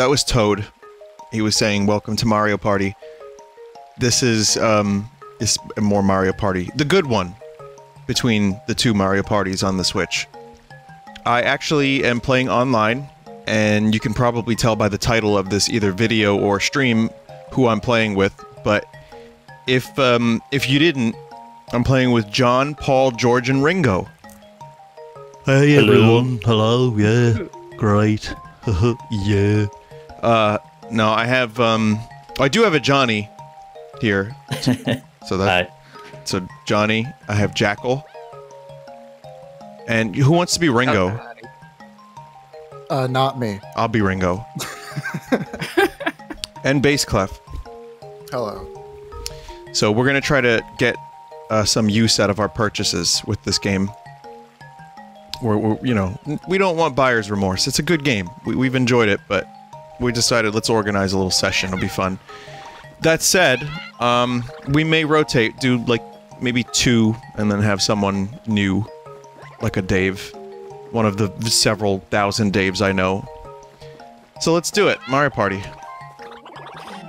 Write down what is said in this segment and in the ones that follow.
That was Toad. He was saying, welcome to Mario Party. This is, it's more Mario Party. The good one between the two Mario Parties on the Switch. I actually am playing online, and you can probably tell by the title of this either video or stream who I'm playing with, but if you didn't, I'm playing with John, Paul, George, and Ringo. Hey everyone. Hello, yeah. Great. Yeah. No, I have, I do have a Johnny here. So that's... Hi. So Johnny, I have Jackal. And who wants to be Ringo? Not me. I'll be Ringo. And Bassclefff. Hello. So we're gonna try to get some use out of our purchases with this game. We're, you know, we don't want buyer's remorse. It's a good game. We've enjoyed it, but we decided let's organize a little session. It'll be fun. That said, we may rotate, do like maybe two, and then have someone new, like a Dave. One of the several thousand Daves I know. So let's do it. Mario Party.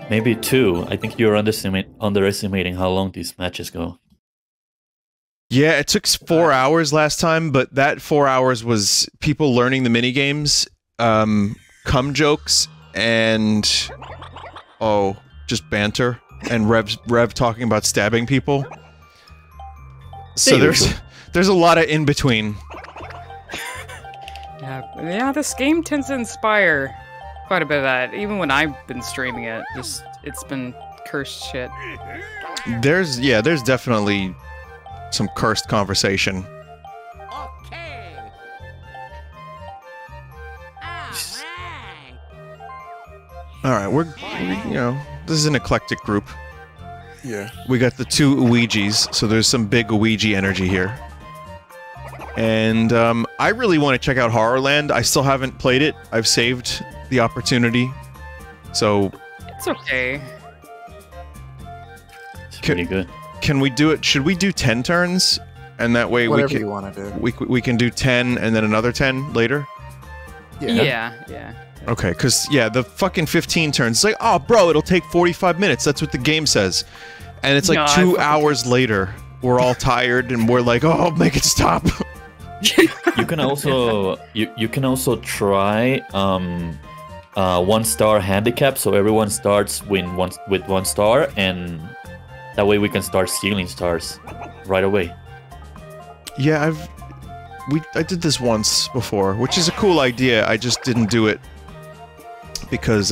Maybe two. I think you're underestimating how long these matches go. Yeah, it took 4 hours last time, but that 4 hours was people learning the minigames, cum jokes, and... oh, just banter. And Rev talking about stabbing people. So there's a lot of in-between. Yeah, this game tends to inspire quite a bit of that. Even when I've been streaming it, just it's been cursed shit. There's definitely some cursed conversation. Okay. All right, we're you know, this is an eclectic group. Yeah. We got the two Ouijis, so there's some big Ouija energy here. And I really want to check out Horrorland. I still haven't played it. I've saved the opportunity. So it's okay. It's pretty good. Can we do it? Should we do 10 turns? And that way whatever we can... whatever you want to do. We can do 10 and then another 10 later? Yeah. Okay, because, yeah, the fucking 15 turns. It's like, oh, bro, it'll take 45 minutes. That's what the game says. And it's like no, 2 hours later. We're all tired and we're like, oh, make it stop. You can also you can also try one star handicap, so everyone starts with one star, and that way we can start stealing stars right away. Yeah, I did this once before, which is a cool idea. I just didn't do it because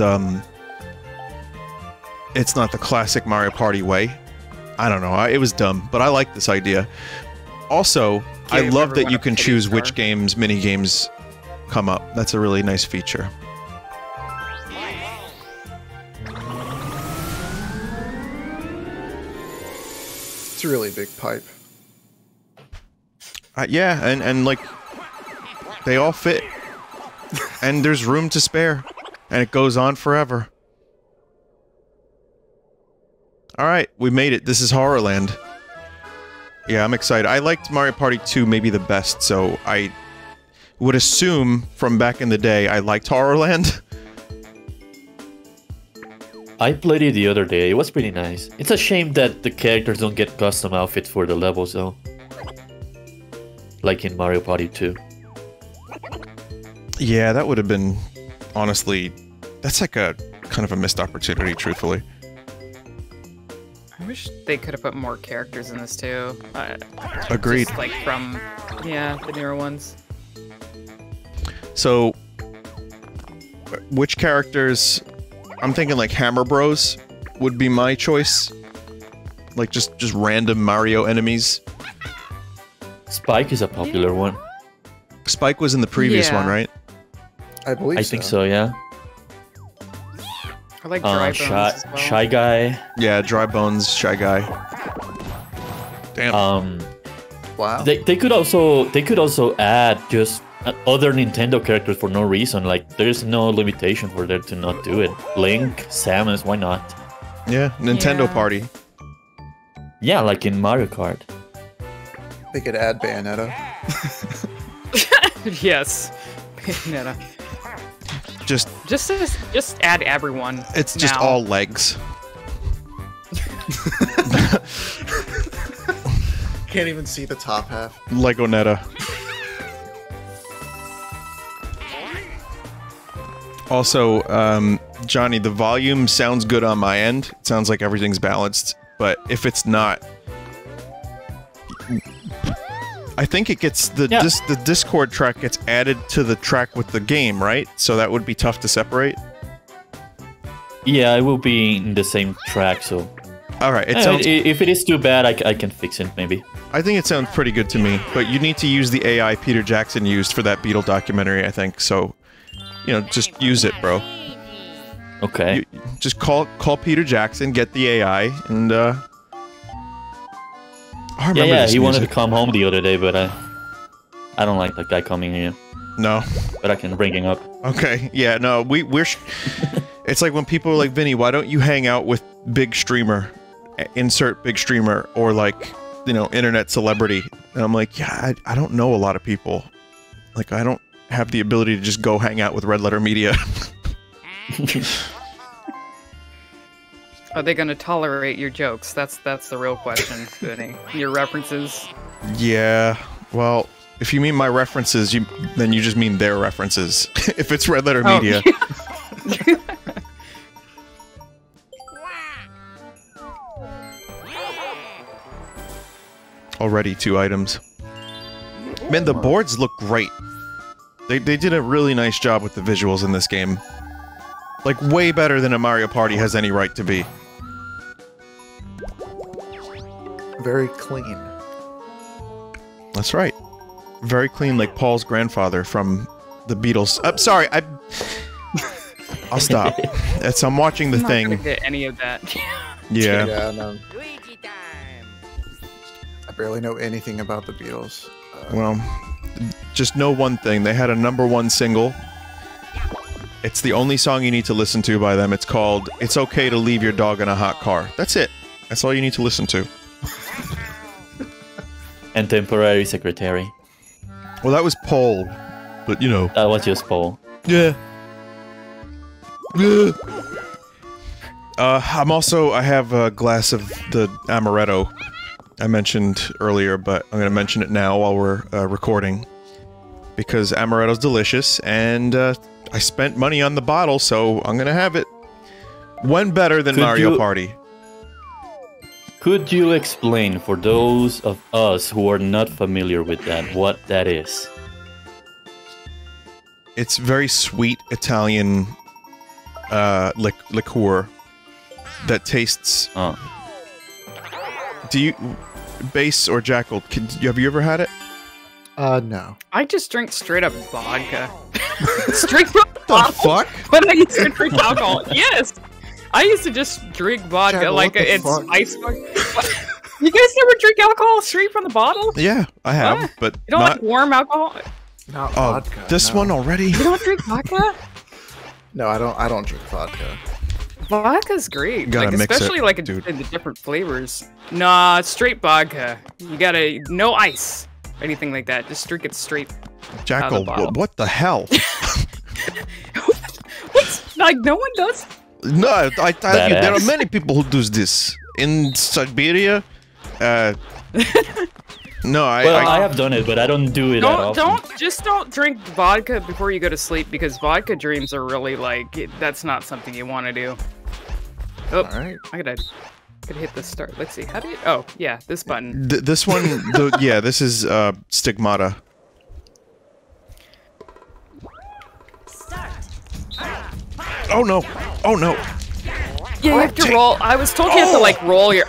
it's not the classic Mario Party way. I don't know, it was dumb, but I like this idea. Also, I love that you can choose which games, minigames come up. That's a really nice feature. It's a really big pipe. Yeah, and like, they all fit. And there's room to spare. And it goes on forever. Alright, we made it. This is Horrorland. Yeah, I'm excited. I liked Mario Party 2 maybe the best, so I would assume from back in the day I liked Horrorland. I played it the other day. It was pretty nice. It's a shame that the characters don't get custom outfits for the levels, though. Like in Mario Party 2. Yeah, that would have been... honestly... that's like a... kind of a missed opportunity, truthfully. I wish they could have put more characters in this too. Agreed. Just like from, yeah, the newer ones. So, which characters? I'm thinking like Hammer Bros would be my choice. Like just random Mario enemies. Spike is a popular one. Spike was in the previous one, right? I believe. I think so. Yeah. I like Dry Bones as well. Shy Guy. Yeah, Dry Bones, Shy Guy. Damn. Wow. They could also add just other Nintendo characters for no reason. Like there's no limitation for them to not do it. Link, Samus, why not? Yeah, Nintendo Party. Yeah, like in Mario Kart. They could add Bayonetta. Yes, Bayonetta. Just Just add everyone. It's now. Just all legs. Can't even see the top half. Lego Netta. Also, Johnny, the volume sounds good on my end. It sounds like everything's balanced, but if it's not, I think it gets the Discord track gets added to the track with the game, right? So that would be tough to separate. Yeah, it will be in the same track. So, all right. It sounds, if it is too bad, I can fix it maybe. I think it sounds pretty good to me, but you need to use the AI Peter Jackson used for that Beatle documentary, I think. So, you know, just use it, bro. Okay. You, just call Peter Jackson, get the AI, and I remember this he music. Wanted to come home the other day, but I don't like that guy coming here. No. But I can bring him up. Okay. Yeah. No. We're. It's like when people are like, Vinny, why don't you hang out with big streamer, insert big streamer, or like, you know, internet celebrity? And I'm like, yeah, I don't know a lot of people. Like, I don't have the ability to just go hang out with Red Letter Media. Are they going to tolerate your jokes? That's the real question, Vinny. Your references? Yeah. Well, if you mean my references, then you just mean their references. If it's Red Letter Media. Yeah. Already 2 items. Man, the boards look great. They did a really nice job with the visuals in this game. Like, way better than a Mario Party has any right to be. Very clean. That's right. Very clean, like Paul's grandfather from the Beatles. I'm sorry, I'll stop. That's, I'm watching the thing. I'm not gonna get any of that. Yeah. Yeah, no. I barely know anything about the Beatles. Well, just know one thing. They had a #1 single. It's the only song you need to listen to by them. It's called It's Okay to Leave Your Dog in a Hot Car. That's it. That's all you need to listen to. And Temporary Secretary. Well, that was Paul. But, you know. That was just Paul. Yeah. Yeah. I have a glass of the amaretto I mentioned earlier, but I'm going to mention it now while we're recording. Because amaretto's delicious, and I spent money on the bottle, so I'm gonna have it. When better than Mario Party? Could you explain for those of us who are not familiar with that, what that is? It's very sweet Italian liqueur that tastes... Do you... Base or Jackal, have you ever had it? No. I just drink straight up vodka. Straight up vodka? When I used to drink alcohol. Yes! I used to just drink vodka like it's ice. You guys never drink alcohol straight from the bottle? Yeah, I have, what? But you don't like warm alcohol? Not vodka. This one already? You don't drink vodka? No, I don't drink vodka. Vodka's great, like, especially like in the different flavors. Nah, straight vodka. You gotta, no ice. Anything like that. Just drink it straight. Jackal, what the hell? What? Like, no one does? No, I tell you, there are many people who do this. In Siberia, no, I have done it, but I don't do it at all. Just don't drink vodka before you go to sleep, because vodka dreams are really, like, that's not something you want to do. Oh, all right. I could hit the start. Let's see. How do you? Oh, yeah, this button. This one. Yeah, this is Stigmata. Start. Oh no! Oh no! Yeah, you have to roll. I was told you have to like roll your.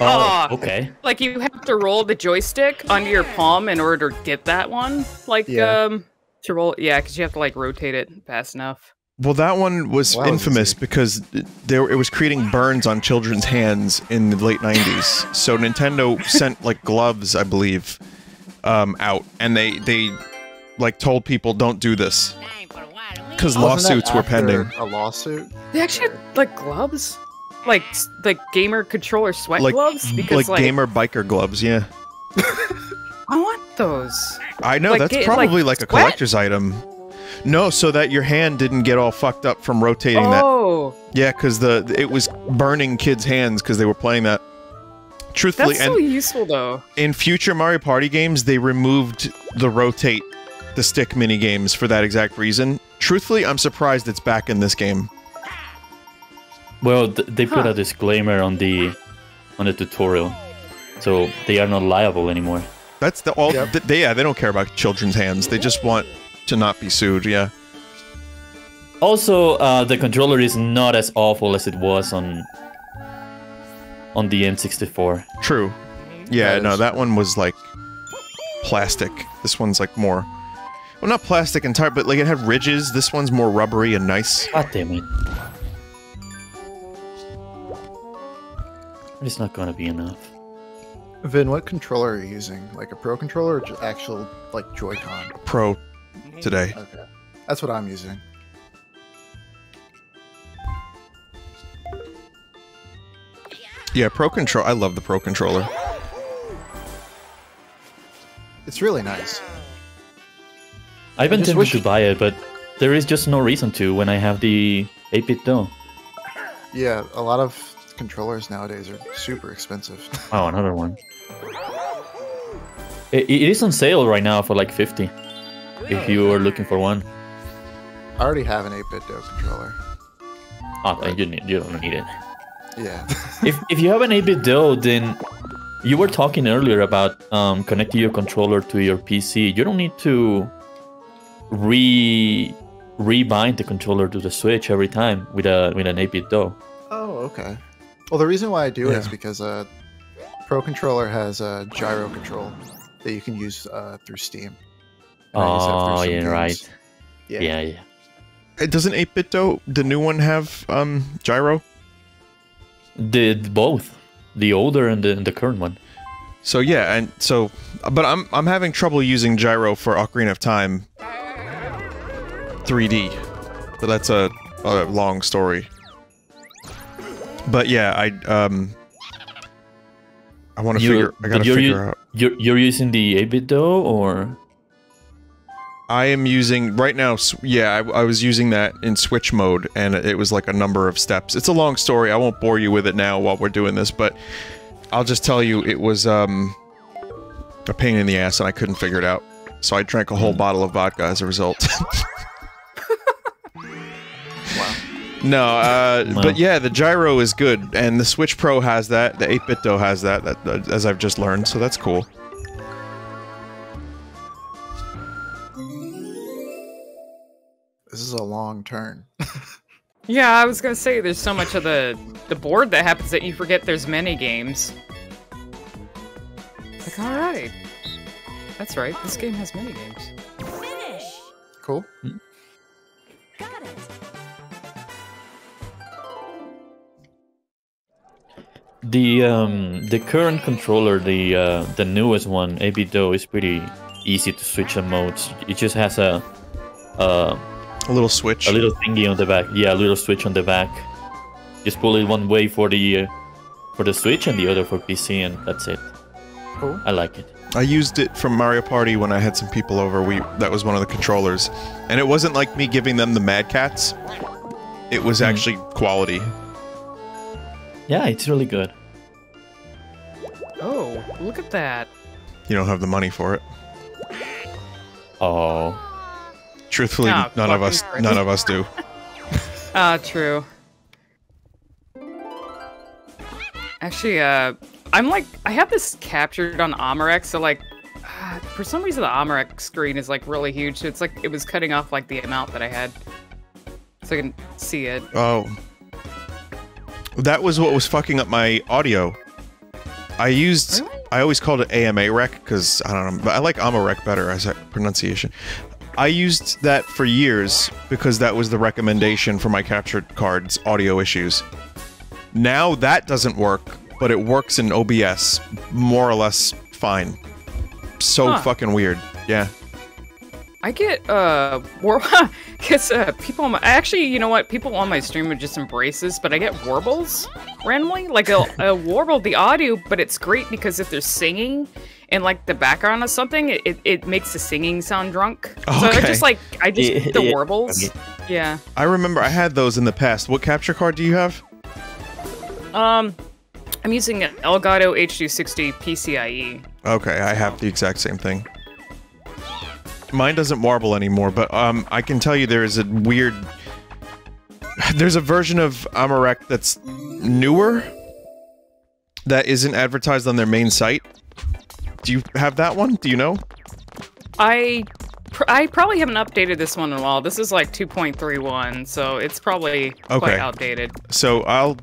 Okay. Like you have to roll the joystick under your palm in order to get that one. Like to roll. Yeah, because you have to like rotate it fast enough. Well, that one was infamous because it was creating burns on children's hands in the late 90s. So Nintendo sent, like, gloves, I believe, out. And they, like, told people, don't do this. Because lawsuits were pending. A lawsuit? They actually had, like, gloves? Like gamer controller sweat gloves? Because, like, gamer biker gloves, yeah. I want those. I know, that's probably, like a collector's item. No, so that your hand didn't get all fucked up from rotating that. Oh. Yeah, because it was burning kids' hands because they were playing that. Truthfully, that's so useful though. In future Mario Party games, they removed the rotate the stick mini games for that exact reason. Truthfully, I'm surprised it's back in this game. Well, they put a disclaimer on the tutorial, so they are not liable anymore. That's the all. Yep. They don't care about children's hands. They just want to not be sued. Yeah. Also, the controller is not as awful as it was on the N64. True. Yeah, no, that one was like plastic. This one's like more... Well, not plastic entirely, but like it had ridges. This one's more rubbery and nice. God damn it. It's not gonna be enough. Vin, what controller are you using? Like a Pro controller or just actual, like, Joy-Con? Pro today. Okay. That's what I'm using. Yeah, Pro Control. I love the Pro Controller. It's really nice. I've been tempted to buy it, but there is just no reason to when I have the 8BitDo. Yeah, a lot of controllers nowadays are super expensive. Oh, another one. It is on sale right now for like 50 if you are looking for one. I already have an 8BitDo controller. Oh, you don't need it. Yeah. if you have an 8BitDo, then you were talking earlier about connecting your controller to your PC. You don't need to rebind the controller to the Switch every time with an 8BitDo. Oh, okay. Well, the reason why I do it is because Pro Controller has a gyro control that you can use through Steam. Oh, yeah, right. Yeah, yeah. Doesn't 8BitDo, the new one, have gyro? Did both the older and the current one. So yeah, and so, but I'm having trouble using gyro for Ocarina of Time 3D, but that's a long story. But yeah, I want to figure. I gotta figure out. You're using the 8BitDo or? I am using right now. Yeah, I was using that in Switch mode, and it was like a number of steps. It's a long story. I won't bore you with it now while we're doing this, but I'll just tell you it was a pain in the ass, and I couldn't figure it out. So I drank a whole bottle of vodka as a result. Wow. No, but yeah, the gyro is good, and the Switch Pro has that. The 8BitDo has that, as I've just learned. So that's cool. This is a long turn. Yeah, I was gonna say there's so much of the board that happens that you forget there's many games. Like, all right, that's right. This game has many games. Finish. Cool. Got it. The current controller, the newest one, 8BitDo, is pretty easy to switch the modes. It just has a little switch. A little thingy on the back. Yeah, a little switch on the back. Just pull it one way for the Switch and the other for PC, and that's it. Cool. I like it. I used it from Mario Party when I had some people over. That was one of the controllers. And it wasn't like me giving them the Mad Catz. It was actually quality. Yeah, it's really good. Oh, look at that. You don't have the money for it. Oh. Truthfully, no, none of us do. Ah, true. Actually, I have this captured on Amarec, so like, for some reason the Amarec screen is like really huge, so it's like it was cutting off like the amount that I had, so I can see it. Oh, that was what was fucking up my audio. I always called it Amarec because I don't know, but I like Amarec better as a pronunciation. I used that for years because that was the recommendation for my captured card's audio issues. Now that doesn't work, but it works in OBS more or less fine. So fucking weird. Yeah. I get people on my, actually, you know what? People on my stream would just embrace this, but I get warbles randomly. Like I'll warble the audio, but it's great because if they're singing in like the background or something, it makes the singing sound drunk. Okay. So it's just like the warbles. Okay. Yeah. I remember I had those in the past. What capture card do you have? I'm using an Elgato HD60 PCIe. Okay, I have the exact same thing. Mine doesn't warble anymore, but I can tell you there is a weird... There's a version of Amarec that's newer that isn't advertised on their main site. Do you have that one? Do you know? I probably haven't updated this one in a while. This is like 2.31, so it's probably quite outdated. So I'll...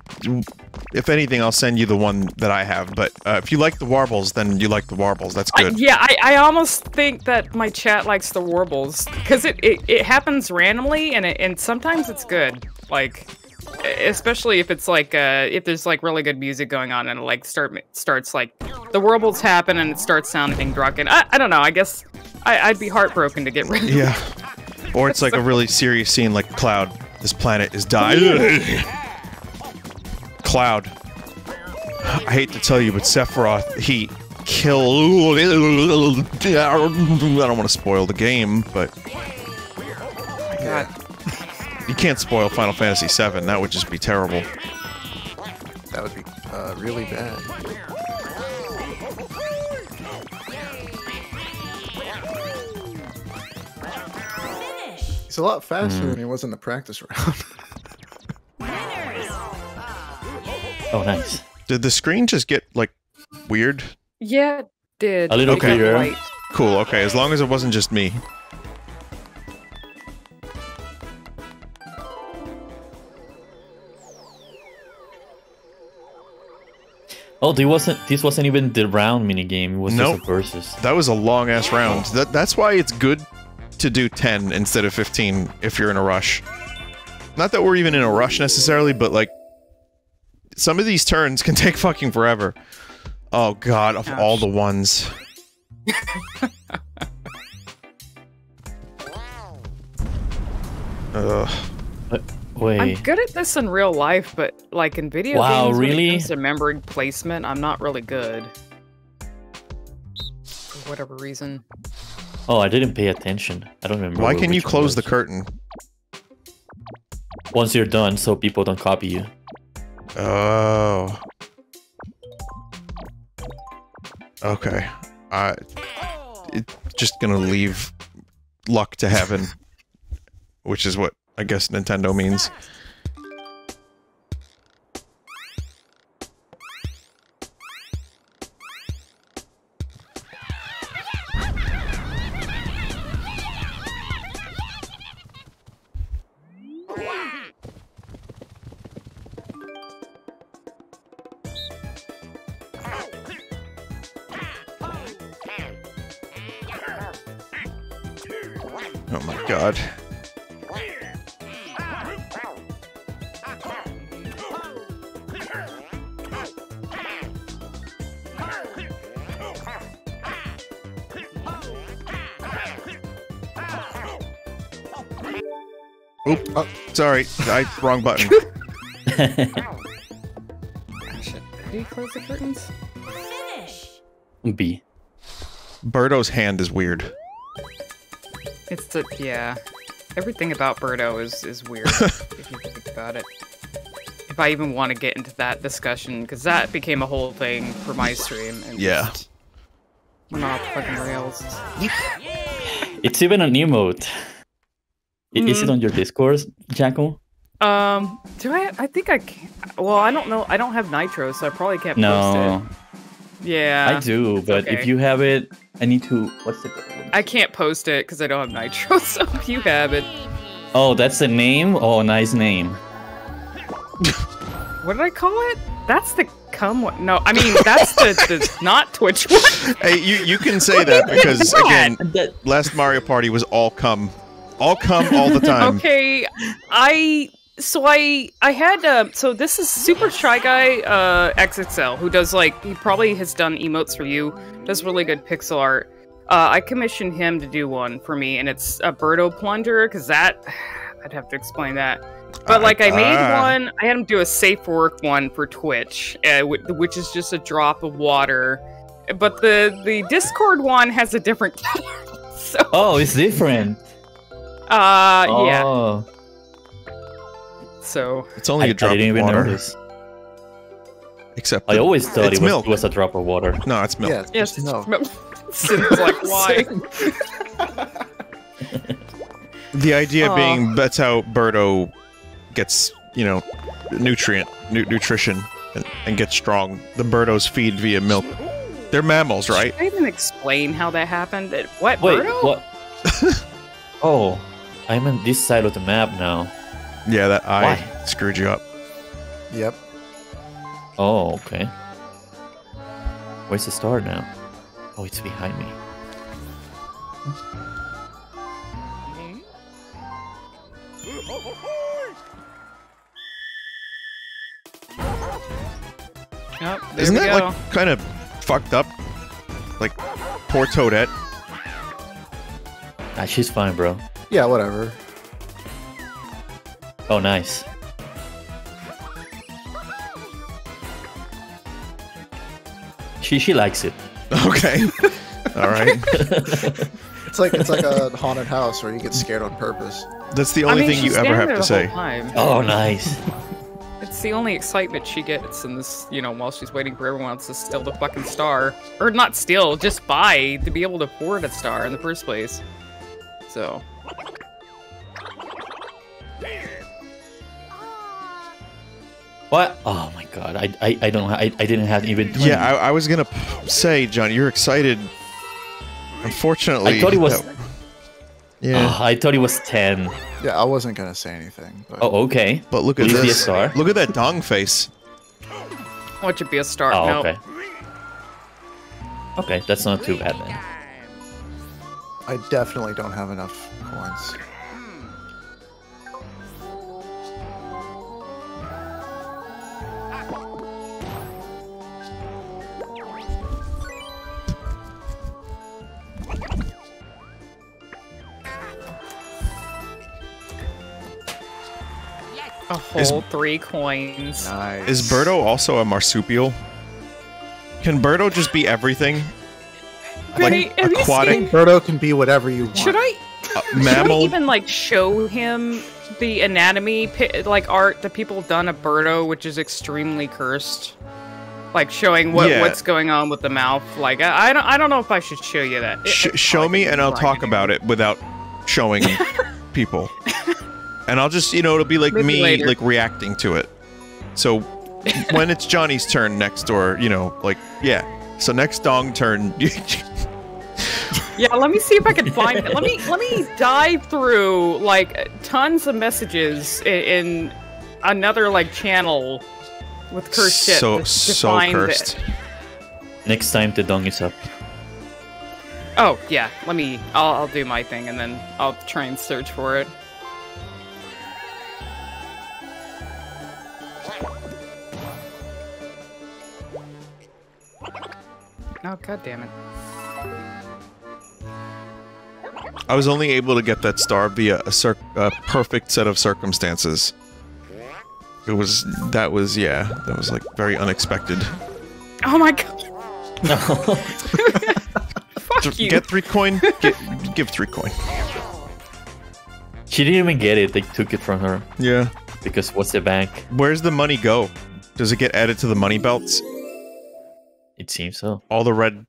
If anything, I'll send you the one that I have, but if you like the warbles, then you like the warbles. That's good. I almost think that my chat likes the warbles, because it happens randomly, and sometimes it's good. Like, especially if it's like, if there's like really good music going on, and it like starts like, the warbles happen, and it starts sounding drunk, and I don't know, I guess I'd be heartbroken to get rid of it. Yeah. Or it's like a really serious scene, like Cloud, this planet is dying. Cloud, I hate to tell you, but Sephiroth, he killed... I don't want to spoil the game, but... Oh my god. You can't spoil Final Fantasy VII, that would just be terrible. That would be really bad. He's a lot faster than he was in the practice round. Oh, nice. Did the screen just get, like, weird? Yeah, it did. A little clearer. Cool, okay, as long as it wasn't just me. Oh, this wasn't even the round minigame, it was just a versus. That was a long-ass round. That's why it's good to do 10 instead of 15 if you're in a rush. Not that we're even in a rush necessarily, but, like, some of these turns can take fucking forever. Oh god, of all the ones. Ugh. Wait. I'm good at this in real life, but like in video games, really? When it comes to remembering placement, I'm not really good. For whatever reason. Oh, I didn't pay attention. I don't remember. Why can you close the curtain? Once you're done, so people don't copy you. Oh. Okay. Just gonna leave luck to heaven, which is what I guess Nintendo means. Sorry, wrong button. Shit. Do you close the curtains? Finish. B. Birdo's hand is weird. It's the Everything about Birdo is weird if you think about it. If I even want to get into that discussion, because that became a whole thing for my stream. And yeah. We're not fucking rails. It's even an emote. Is it on your Discord, Jackal? I think I can't. Well, I don't know. I don't have Nitro, so I probably can't post it. Yeah. I do, but if you have it, I need to... What's the... I can't post it because I don't have Nitro, so if you have it... Oh, that's the name? Oh, nice name. What did I call it? That's the... No, I mean, that's the not Twitch one. Hey, you can say that because, again, last Mario Party was all cum. All come all the time. Okay, I had so this is Super Shy Guy XXL, who does like he probably has done emotes for you, does really good pixel art. I commissioned him to do one for me, and it's a Birdo plunger because I'd have to explain that. But like I made one, I had him do a safe work one for Twitch, which is just a drop of water But the Discord one has a different color. So... Oh, it's different. Yeah. So it's only a drop of water. Except I always thought it was a drop of water. No, it's milk. Yeah, it's milk. It's like why? The idea being that's how Birdo gets, you know, nutrition and gets strong. The Birdos feed via milk. They're mammals, right? Should I even explain how that happened? What? Wait, Birdo? What? Oh, I'm on this side of the map now. Yeah, that I screwed you up. Yep. Oh, okay. Where's the star now? Oh, it's behind me. Yep, isn't that like kind of fucked up? Like poor Toadette. Ah, she's fine, bro. Yeah, whatever. Oh, nice. She likes it. Okay. All right. It's like a haunted house where you get scared on purpose. That's the only thing you ever have to say. Oh, nice. It's the only excitement she gets in this, you know, while she's waiting for everyone else to steal the fucking star. Or not steal, just buy to be able to afford a star in the first place. So. What? Oh my god, I don't, I didn't have even... Yeah, I was gonna say, John, you're excited. Unfortunately... I thought it was... Yeah. I thought it was 10. Yeah, I wasn't gonna say anything. But... Oh, okay. But look at this. Star? Look at that dong face. Watch it be a star. Oh, no. Okay. Okay, that's not too bad then. I definitely don't have enough coins. A whole 3 coins. Nice. Is Birdo also a marsupial? Can Birdo just be everything? Vinny, like aquatic. Birdo can be whatever you want. Should I? Mammal. Should I even like show him the anatomy like art that people have done of Birdo, which is extremely cursed? Like showing what's going on with the mouth. Like I don't know if I should show you that. Show me, and I'll talk about it without showing people. And I'll just, you know, it'll be like maybe me, later. Like, reacting to it. So, when it's Johnny's turn next, or, you know, like, yeah. So next dong turn. Yeah, let me see if I can find it. Let me dive through, like, tons of messages in another, like, channel with cursed shit. So cursed. Next time the dong is up. Oh, yeah. Let me, I'll do my thing, and then I'll try and search for it. Oh, god damn it. I was only able to get that star via a perfect set of circumstances. It was... That was... Yeah. That was, like, very unexpected. Oh my god! No. Fuck you! Get 3 coin. Give 3 coin. She didn't even get it. They took it from her. Yeah. Because what's the bank? Where's the money go? Does it get added to the money belts? It seems so. All the red...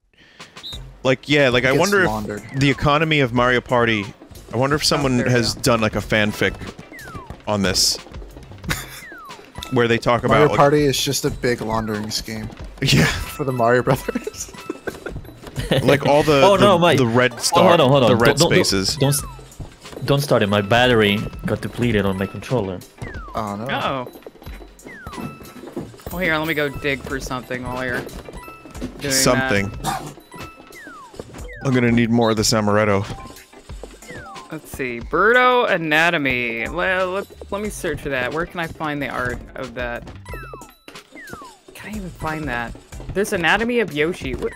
Like, yeah, like, I wonder laundered. If the economy of Mario Party... I wonder if someone has done, like, a fanfic on this. Where they talk about... Mario Party is just a big laundering scheme. Yeah. For the Mario Brothers. Like, all the... Oh, no, the red star... Oh, hold on. The red spaces. Don't start it. My battery got depleted on my controller. Oh, no. Uh-oh. Well, here, let me go dig for something while you're... Something. That. I'm gonna need more of this amaretto. Let's see, Birdo anatomy. Well, let me search for that. Where can I find the art of that? Can I even find that? This anatomy of Yoshi. What?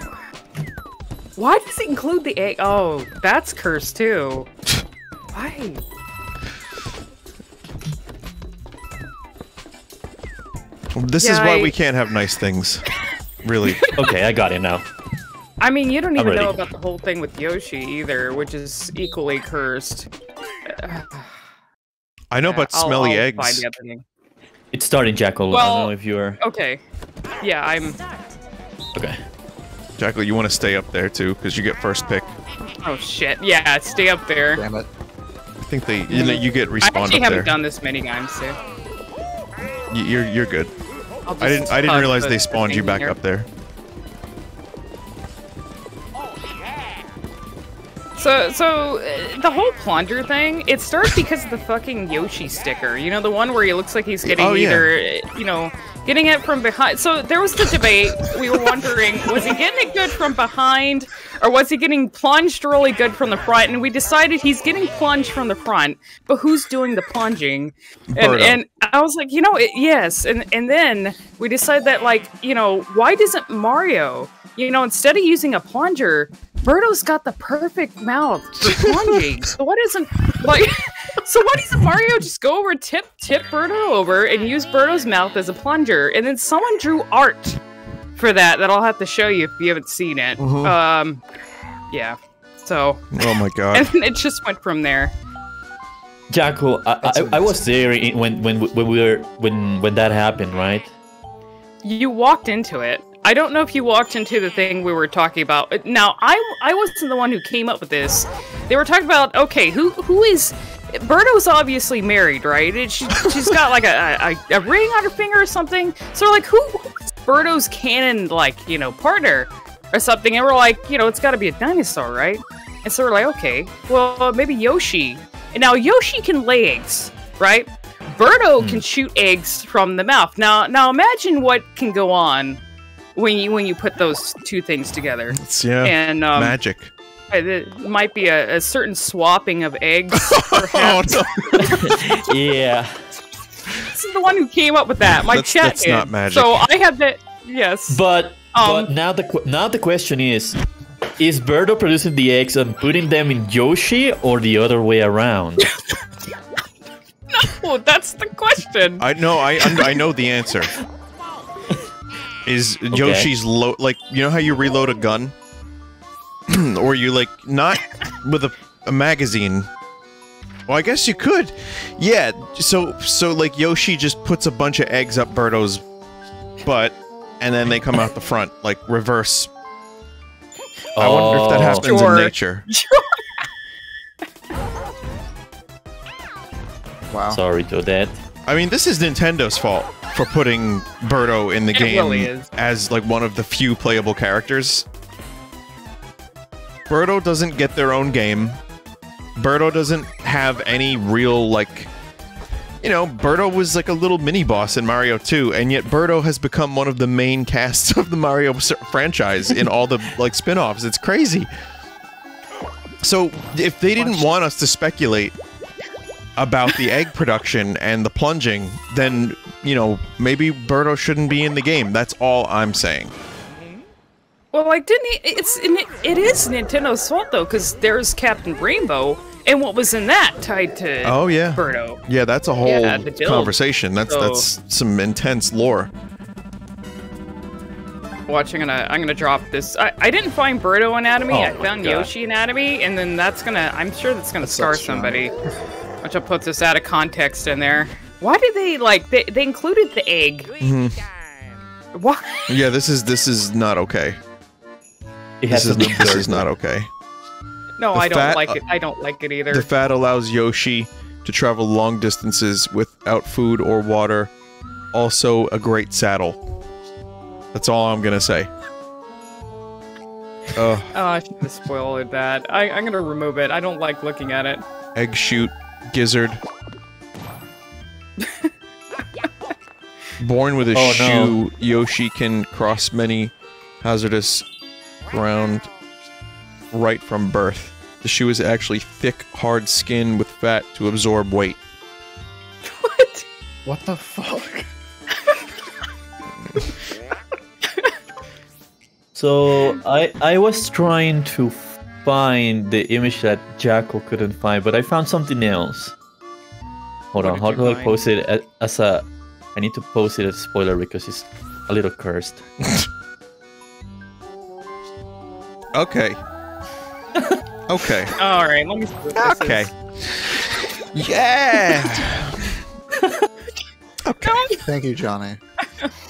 Why does it include the egg? Oh, that's cursed too. Why? Well, this is why we can't have nice things. Really? Okay, I got it now. I mean, you don't even know about the whole thing with Yoshi either, which is equally cursed. I know about smelly eggs. It's starting, Jackal. Well, I don't know if you are. Okay. Yeah, I'm. Okay. Jackal, you want to stay up there too, because you get first pick. Oh shit! Yeah, stay up there. Damn it. I think they. You know, you get respawned. I actually haven't done this many times too. You're good. I didn't realize they spawned you back up there. So the whole plunger thing, it starts because of the fucking Yoshi sticker. You know, the one where he looks like he's getting getting it from behind. So there was the debate. We were wondering, was he getting it good from behind, or was he getting plunged really good from the front? And we decided he's getting plunged from the front, but who's doing the plunging? And I was like, you know, yes. And then we decided that, like, you know, why doesn't Mario, you know, instead of using a plunger, Birdo's got the perfect mouth for plunging. So what isn't like? So why doesn't Mario just go over, tip Birdo over, and use Birdo's mouth as a plunger? And then someone drew art for that I'll have to show you if you haven't seen it. Mm-hmm. Yeah. So. Oh my god. And it just went from there. Jackal, I was there when that happened, right? You walked into it. I don't know if you walked into the thing we were talking about. Now, I wasn't the one who came up with this. They were talking about, okay, who is... Birdo's obviously married, right? She's got, like, a ring on her finger or something. So we're like, who is Birdo's canon, like, you know, partner or something? And we're like, you know, it's got to be a dinosaur, right? And so we're like, okay, well, maybe Yoshi. And now Yoshi can lay eggs, right? Birdo can shoot eggs from the mouth. Now imagine what can go on when you put those two things together. It's, yeah, and magic. It might be a certain swapping of eggs. Perhaps. Oh, no. Yeah. This is the one who came up with that. My chat. That's not magic. So I had that. Yes. But now the question is Birdo producing the eggs and putting them in Yoshi, or the other way around? No, that's the question. I know the answer. Is Yoshi's load, like, you know how you reload a gun? Or you, like, not with a magazine. Well, I guess you could. Yeah, so like Yoshi just puts a bunch of eggs up Birdo's butt, and then they come out the front, like reverse. Oh, I wonder if that happens in nature. Wow. Sorry to that. I mean, this is Nintendo's fault for putting Birdo in the game really as, like, one of the few playable characters. Birdo doesn't get their own game. Birdo doesn't have any real, like... You know, Birdo was, like, a little mini-boss in Mario 2, and yet Birdo has become one of the main casts of the Mario franchise in all the, like, spin-offs. It's crazy. So, if they didn't want us to speculate about the egg production and the plunging, then, you know, maybe Birdo shouldn't be in the game. That's all I'm saying. Well, like, didn't he? It is Nintendo's fault, though, because there's Captain Rainbow, and what was in that tied to Birdo? Yeah, that's a whole conversation. That's some intense lore. Watching, I'm gonna drop this. I didn't find Birdo anatomy. I found Yoshi anatomy, and then I'm sure that's gonna scar somebody. Which I'll put this out of context in there. Why did they, like, they included the egg? Mm-hmm. Why? Yeah, this is not okay. This is not okay. No, I don't like it. I don't like it either. The fat allows Yoshi to travel long distances without food or water. Also, a great saddle. That's all I'm gonna say. Oh, I should have spoiled that. I'm gonna remove it. I don't like looking at it. Egg shoot. Gizzard. Born with a shoe, Yoshi can cross many hazardous ground right from birth. The shoe is actually thick, hard skin with fat to absorb weight. What? What the fuck? So, I was trying to find the image that Jackal couldn't find, but I found something else. Hold on, how do I post it as a... I need to post it as a spoiler because it's a little cursed. Okay. Okay. All right. Let me see what this okay. Is. Yeah. Okay. Thank you, Johnny.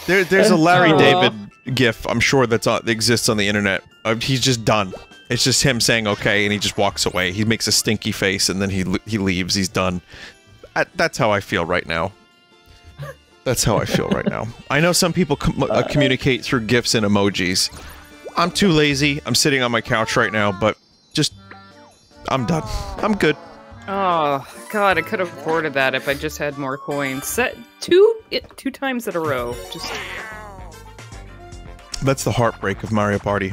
There's a Larry David gif, I'm sure, that exists on the internet. He's just done. It's just him saying okay, and he just walks away. He makes a stinky face, and then he leaves. He's done. That's how I feel right now. That's how I feel right now. I know some people communicate through GIFs and emojis. I'm too lazy. I'm sitting on my couch right now, but just... I'm done. I'm good. Oh, God, I could have afforded that if I just had more coins. Set two times in a row. Just... That's the heartbreak of Mario Party.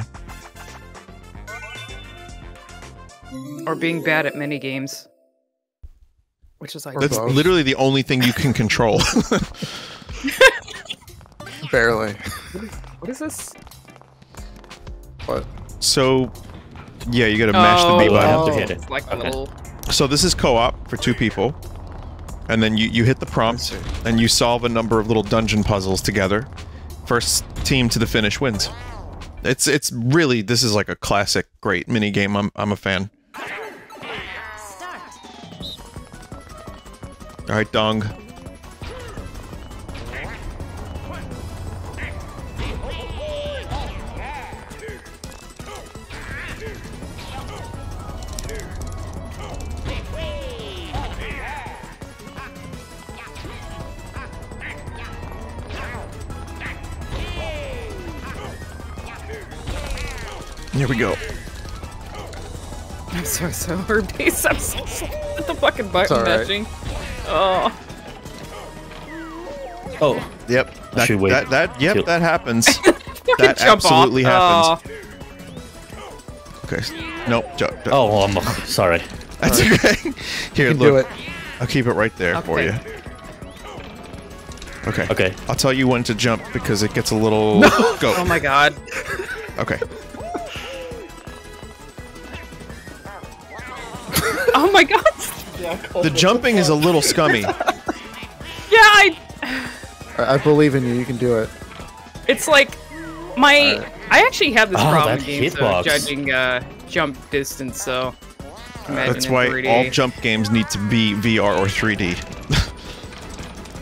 Or being bad at minigames. Which is like... That's literally the only thing you can control. Barely. What is this? What? So... Yeah, you gotta mash the B button. You have to hit it. Like okay. So this is co-op for 2 people. And then you hit the prompt, and you solve a number of little dungeon puzzles together. First team to the finish wins. It's really, this is like a classic, great minigame. I'm a fan. Alright, Dong. Here we go. I'm so sorry, Beast. I'm so sorry with the fucking button bashing. Right. Oh. Oh. Yep. That happens. That absolutely happens. Oh. Okay. Nope. Oh, I'm sorry. That's okay. Here, look. I'll keep it right there for you. Okay. Okay. I'll tell you when to jump because it gets a little. No. Go. Oh my God. Okay. Oh my God! The jumping is a little scummy. Yeah, I believe in you. You can do it. It's like my. Right. I actually have this problem in games of judging jump distance. So that's why 3D. All jump games need to be VR or 3D.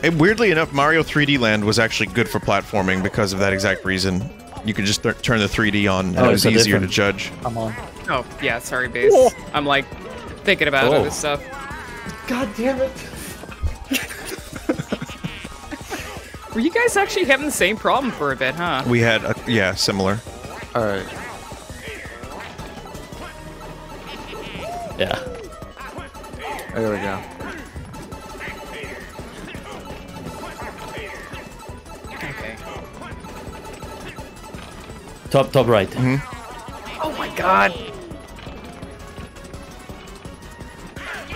And weirdly enough, Mario 3D Land was actually good for platforming because of that exact reason. You could just turn the 3D on, and it was easier to judge. I'm on. Oh yeah, sorry, Bass. Whoa. I'm like. Thinking about all this stuff. God damn it! Were you guys actually having the same problem for a bit, huh? We had, yeah, similar. All right. Yeah. There we go. Okay. Top right. Mm-hmm. Oh my God.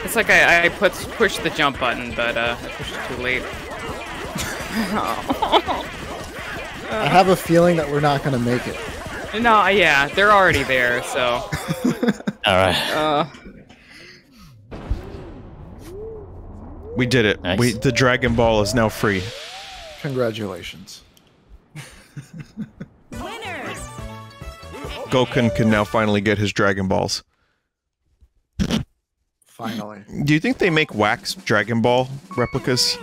It's like I pushed the jump button, but I pushed it too late. I have a feeling that we're not gonna make it. No, yeah, they're already there, so. All right. We did it. Nice. The Dragon Ball is now free. Congratulations. Winners. Goku can now finally get his Dragon Balls. Finally. Do you think they make wax Dragon Ball replicas?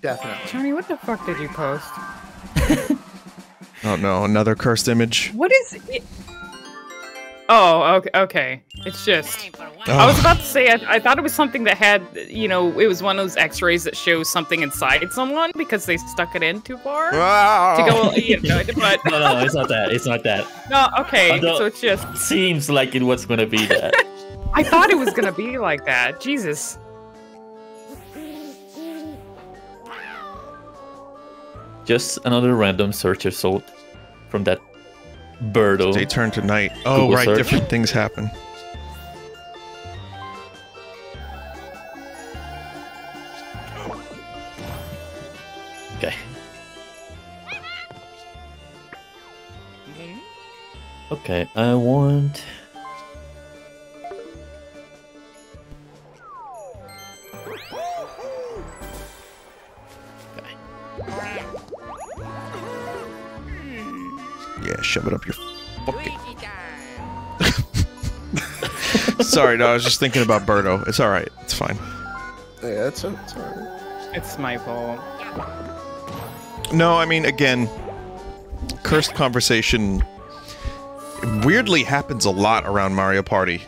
Definitely. Johnny, what the fuck did you post? Oh no, another cursed image. What is it? Oh, okay. It's just... Oh. I was about to say, I thought it was something that had, you know, it was one of those x-rays that shows something inside someone because they stuck it in too far. Wow. To go, you know, but... no, it's not that. It's not that. No, okay. Although, so it's just... Seems like it was going to be that. I thought it was gonna be like that. Jesus. Just another random search result from that birdo. They turn to night. Oh, Google right. Search. Different things happen. Okay. Okay, I want... Yeah, shove it up your fucking... Sorry, no, I was just thinking about Birdo. It's all right. It's fine. Yeah, it's all right. It's my fault. No, I mean, again, cursed conversation weirdly happens a lot around Mario Party.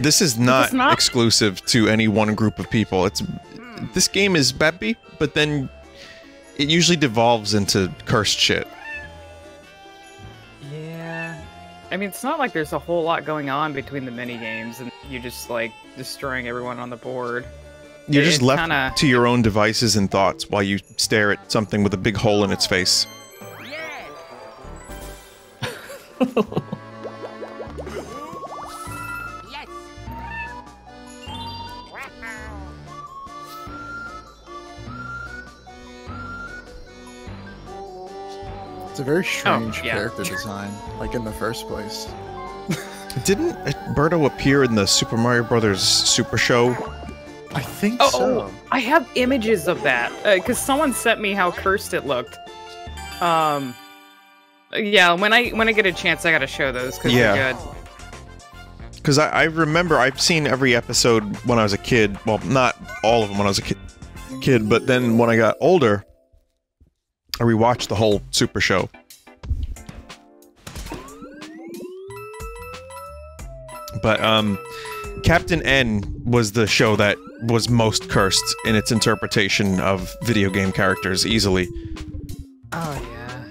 This is not, exclusive to any one group of people. It's this game is Beppy, but then it usually devolves into cursed shit. Yeah. I mean, it's not like there's a whole lot going on between the minigames, and you're just, like, destroying everyone on the board. You're just left to your own devices and thoughts while you stare at something with a big hole in its face. Yes. It's a very strange character design, like in the first place. Didn't Birdo appear in the Super Mario Brothers Super Show? I think so. I have images of that, because someone sent me how cursed it looked. Yeah, when I get a chance, I gotta show those, because they're good. Because I remember, I've seen every episode when I was a kid. Well, not all of them when I was a kid, but then when I got older, I rewatched the whole Super Show. But Captain N was the show that was most cursed in its interpretation of video game characters, easily. Oh yeah.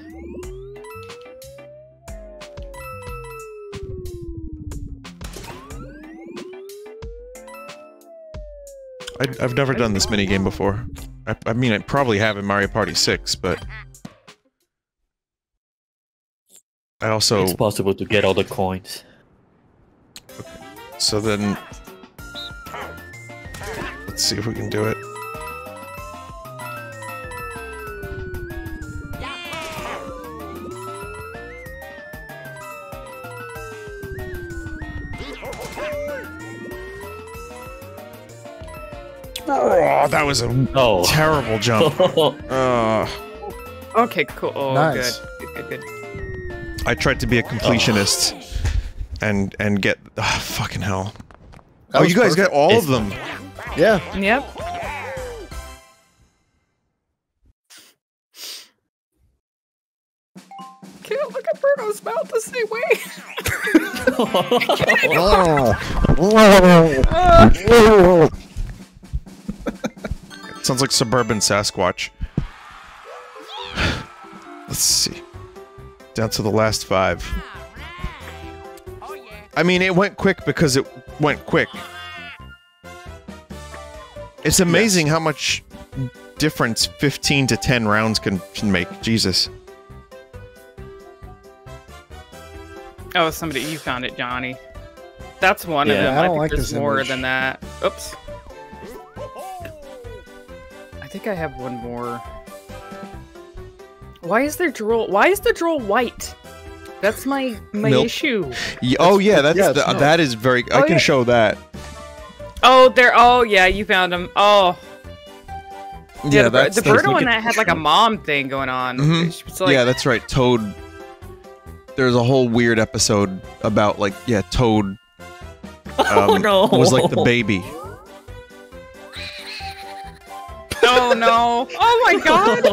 I've never done this minigame before. I mean, I probably have in Mario Party 6, but I also... It's possible to get all the coins. Okay. So then... Let's see if we can do it. Oh, that was a terrible jump. Okay, cool. Oh, nice. Good. I tried to be a completionist and get fucking hell. That you guys got all of them. Yeah. Yep. Can't look at Bruno's mouth the same way. Sounds like suburban Sasquatch. Let's see. Down to the last 5. I mean, it went quick because it went quick. It's amazing how much difference 15 to 10 rounds can make. Jesus. Oh, somebody, you found it, Johnny. That's one of them. I think there's more than that. Oops. I think I have one more. Why is there drool? Why is the drool white? That's my issue. Oh yeah, that's that is very. I can show that. Oh, there. Oh yeah, you found him. Oh. Yeah, the Birdo one that had like a mom thing going on. Mm-hmm. Like, yeah, that's right. Toad. There's a whole weird episode about like Toad. Oh no. Was like the baby. Oh no! Oh my god!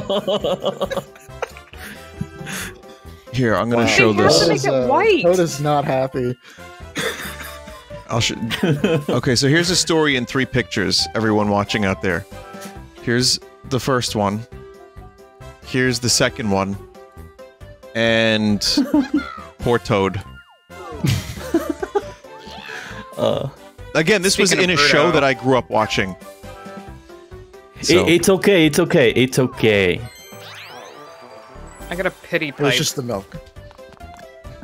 Here, I'm gonna show this. They have to make it white. Toad is not happy. Okay, so here's a story in 3 pictures. Everyone watching out there, here's the first one. Here's the second one, and poor Toad. Again, this was in a show that I grew up watching. So. It's okay, it's okay, it's okay. I got a pity pipe. It was just the milk.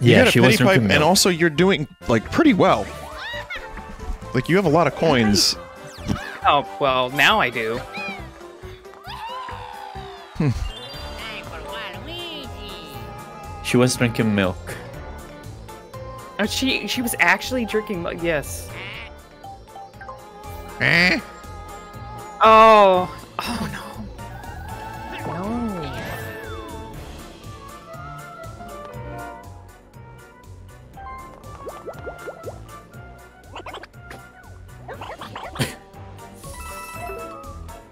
Yeah, she was drinking milk. And also, you're doing, like, pretty well. Like, you have a lot of coins. Oh, well, now I do. She was drinking milk. Oh, she was actually drinking milk, yes. Eh? Oh. Oh, no. No.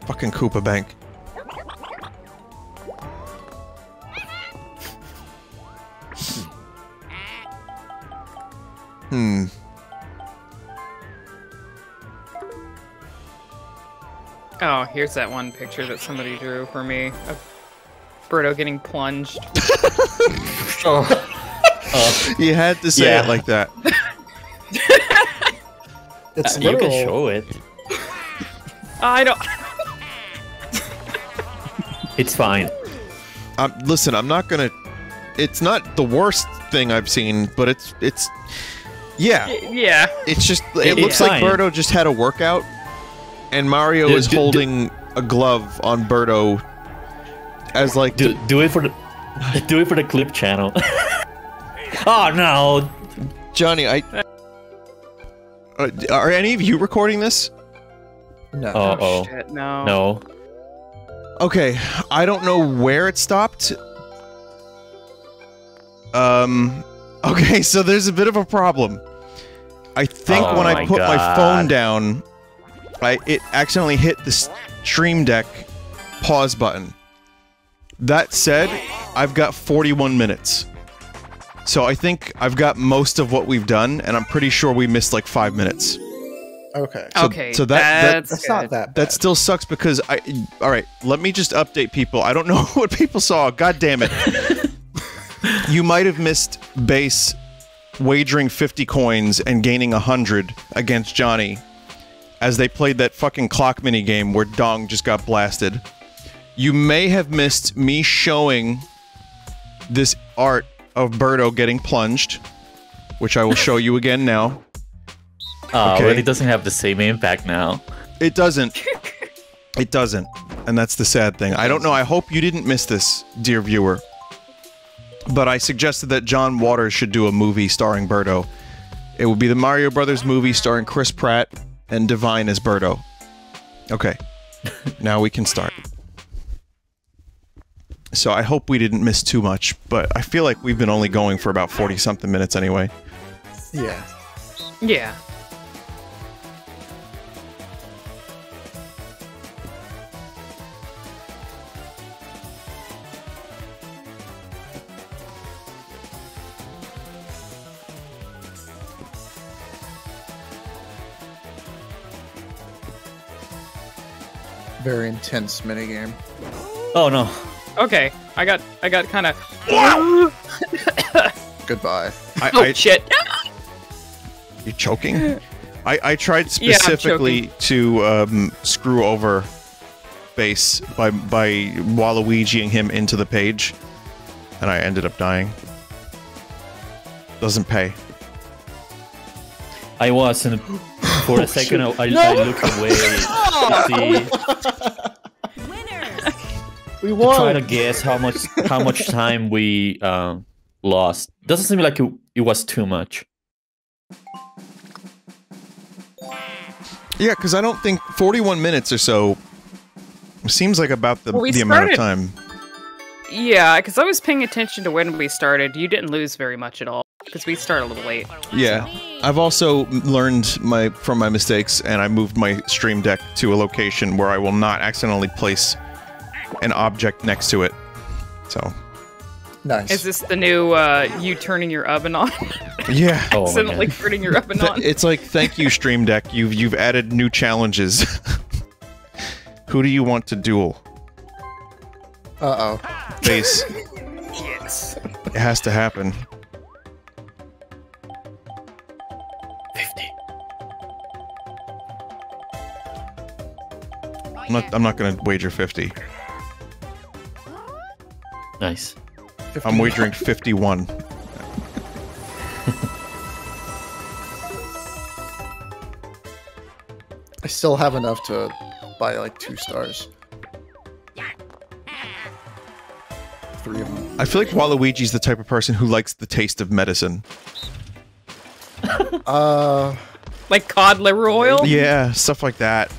Fucking Koopa Bank. Oh, here's that one picture that somebody drew for me of Birdo getting plunged. You had to say it like that. It's you can show it. I don't. It's fine. Listen, I'm not gonna. It's not the worst thing I've seen, but it's. Yeah. Yeah. It's just. It looks like Birdo just had a workout, and Mario is holding a glove on Birdo. As like, do it for the clip channel. Oh no, Johnny, are any of you recording this? No. Oh shit, no. No. Okay, I don't know where it stopped. Okay, so there's a bit of a problem. I think when I put my phone down, it accidentally hit the Stream Deck pause button. That said, I've got 41 minutes. So I think I've got most of what we've done, and I'm pretty sure we missed like 5 minutes. Okay. So, okay. So that's not that bad. That still sucks because I. All right. Let me just update people. I don't know what people saw. God damn it. You might have missed Bass wagering 50 coins and gaining 100 against Johnny, as they played that fucking clock mini game where Dong just got blasted. You may have missed me showing this art of Birdo getting plunged, which I will show you again now. Okay. But it doesn't have the same impact now. It doesn't. It doesn't. And that's the sad thing. I don't know. I hope you didn't miss this, dear viewer. But I suggested that John Waters should do a movie starring Birdo. It would be the Mario Brothers movie starring Chris Pratt and Divine as Birdo. Okay. Now we can start. So I hope we didn't miss too much, but I feel like we've been only going for about 40-something minutes anyway. Yeah. Yeah. Very intense minigame. Oh no. Okay, I got kind of. Goodbye. Oh shit! You're choking. I tried specifically to screw over Bass by Waluigiing him into the page, and I ended up dying. Doesn't pay. I was, and for a second I looked away to see. We won. Trying to guess how much time we lost. Doesn't seem like it was too much. Yeah, because I don't think 41 minutes or so seems like about the amount of time. Yeah, because I was paying attention to when we started. You didn't lose very much at all because we started a little late. Yeah, I've also learned from my mistakes, and I moved my Stream Deck to a location where I will not accidentally place an object next to it. So nice. Is this the new you turning your oven on? Yeah. Accidentally turning your oven on. It's like, thank you, Stream Deck. You've added new challenges. Who do you want to duel? Uh-oh. Bass. Yes. It has to happen. 50. I'm not gonna wager 50. Nice. 51. I'm wagering 51. I still have enough to buy like 2 stars. 3 of them. I feel like Waluigi's the type of person who likes the taste of medicine. Like cod liver oil? Yeah, stuff like that.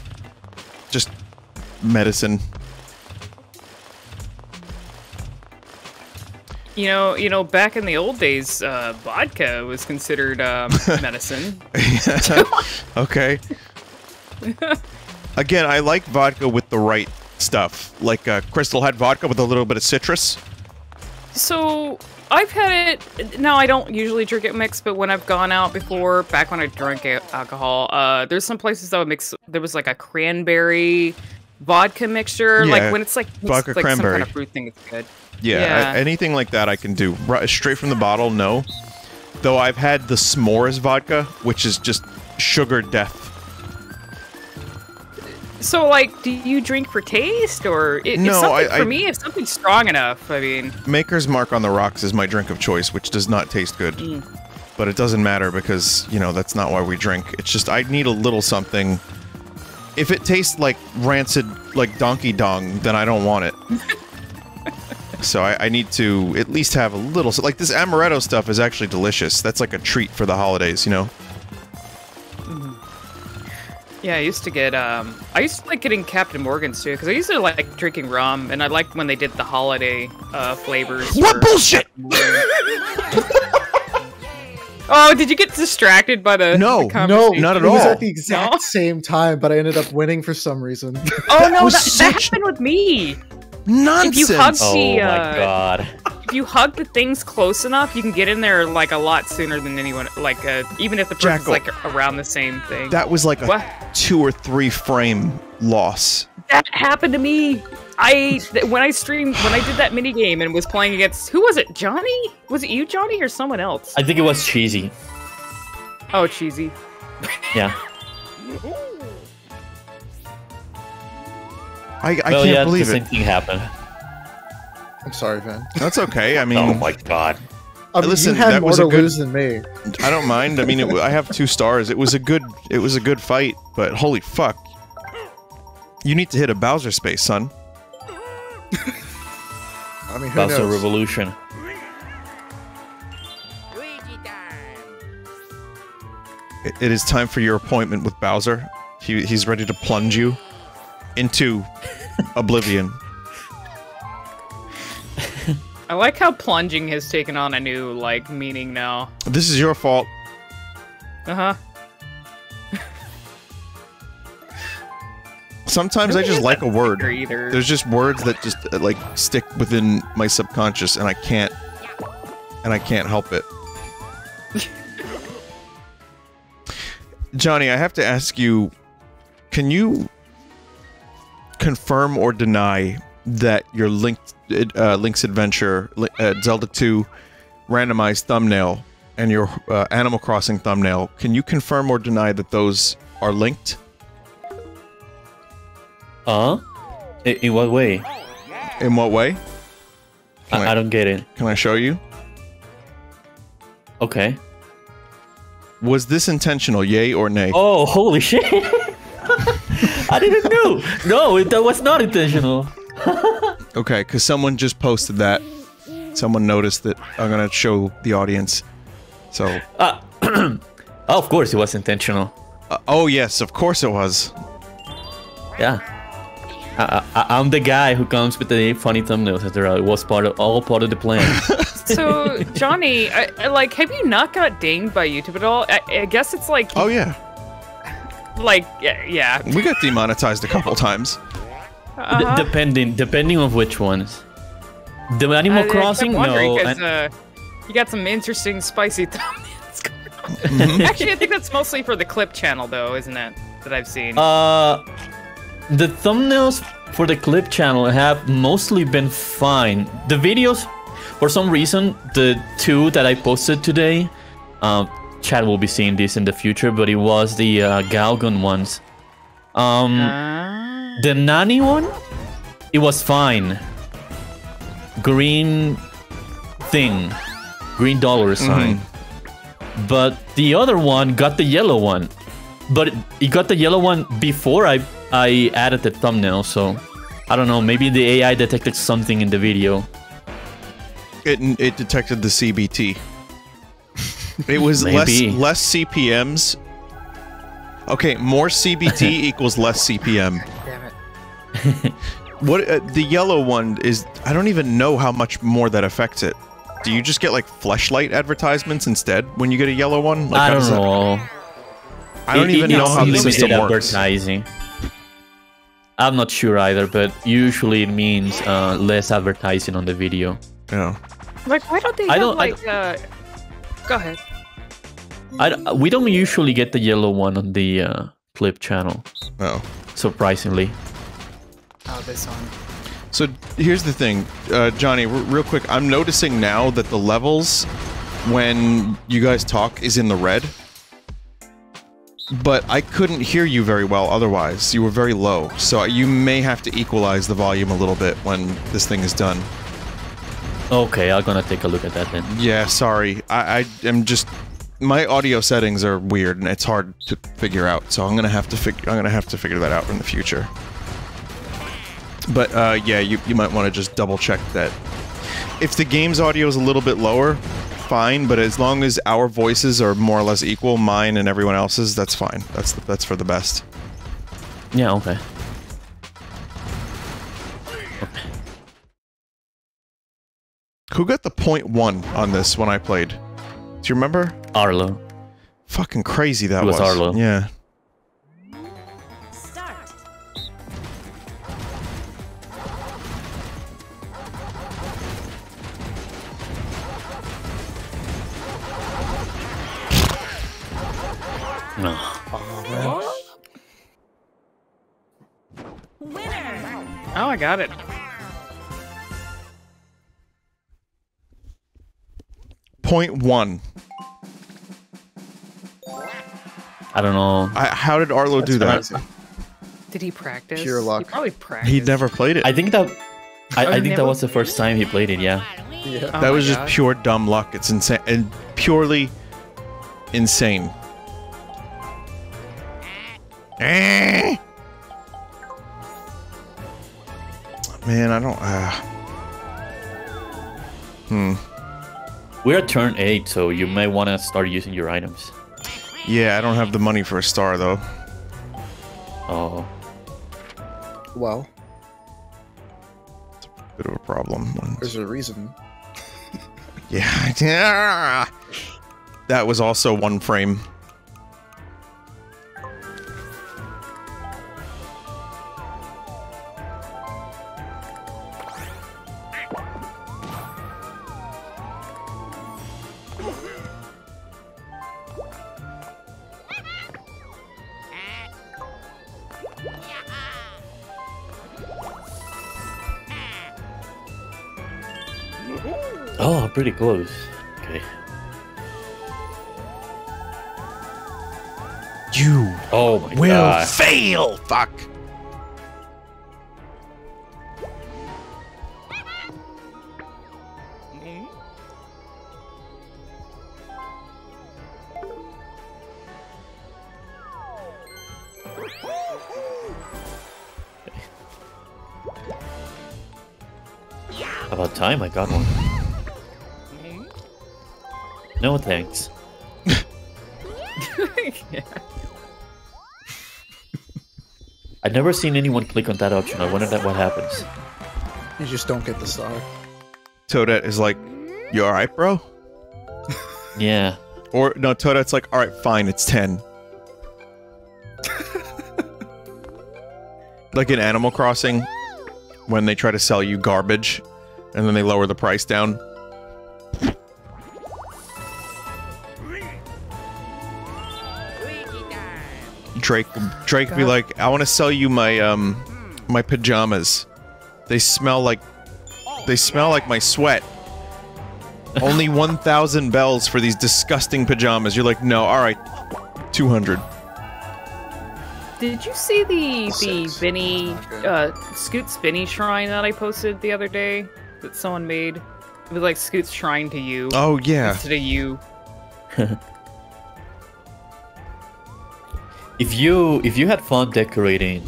Just medicine. You know, back in the old days, vodka was considered medicine. Okay. Again, I like vodka with the right stuff. Like Crystal had vodka with a little bit of citrus. So I've had it. Now, I don't usually drink it mixed, but when I've gone out before, back when I drank alcohol, there's some places that would mix. There was like a cranberry vodka mixture. Yeah, like when it's like vodka it's like cranberry, some kind of fruit thing, it's good. Yeah, yeah. Anything like that I can do straight from the bottle. No, though I've had the s'mores vodka, which is just sugar death. So, like, do you drink for taste, or no, for me, if something's strong enough, I mean... Maker's Mark on the rocks is my drink of choice, which does not taste good. Mm. But it doesn't matter because, you know, that's not why we drink. It's just, I need a little something. If it tastes like rancid, like Donkey Dong, then I don't want it. So I need to at least have a little... So, like, this amaretto stuff is actually delicious. That's like a treat for the holidays, you know? Yeah, I used to get, I used to like getting Captain Morgan's too, because I used to like drinking rum, and I liked when they did the holiday, flavors. What bullshit! Oh, did you get distracted by the No, not at all. It was at the exact same time, but I ended up winning for some reason. Oh no, that happened with me! Nonsense! If you hug the, my god. If you hug the things close enough, you can get in there like a lot sooner than anyone. Like even if the person's like around the same thing. That was like a 2 or 3 frame loss. That happened to me. When I streamed, when I did that mini game and was playing against who was it? Johnny? Was it you, Johnny, or someone else? I think it was Cheesy. Oh, Cheesy. Yeah. I can't believe it. The same thing happened. I'm sorry, man. That's okay. I mean, oh my god. I mean, listen, you had more to lose than me. I don't mind. I mean, I have 2 stars. It was a good fight, but holy fuck! You need to hit a Bowser space, son. I mean, who Bowser knows? Revolution. It is time for your appointment with Bowser. He's ready to plunge you into oblivion. I like how plunging has taken on a new, like, meaning now. This is your fault. Uh-huh. Sometimes I just like a word. There's just words that just, like, stick within my subconscious, and I can't help it. Johnny, I have to ask you, can you confirm or deny that your Link's Adventure Zelda 2 randomized thumbnail and your Animal Crossing thumbnail, can you confirm or deny that those are linked? In what way? In what way? I don't get it. Can I show you? Okay. Was this intentional, yay or nay? Oh, holy shit! I didn't know! No, that was not intentional. Okay, because someone just posted that. Someone noticed that. I'm gonna show the audience. So. Of course it was intentional. Oh yes, of course it was. Yeah. I'm the guy who comes with the funny thumbnails. It was all part of the plan. So Johnny, like, have you not got dinged by YouTube at all? I guess it's like. Oh yeah. Like yeah. We got demonetized a couple times. Uh-huh. Depending on which ones. The Animal Crossing, no. You got some interesting spicy thumbnails going on. Actually, I think that's mostly for the clip channel, though, isn't it? That I've seen. The thumbnails for the clip channel have mostly been fine. The videos, for some reason, the 2 that I posted today, Chad will be seeing this in the future, but it was the Galgun ones. The Nani one, it was fine. Green thing. Green $sign. Mm-hmm. But the other one got the yellow one. But it got the yellow one before I added the thumbnail, so... I don't know, maybe the AI detected something in the video. It detected the CBT. It was less CPMs. Okay, more CBT equals less CPM. What the yellow one is? I don't even know how much more that affects it. Do you just get like fleshlight advertisements instead when you get a yellow one? Like, I don't know. I don't even know how the system works. Advertising. I'm not sure either, but usually it means less advertising on the video. Yeah. Like, why don't they Go ahead. We don't usually get the yellow one on the flip channel. Oh. Surprisingly. Oh, this one. So here's the thing, Johnny, real quick, I'm noticing now that the levels, when you guys talk, is in the red. But I couldn't hear you very well otherwise. You were very low. So you may have to equalize the volume a little bit when this thing is done. Okay, I'm gonna take a look at that then. Yeah, sorry. I am just... My audio settings are weird and it's hard to figure out. So I'm gonna have to figure that out in the future. But, yeah, you might want to just double-check that. If the game's audio is a little bit lower, fine, but as long as our voices are more or less equal, mine and everyone else's, that's fine. That's for the best. Yeah, okay. Who got the .1 on this when I played? Do you remember? Arlo. Fucking crazy that was. It was Arlo. Yeah. No. Oh, winner! Oh, I got it. .1. I don't know. How did Arlo do that? Did he practice? Pure luck. He probably practiced. He never played it. I think that. I think that was the first time he played it. Yeah. Yeah. Oh, that was just pure dumb luck. It's insane and purely insane. Man, I don't. We're at turn 8, so you may want to start using your items. Yeah, I don't have the money for a star though. Oh. Well, it's a bit of a problem. There's a reason. Yeah. That was also one frame. Pretty close. Okay. You will fail. Fuck. About time I got one. No thanks. Yeah. I've never seen anyone click on that option. I wonder what happens. You just don't get the star. Toadette is like, "You alright, bro?" Yeah. Or no, Toadette's like, "Alright, fine, it's 10." Like in Animal Crossing, when they try to sell you garbage, and then they lower the price down. Drake be like, "I want to sell you my my pajamas. They smell like my sweat. Only 1,000 bells for these disgusting pajamas." You're like, "No, all right, 200." Did you see the Vinny Scoot's Vinny shrine that I posted the other day that someone made? It was like Scoot's shrine to you. Oh yeah, instead of you. If you had fun decorating,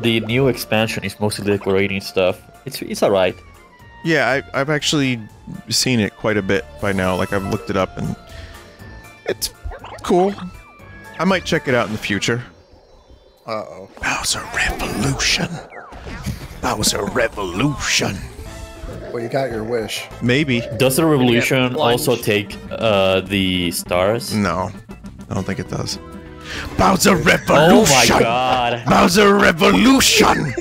the new expansion is mostly decorating stuff. It's alright. Yeah, I've actually seen it quite a bit by now. Like, I've looked it up and it's cool. I might check it out in the future. Uh-oh. Bowser Revolution. Bowser Revolution. Well, you got your wish. Maybe. Does the revolution also take the stars? No, I don't think it does. Bowser Revolution! Oh my god. Bowser Revolution!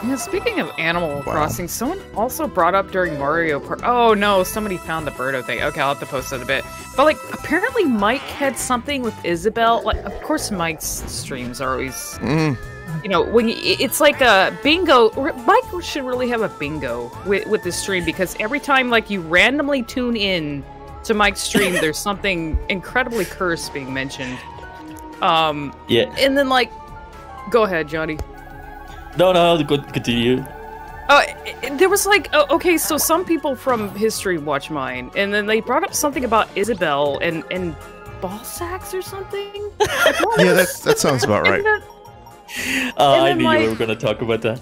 You know, speaking of Animal Crossing, someone also brought up during Mario Party. Oh no, somebody found the Birdo thing. Okay, I'll have to post it a bit. But like, apparently Mike had something with Isabel. Like, of course Mike's streams are always, you know, when it's like a bingo. Mike should really have a bingo with this stream, because every time like you randomly tune in to Mike's stream, there's something incredibly cursed being mentioned. Yeah. And then like, go ahead, Johnny. No, no, continue. There was like, okay, so some people from history watch mine, and then they brought up something about Isabel and ball sacks or something. Yeah, that sounds about right. I knew you were going to talk about that.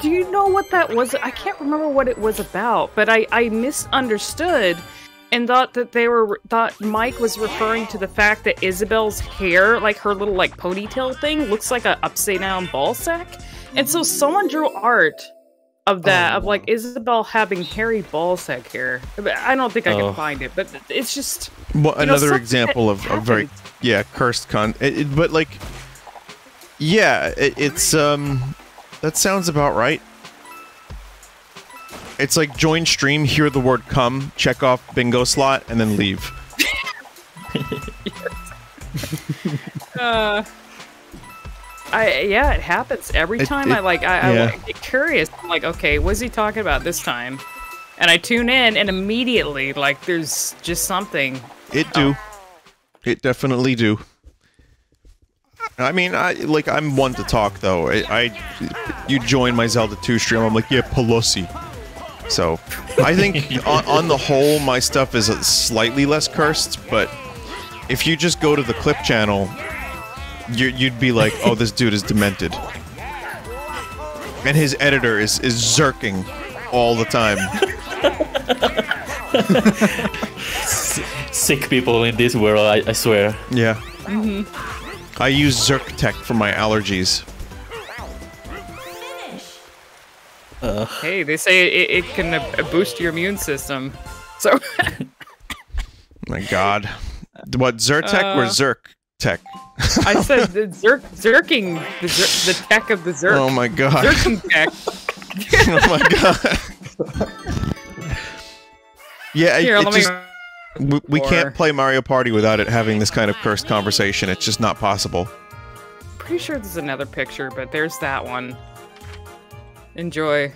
Do you know what that was? I can't remember what it was about, but I misunderstood and thought that thought Mike was referring to the fact that Isabel's hair, like her little like ponytail thing, looks like an upside down ball sack. And so someone drew art of that, of like Isabel having hairy ballsack hair. I don't think I can find it, but it's just another example of a very cursed con. But like, yeah, it's that sounds about right. It's like join stream, hear the word "come," check off bingo slot, and then leave. Yeah, it happens every time. I get curious. I'm like, okay, what's he talking about this time? And I tune in, and immediately, like, there's just something. It definitely do. I mean, I'm one to talk though. You join my Zelda 2 stream, I'm like, yeah, Pelosi. So, I think on the whole, my stuff is slightly less cursed. But if you just go to the clip channel, You'd be like, oh, this dude is demented, and his editor is zerking all the time. Sick people in this world, I swear. Yeah. Mm-hmm. I use Zyrtec for my allergies. Hey, they say it can boost your immune system. So. My God, what, Zyrtec or Zyrtec? Tech. I said the zerking, the tech of the zerk. Oh my god. Zerking tech. Oh my god. Yeah, here, we can't play Mario Party without it having this kind of cursed conversation. It's just not possible. Pretty sure there's another picture, but there's that one. Enjoy.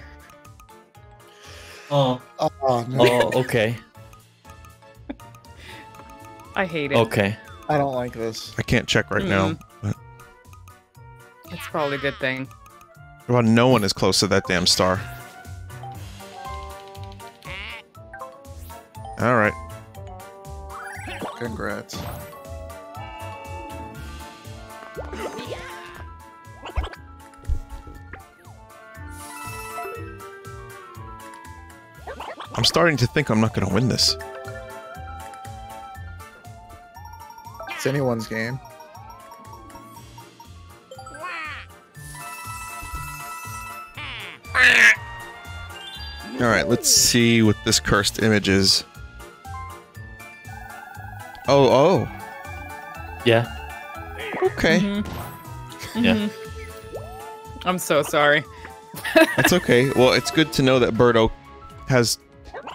Oh, no. Oh, okay. I hate it. Okay. I don't like this. I can't check right now. But... That's probably a good thing. Well, no one is close to that damn star. All right. Congrats. I'm starting to think I'm not going to win this. It's anyone's game. Alright, let's see what this cursed image is. Oh. Yeah. Okay. Mm-hmm. Mm-hmm. Yeah. I'm so sorry. That's okay. Well, it's good to know that Birdo has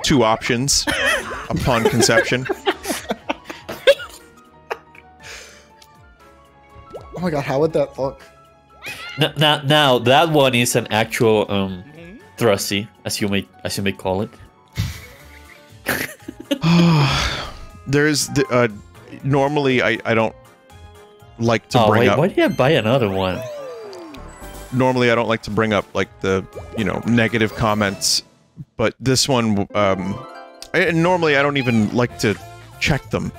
two options upon conception. Oh my god, how would that look? Now that one is an actual thrusty, as you may call it. There's the normally I don't like to bring up. Why did I buy another one? Normally I don't like to bring up like the negative comments, but this one normally I don't even like to check them.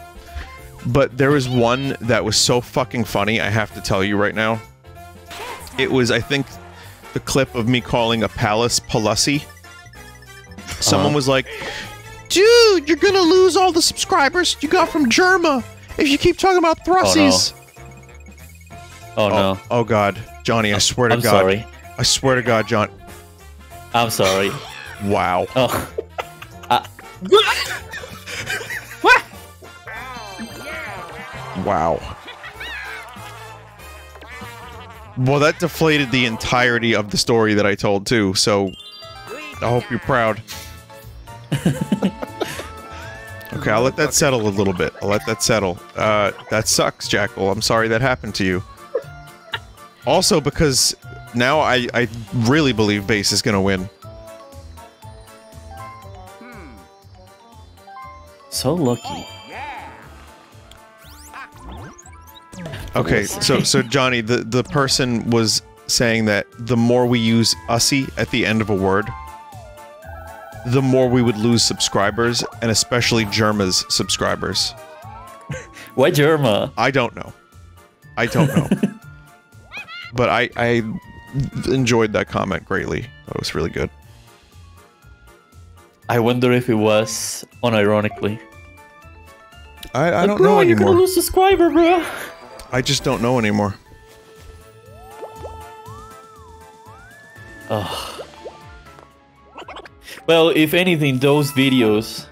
But there was one that was so fucking funny, I have to tell you right now. It was, I think, the clip of me calling a palace Pelosi. Someone was like, dude, you're gonna lose all the subscribers you got from Jerma if you keep talking about thrussies. Oh, no. Oh, God. Johnny, I swear to God. I'm sorry. I swear to God, John. I'm sorry. Wow. Oh. What? What? Wow. Well, that deflated the entirety of the story that I told, too, so I hope you're proud. Okay, I'll let that settle a little bit. I'll let that settle. That sucks, Jackal. I'm sorry that happened to you. Also, because now I really believe Bass is gonna win. So lucky. Okay, so Johnny, the person was saying that the more we use "ussy" at the end of a word, the more we would lose subscribers, and especially Jerma's subscribers. Why Jerma? I don't know. I don't know. But I enjoyed that comment greatly. That was really good. I wonder if it was unironically. I don't know anymore. You're gonna lose subscriber, bro. I just don't know anymore. Oh. Well, if anything, those videos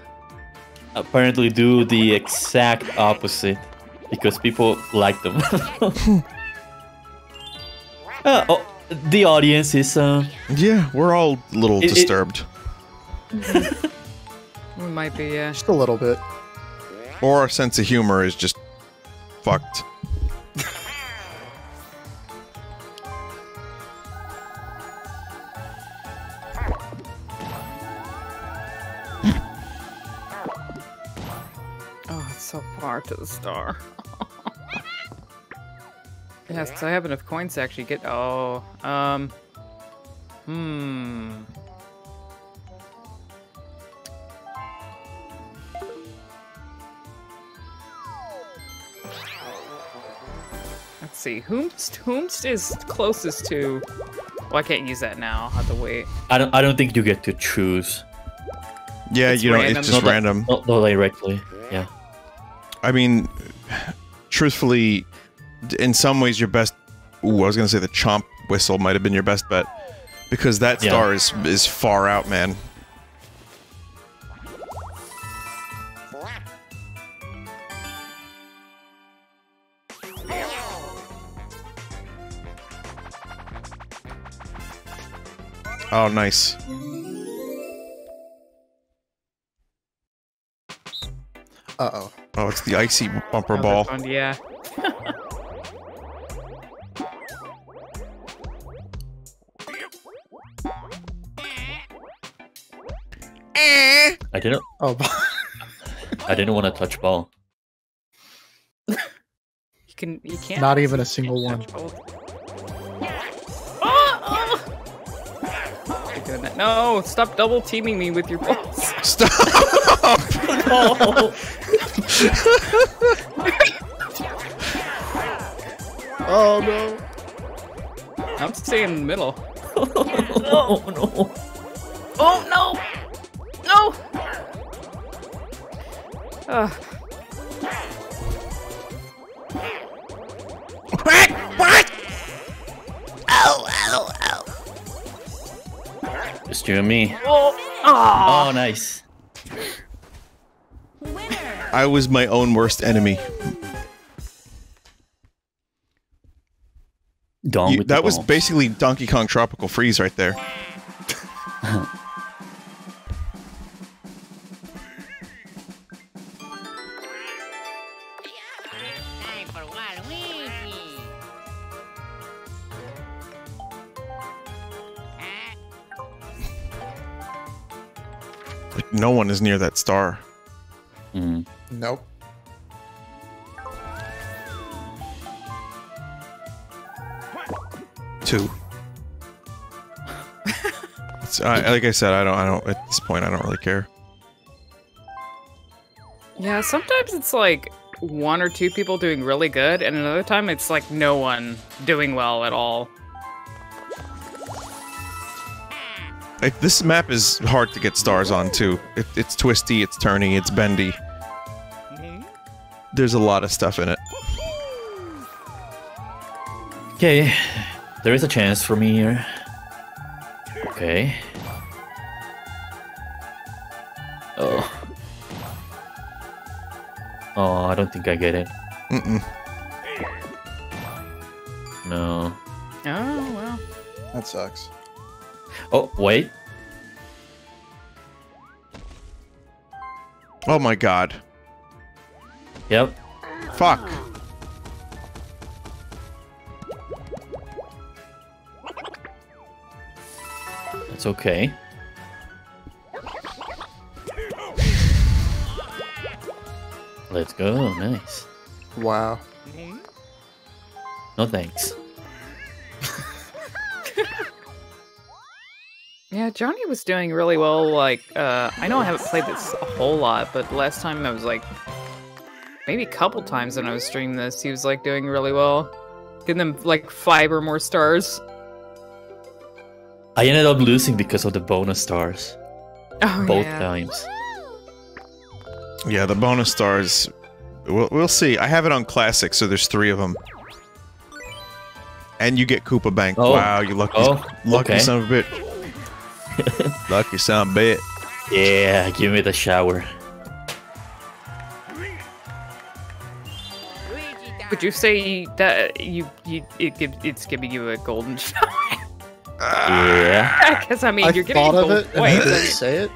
apparently do the exact opposite because people like them. Oh, the audience is... yeah, we're all a little disturbed. We might be, yeah. Just a little bit. Or our sense of humor is just fucked. Oh, it's so far to the star. Yes, because I have enough coins to actually get... Oh, let's see. Whomst is closest to... Well, I can't use that now. I'll have to wait. I don't think you get to choose. Yeah, it's random. It's just not random. Not directly, yeah. I mean, truthfully... In some ways, your best... Ooh, I was gonna say the chomp whistle might have been your best bet. Because that star is far out, man. Oh, nice. Uh-oh. Oh, it's the icy bumper ball. Fun, yeah. I didn't. Oh, I didn't want to touch ball. You can't. Not even a single one. Oh! No! Stop double teaming me with your balls. Stop! No. Oh no! I'm staying in the middle. Oh no! Oh no! No! What? What? Ow, ow, ow. It's you and me. Oh, oh nice. I was my own worst enemy. That was basically Donkey Kong Tropical Freeze right there. No one is near that star. Mm. Nope. Two. Like I said, I don't. At this point, I don't really care. Yeah, sometimes it's like one or two people doing really good, and another time it's like no one doing well at all. Like, this map is hard to get stars on, too. It's twisty, it's turny, it's bendy. There's a lot of stuff in it. Okay, there is a chance for me here. Okay. Oh. Oh, I don't think I get it. Mm-mm. No. Oh, well. That sucks. Oh, wait. Oh my god. Yep. Fuck. That's okay. Let's go, nice. Wow. No thanks. Yeah, Johnny was doing really well, like, I know I haven't played this a whole lot, but last time I was like, maybe a couple times when I was streaming this, he was like doing really well. Getting them like 5 or more stars. I ended up losing because of the bonus stars. Oh, both times. Yeah, the bonus stars. We'll see. I have it on classic, so there's 3 of them. And you get Koopa Bank. Oh. Wow, you lucky, lucky son of a bitch. Lucky son of a bitch. Yeah, give me the shower. Would you say that it's giving you a golden shower? Yeah. Because I mean, you're getting gold. Wait, did you say it?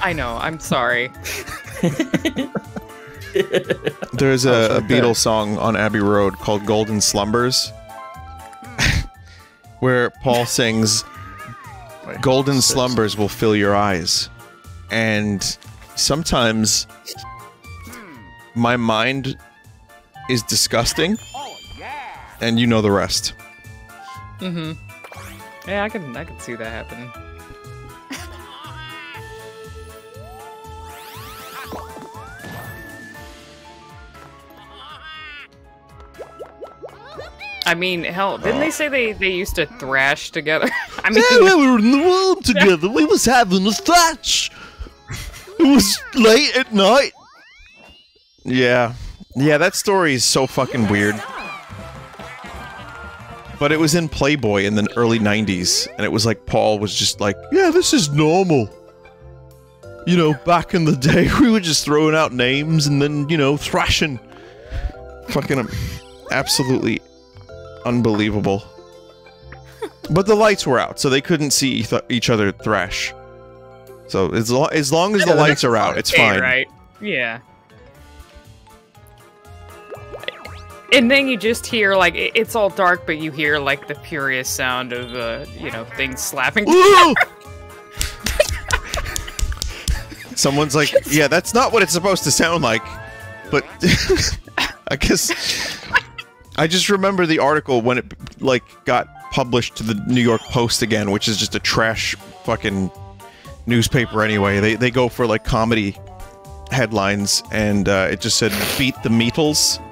I know. I'm sorry. There's a Beatles song on Abbey Road called "Golden Slumbers," where Paul sings, "Golden slumbers will fill your eyes," and sometimes my mind is disgusting, and you know the rest. Mm-hmm. Yeah, I can see that happening. I mean, hell, didn't they say they used to thrash together? I mean, yeah, we were in the room together. We was having a thrash. It was late at night. Yeah, yeah, that story is so fucking weird. But it was in Playboy in the early 90s, and it was like Paul was just like, yeah, this is normal. You know, back in the day, we were just throwing out names and then, you know, thrashing. Fucking absolutely unbelievable. But the lights were out, so they couldn't see each other thrash. So as long as the lights are out, it's fine. Right? Yeah. And then you just hear, like, it's all dark, but you hear, like, the furious sound of, you know, things slapping. Someone's like, yeah, that's not what it's supposed to sound like. But I guess I just remember the article when it, like, got published to the New York Post again, which is just a trash fucking newspaper anyway. They go for, like, comedy headlines, and it just said, beat the Meatles.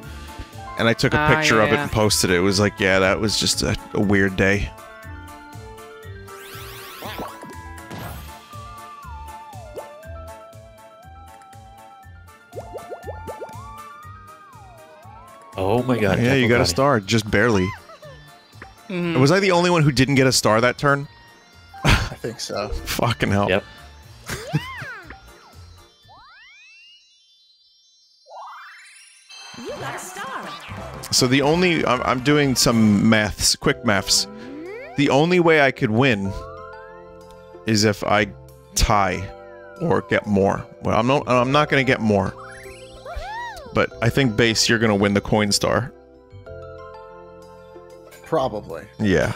And I took a picture of it and posted it. It was like, yeah, that was just a weird day. Oh my god. Yeah, you got a star, just barely. Mm-hmm. Was I the only one who didn't get a star that turn? I think so. Fucking hell. Yep. So the only... I'm doing some maths, quick maths. The only way I could win is if I tie or get more. Well, I'm not going to get more. But I think, Base, you're going to win the coin star. Probably. Yeah.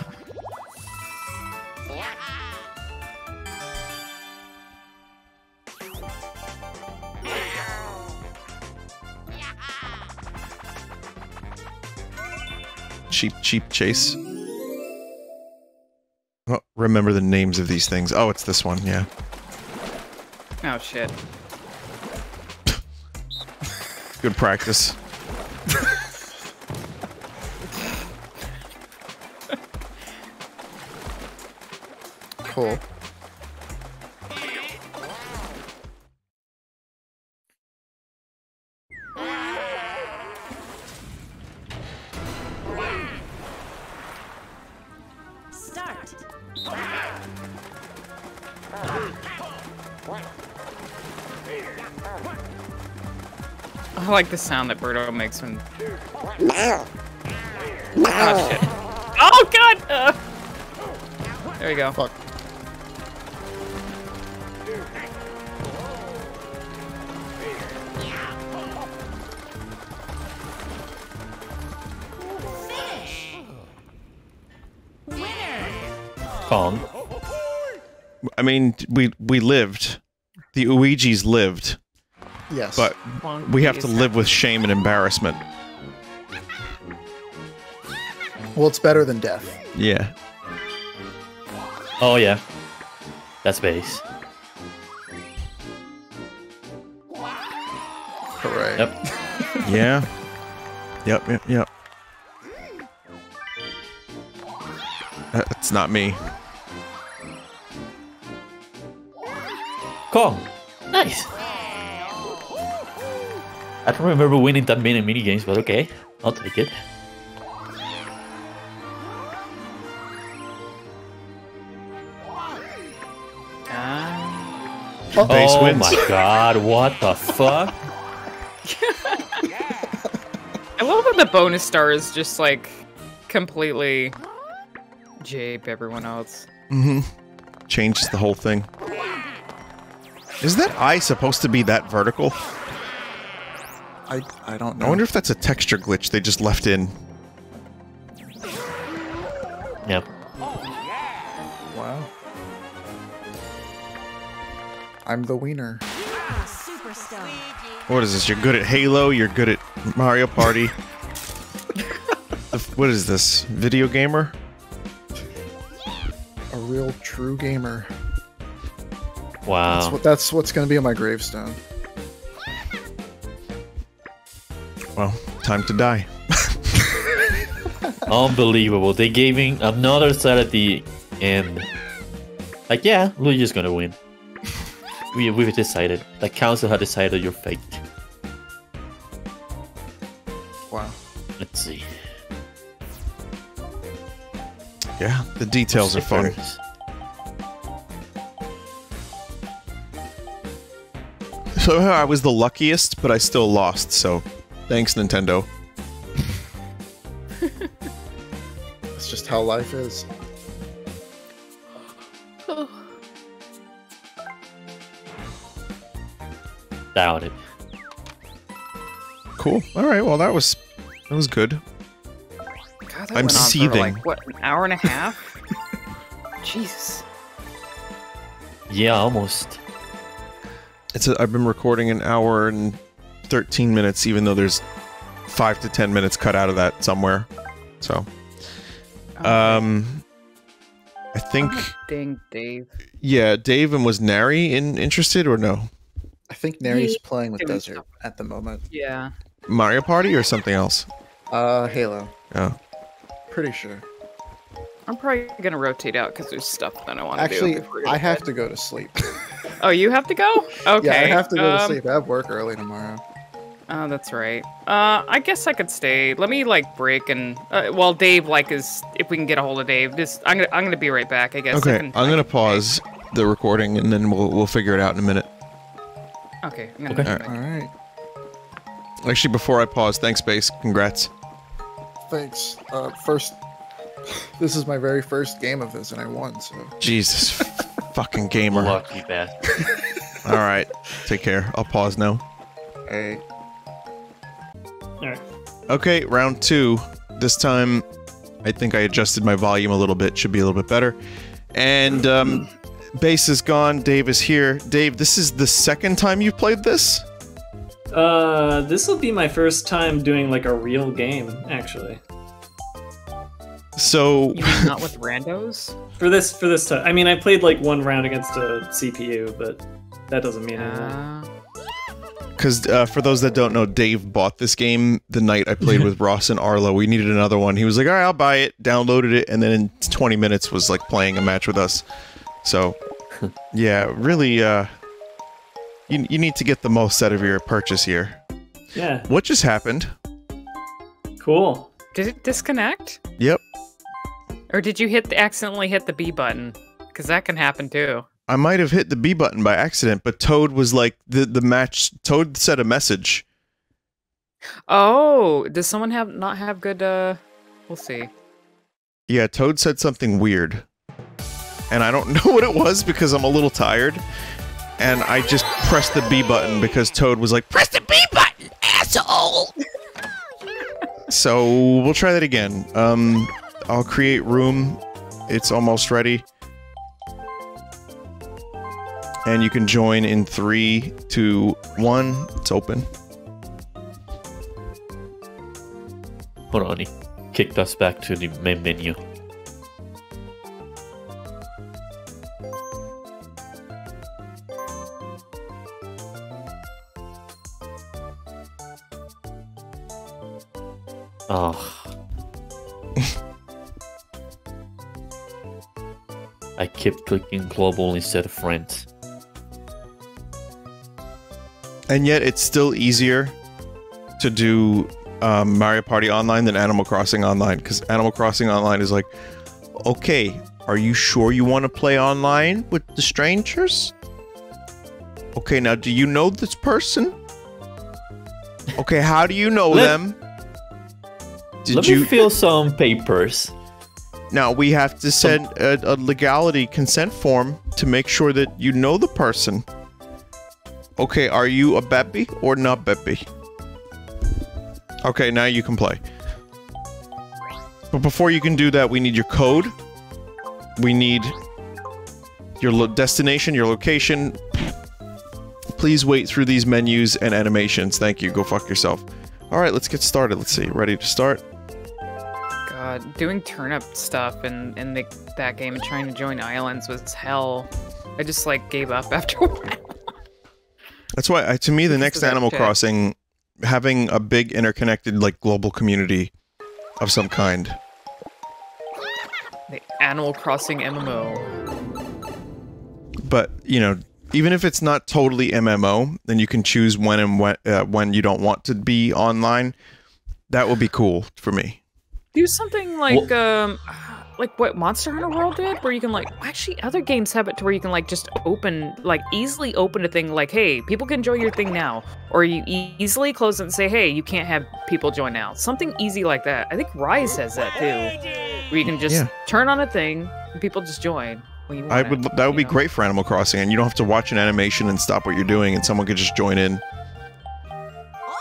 Cheap, cheap chase. Oh, remember the names of these things. Oh, it's this one, yeah. Oh, shit. Good practice. Cool. I like the sound that Birdo makes when... Oh, shit. Oh, God! There we go. Fuck. Kong. I mean, we lived. The Uigis lived. Yes. But we have to live with shame and embarrassment. Well, it's better than death. Yeah. Oh, yeah. That's base. Hooray. Yep. Yeah. Yep, yep, yep. That's not me. Cool. Nice. I don't remember winning that many minigames, but okay. I'll take it. Oh wins. My god, what the fuck? I love when the bonus star is just like completely jape everyone else. Mm-hmm. Changes the whole thing. Is that eye supposed to be that vertical? I don't know. I wonder if that's a texture glitch they just left in. Yep. Wow. I'm the wiener. What is this? You're good at Halo, you're good at Mario Party. What is this? Video gamer? A real true gamer. Wow. That's what's going to be on my gravestone. Well, time to die. Unbelievable. They gave him another set at the end. Like, yeah, Luigi's going to win. We've decided. The council had decided your fate. Wow. Let's see. Yeah, the details are fun. So I was the luckiest, but I still lost, so thanks, Nintendo. That's just how life is. Oh. Doubt it. Cool. Alright, well that was good. God, that I'm seething. For like, what, an hour and a half? Jesus. Yeah, almost. I've been recording an hour and 13 minutes, even though there's 5 to 10 minutes cut out of that somewhere. So, I think. Dang, Dave. Yeah, Dave, and was Nary interested or no? I think Nary's playing with Desert at the moment. Yeah. Mario Party or something else? Halo. Oh. Pretty sure. I'm probably gonna rotate out because there's stuff that I want to do. Actually, I have to go to sleep. Oh, you have to go? Okay. Yeah, I have to go to sleep. I have work early tomorrow. Oh, that's right. I guess I could stay. Let me like break and while Dave is, if we can get a hold of Dave, I'm gonna be right back. I guess. Okay. I'm gonna pause the recording and then we'll figure it out in a minute. Okay. I'm gonna All right. Actually, before I pause, thanks, Base. Congrats. Thanks. First, this is my very first game of this, and I won. So. Jesus. Fucking gamer. Lucky bastard. All right, take care. I'll pause now. Hey. All right. Okay, round two. This time, I think I adjusted my volume a little bit. Should be a little bit better. And Bass is gone. Dave is here. Dave, this is the second time you've played this. This will be my first time doing like a real game, actually. So you mean not with randos? For this time. I mean, I played like one round against a CPU, but that doesn't mean anything. Because for those that don't know, Dave bought this game the night I played with Ross and Arlo. We needed another one. He was like, "All right, I'll buy it." Downloaded it, and then in 20 minutes was like playing a match with us. So yeah, really, you need to get the most out of your purchase here. Yeah. What just happened? Cool. Did it disconnect? Yep. Or did you accidentally hit the B button? Because that can happen too. I might have hit the B button by accident, but Toad was like Toad said a message. Oh, does someone not have good? We'll see. Yeah, Toad said something weird, and I don't know what it was because I'm a little tired, and I just pressed the B button because Toad was like, "Press the B button, asshole." So we'll try that again. I'll create room. It's almost ready. And you can join in 3, 2, 1. It's open. Hold on, he kicked us back to the main menu. Oh. I kept clicking global instead of friends. And yet it's still easier to do Mario Party Online than Animal Crossing Online, because Animal Crossing Online is like, okay, are you sure you want to play online with the strangers? Okay, now do you know this person? Okay, how do you know them? Let me fill some papers. Now we have to send a legality consent form to make sure that you know the person. Okay, are you a Beppy or not Beppy? Okay, now you can play. But before you can do that, we need your code. We need your destination, your location. Please wait through these menus and animations. Thank you. Go fuck yourself. All right, let's get started. Let's see. Ready to start? God, doing turnip stuff in that game and trying to join islands was hell. I just, like, gave up after a while. That's why, to me, the next Animal Crossing... having a big interconnected, like, global community of some kind. The Animal Crossing MMO. But, you know, even if it's not totally MMO, then you can choose when you don't want to be online. That would be cool for me. Do something like, like what Monster Hunter World did, where you can, like, actually other games have it to where you can, like, just open, like, easily open a thing, like, hey, people can join your thing now. Or you easily close it and say, hey, you can't have people join now. Something easy like that. I think Rise has that, too. Where you can just turn on a thing, and people just join. When you want that would be great for Animal Crossing, and you don't have to watch an animation and stop what you're doing, and someone could just join in.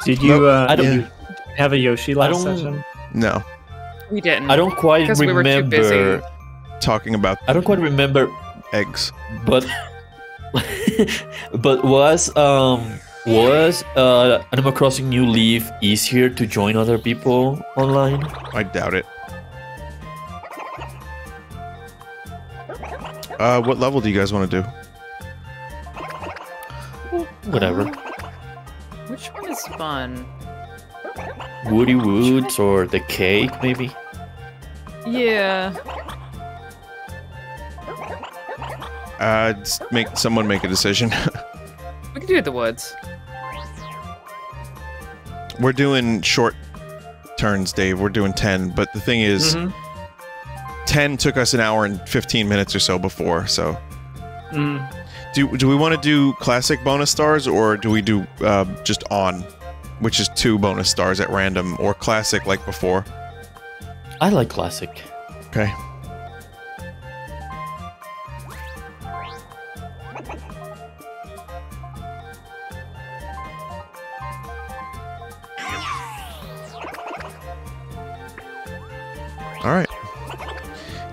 Did you, have a Yoshi last session? No. We didn't. I don't quite remember. We were too busy talking about. I don't quite remember eggs, but but was Animal Crossing New Leaf easier to join other people online? I doubt it. What level do you guys want to do? Whatever. Which one is fun? Woody Woods or the cake, maybe? Yeah. Someone make a decision. We can do it the woods. We're doing short turns, Dave. We're doing 10, but the thing is, 10 took us an hour and 15 minutes or so before, so... Do we want to do classic bonus stars, or do we do just on? Which is 2 bonus stars at random, or classic like before. I like classic. Okay. Alright.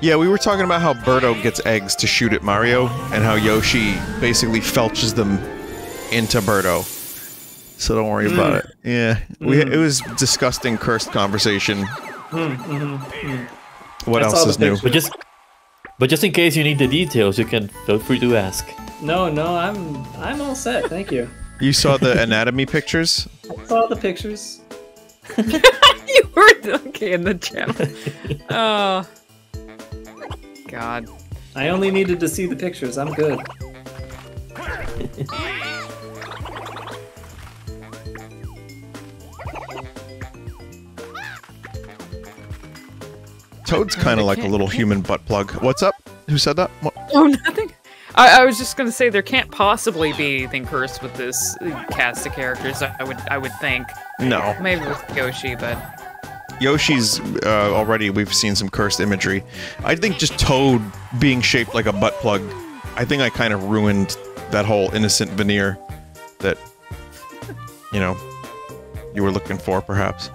Yeah, we were talking about how Birdo gets eggs to shoot at Mario, and how Yoshi basically felches them into Birdo. So don't worry about it. Yeah, it was disgusting, cursed conversation. What else is new? But just in case you need the details, you can feel free to ask. No, I'm all set. Thank you. You saw the anatomy pictures? I saw the pictures. You were okay in the channel. Oh, God! I only needed to see the pictures. I'm good. Toad's kind of like a little human butt plug. What's up? Who said that? What? Oh, nothing. I was just going to say there can't possibly be anything cursed with this cast of characters. I would think. No. Maybe with Yoshi, but Yoshi's already. We've seen some cursed imagery. I think just Toad being shaped like a butt plug. I think I kind of ruined that whole innocent veneer that, you know, you were looking for, perhaps.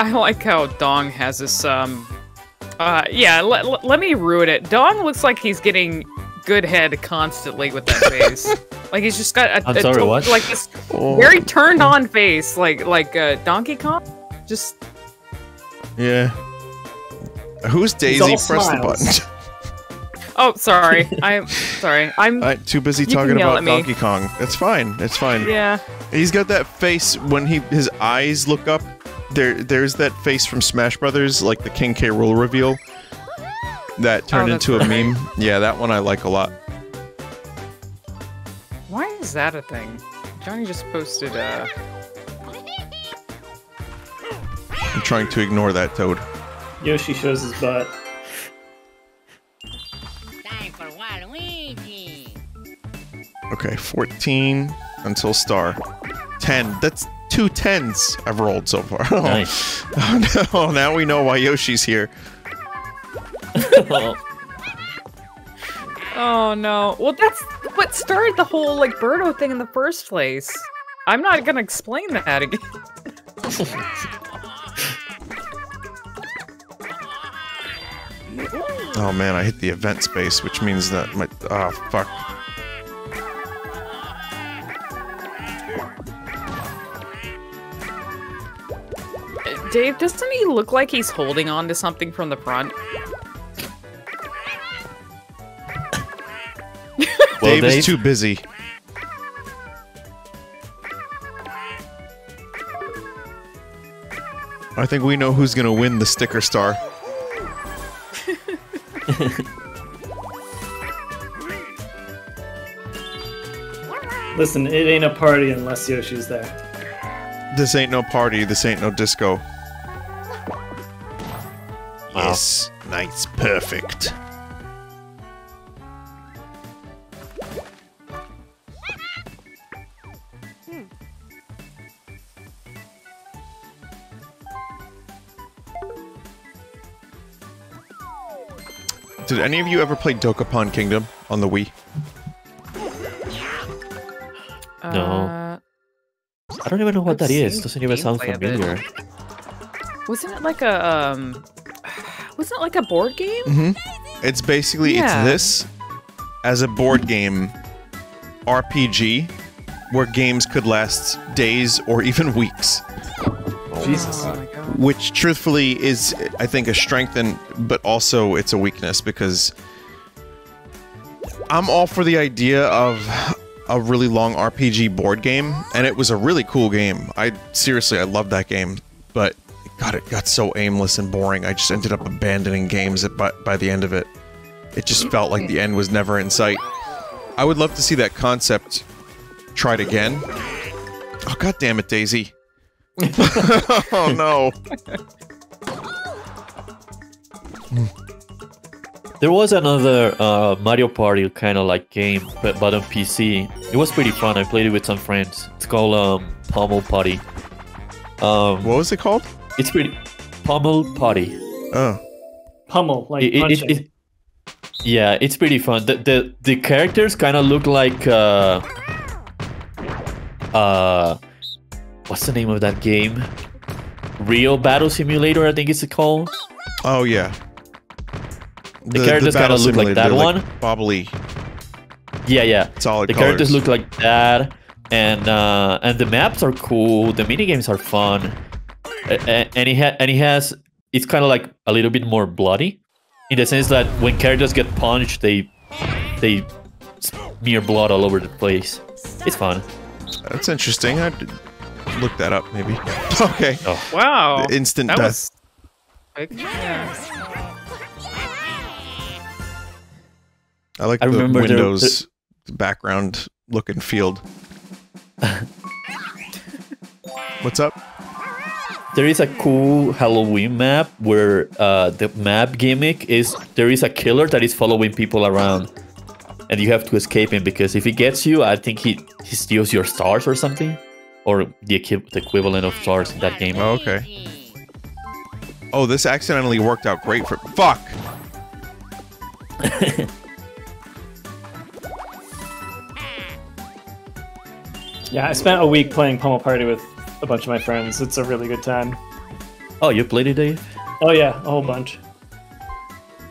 I like how Dong has this, yeah, let me ruin it. Dong looks like he's getting good head constantly with that face. Like, he's just got a sorry, what? Like this very turned-on face, like Donkey Kong. Just... yeah. Who's Daisy? Press the button. Oh, sorry. I'm sorry. I'm too busy talking about Donkey Kong. It's fine. It's fine. Yeah. He's got that face when his eyes look up. There's that face from Smash Brothers, like the King K. Rool reveal. That turned into a meme. Yeah, that one I like a lot. Why is that a thing? Johnny just posted a... I'm trying to ignore that, Toad. Yoshi shows his butt. Time for Waluigi. Okay, 14 until star. 10. That's 2 tens I've rolled so far. Oh, nice. Oh no, now we know why Yoshi's here. Oh no. Well, that's what started the whole, like, Birdo thing in the first place. I'm not gonna explain that again. Oh man, I hit the event space, which means that my... ah, oh, fuck. Dave, doesn't he look like he's holding on to something from the front? Well, Dave is too busy. I think we know who's gonna win the sticker star. Listen, it ain't a party unless Yoshi's there. This ain't no party, this ain't no disco. Wow. Yes, nice, perfect. Did any of you ever play Dokapon Kingdom on the Wii? No. I don't even know what that is. Doesn't even sound familiar. Wasn't it like a wasn't it like a board game? Mm-hmm. It's basically it's this as a board game RPG where games could last days or even weeks. Jesus. Oh, which truthfully is, I think, a strength, and but also it's a weakness, because I'm all for the idea of a really long RPG board game, and it was a really cool game. I loved that game, but God, it got so aimless and boring. I just ended up abandoning games by the end of it. It just felt like the end was never in sight. I would love to see that concept tried again. Oh, God damn it, Daisy. Oh no. There was another Mario Party kind of like game, but on PC. It was pretty fun. I played it with some friends. It's called Pummel Party. What was it called? It's pretty... Pummel Party. Oh. Pummel, like punching. Yeah, it's pretty fun. The characters kind of look like... what's the name of that game? Real Battle Simulator, I think it's called. Oh, yeah. The characters kind of look like that one. Like bobbly. Yeah, yeah. Solid colors. Characters look like that. And the maps are cool. The minigames are fun. And it has... It's kind of like a little bit more bloody. In the sense that when characters get punched, they smear blood all over the place. It's fun. That's interesting. Look that up, maybe. Okay. Oh. Wow. Instant death. Was... I like the Windows background look and field. What's up? There is a cool Halloween map where the map gimmick is there is a killer that is following people around, and you have to escape him because if he gets you, I think he steals your stars or something, or the equivalent of stars in that game. Oh, okay. Oh, this accidentally worked out great for fuck. Yeah, I spent a week playing Pummel Party with a bunch of my friends. It's a really good time. Oh, you played it, Dave? Oh yeah, a whole bunch.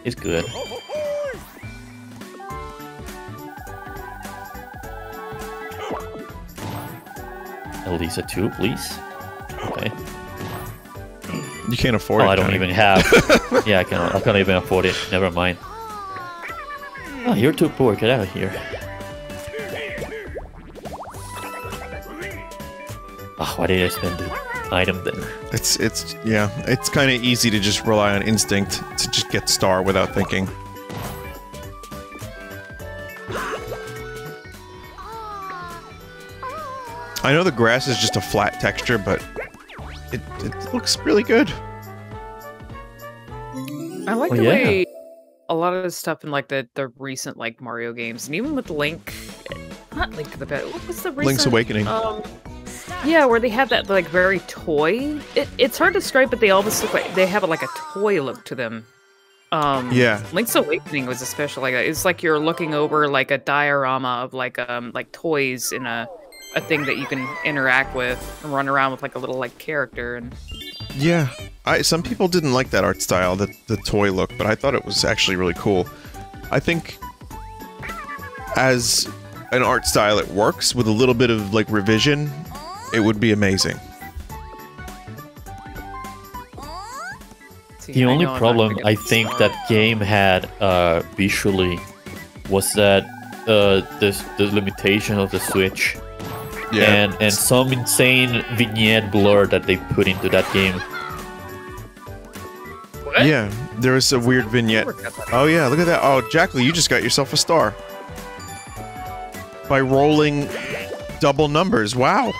It's good. Elisa 2, please. Okay. You can't afford it. Oh, I don't even have. Yeah, I can't even afford it. Never mind. Oh, you're too poor. Get out of here. Oh, why did I spend the item then? It's yeah. It's kind of easy to just rely on instinct to just get star without thinking. I know the grass is just a flat texture, but it looks really good. I like the way a lot of the stuff in like the recent like Mario games, and even with Link, not Link to the Past. What was the recent Link's Awakening? Yeah, where they have that like very toy. It's hard to describe, but they almost look like they have like a toy look to them. Yeah, Link's Awakening was especially like that. It's like you're looking over like a diorama of like toys in a thing that you can interact with and run around with like a little like character. And yeah, some people didn't like that art style, the toy look, but I thought it was actually really cool. I think as an art style it works. With a little bit of like revision, it would be amazing. The only problem I think that game had visually was that the limitation of the Switch. Yeah. And some insane vignette blur that they put into that game. What? Yeah, there is a weird vignette. Oh yeah, look at that. Oh, Jackley, you just got yourself a star. By rolling double numbers. Wow.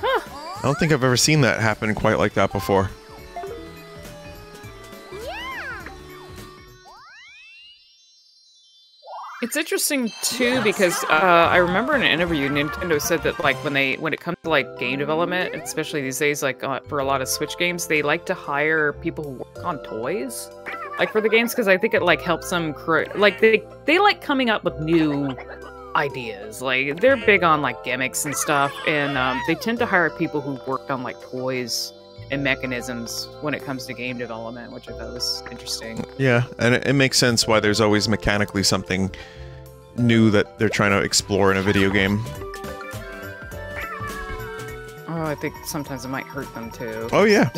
Huh. I don't think I've ever seen that happen quite like that before. It's interesting too because I remember in an interview Nintendo said that like when it comes to like game development, especially these days, like for a lot of Switch games, they like to hire people who work on toys, like for the games, because I think it like helps them create like they like coming up with new ideas. Like they're big on like gimmicks and stuff, and they tend to hire people who work on like toys and mechanisms when it comes to game development, which I thought was interesting. Yeah, and it makes sense why there's always mechanically something new that they're trying to explore in a video game. Oh, I think sometimes it might hurt them too. Oh yeah.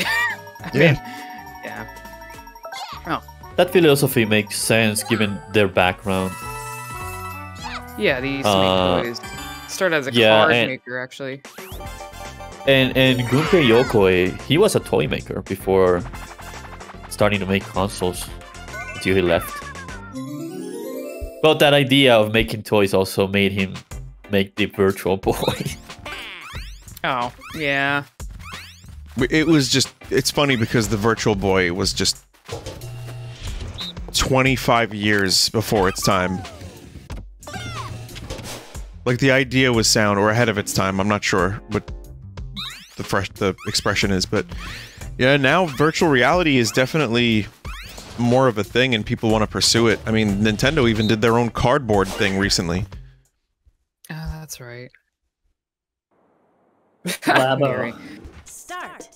I mean, yeah. Oh. That philosophy makes sense given their background. Yeah, they used to make toys. Started as a card maker actually. And Gunpei Yokoi, he was a toy maker before starting to make consoles until he left. But that idea of making toys also made him make the Virtual Boy. Oh, yeah. It was just, it's funny because the Virtual Boy was just 25 years before its time. Like the idea was sound or ahead of its time, I'm not sure, but the expression is, but yeah, now virtual reality is definitely more of a thing and people want to pursue it. I mean, Nintendo even did their own cardboard thing recently. Oh, that's right. Labo. Start.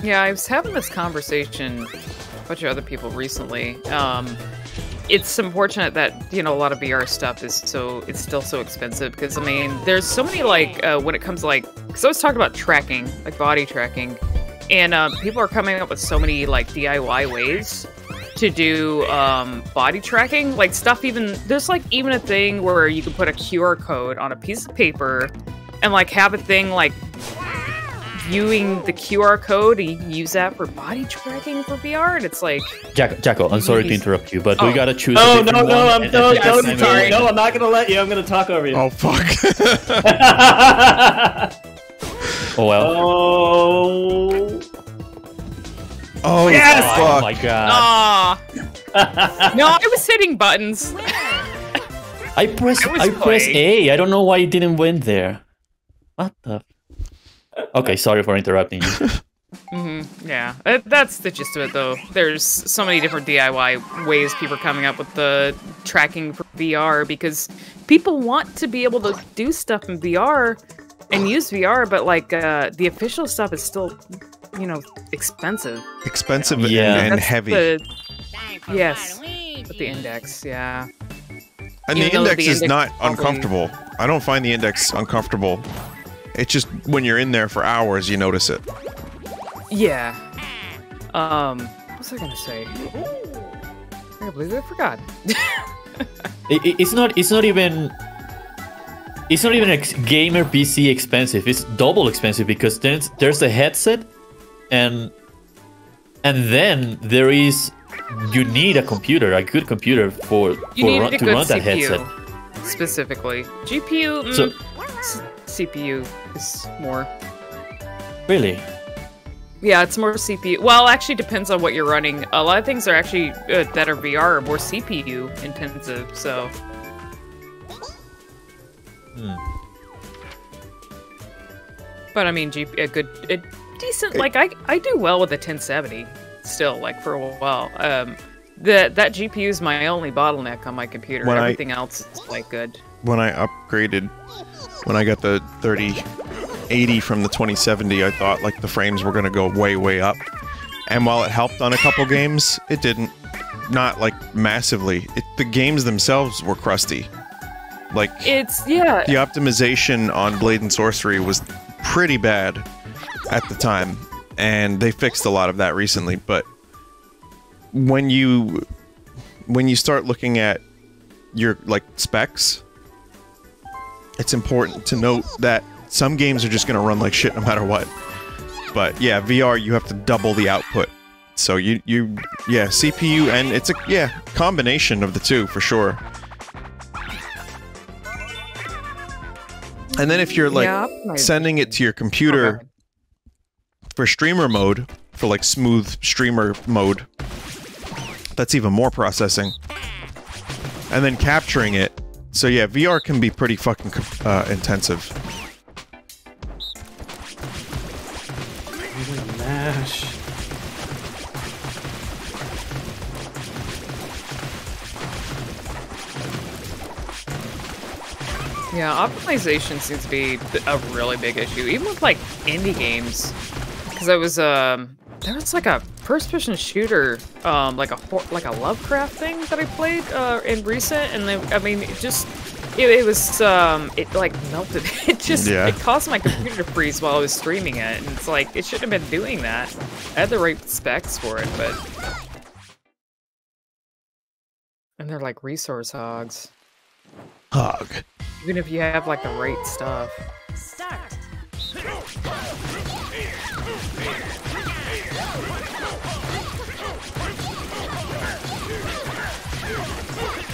Yeah, I was having this conversation with a bunch of other people recently. It's unfortunate that, you know, a lot of VR stuff is it's still so expensive because, I mean, there's so many, like, when it comes to, like, because I was talking about tracking, like body tracking, and people are coming up with so many, like, DIY ways to do body tracking, like, stuff even, there's, like, even a thing where you can put a QR code on a piece of paper and, like, have a thing, like, viewing the QR code and you can use that for body tracking for VR, and it's like... Jackal, I'm sorry to interrupt you, but we gotta choose a different one. No, I'm not gonna let you. I'm gonna talk over you. Oh, fuck. Oh, well. Oh, yes! Fuck. Oh, my God. No, I was hitting buttons. I pressed A. I don't know why it didn't win there. What the... Okay, sorry for interrupting you. Yeah, that's the gist of it, though. There's so many different DIY ways people are coming up with the tracking for VR, because people want to be able to do stuff in VR and use VR, but, like, the official stuff is still, you know, expensive. Expensive and heavy. Yes, with the Index, yeah. And the index is not uncomfortable. I don't find the Index uncomfortable. It's just when you're in there for hours, you notice it. Yeah. What was I gonna say? I believe I forgot. It's not even a gamer PC expensive. It's double expensive, because then there's a headset, and then there is you need a computer, a good computer to run that CPU headset. Specifically, GPU. CPU is more. Really? Yeah, it's more CPU. Well, actually, depends on what you're running. A lot of things are actually that are VR are more CPU intensive. So. But I mean, a decent. Like I do well with a 1070 still. Like for a while. That GPU is my only bottleneck on my computer. Everything else is quite good. When I upgraded, when I got the 3080 from the 2070, I thought like the frames were gonna go way, way up. And while it helped on a couple games, it didn't. Not like massively. The games themselves were crusty. Like the optimization on Blade and Sorcery was pretty bad at the time, and they fixed a lot of that recently. But when you start looking at your like specs, it's important to note that some games are just going to run like shit no matter what. But yeah, VR, you have to double the output. So yeah, CPU and it's a, yeah, combination of the two for sure. And then if you're like sending it to your computer for streamer mode, for like smooth streamer mode, that's even more processing. And then capturing it. So yeah, VR can be pretty fucking intensive. Mash. Yeah, optimization seems to be a really big issue, even with like indie games. Because I was there was like a first-person shooter, like a Lovecraft thing that I played in recent, and then, I mean, it just it was it like melted. It just it caused my computer to freeze while I was streaming it, and it's like it shouldn't have been doing that. I had the right specs for it, but and they're like resource hogs. Even if you have like the right stuff. Start.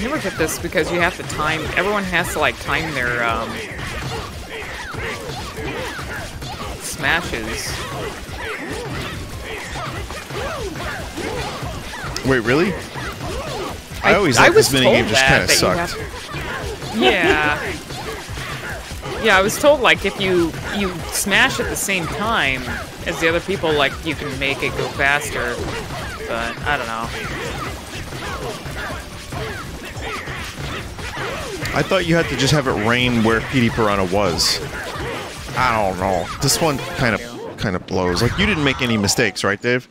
You never get this because you have to time. Everyone has to like time their smashes. Wait, really? I always thought this minigame just kind of sucked. Yeah, I was told like if you smash at the same time as the other people, like you can make it go faster. But I don't know. I thought you had to just have it rain where PD Piranha was. I don't know. This one kind of blows. Like, you didn't make any mistakes, right, Dave?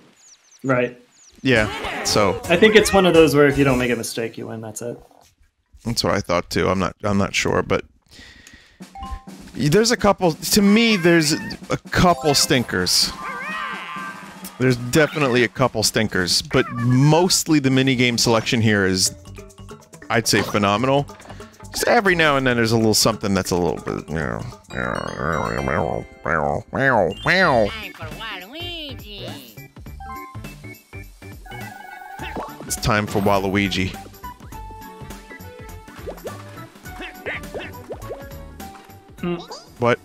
Right. Yeah, so... I think it's one of those where if you don't make a mistake, you win. That's it. That's what I thought, too. I'm not sure, but... There's a couple... To me, there's a couple stinkers. There's definitely a couple stinkers, but mostly the minigame selection here is, I'd say, phenomenal. Because every now and then there's a little something that's a little bit, you know. Time for Waluigi. It's time for Waluigi. What?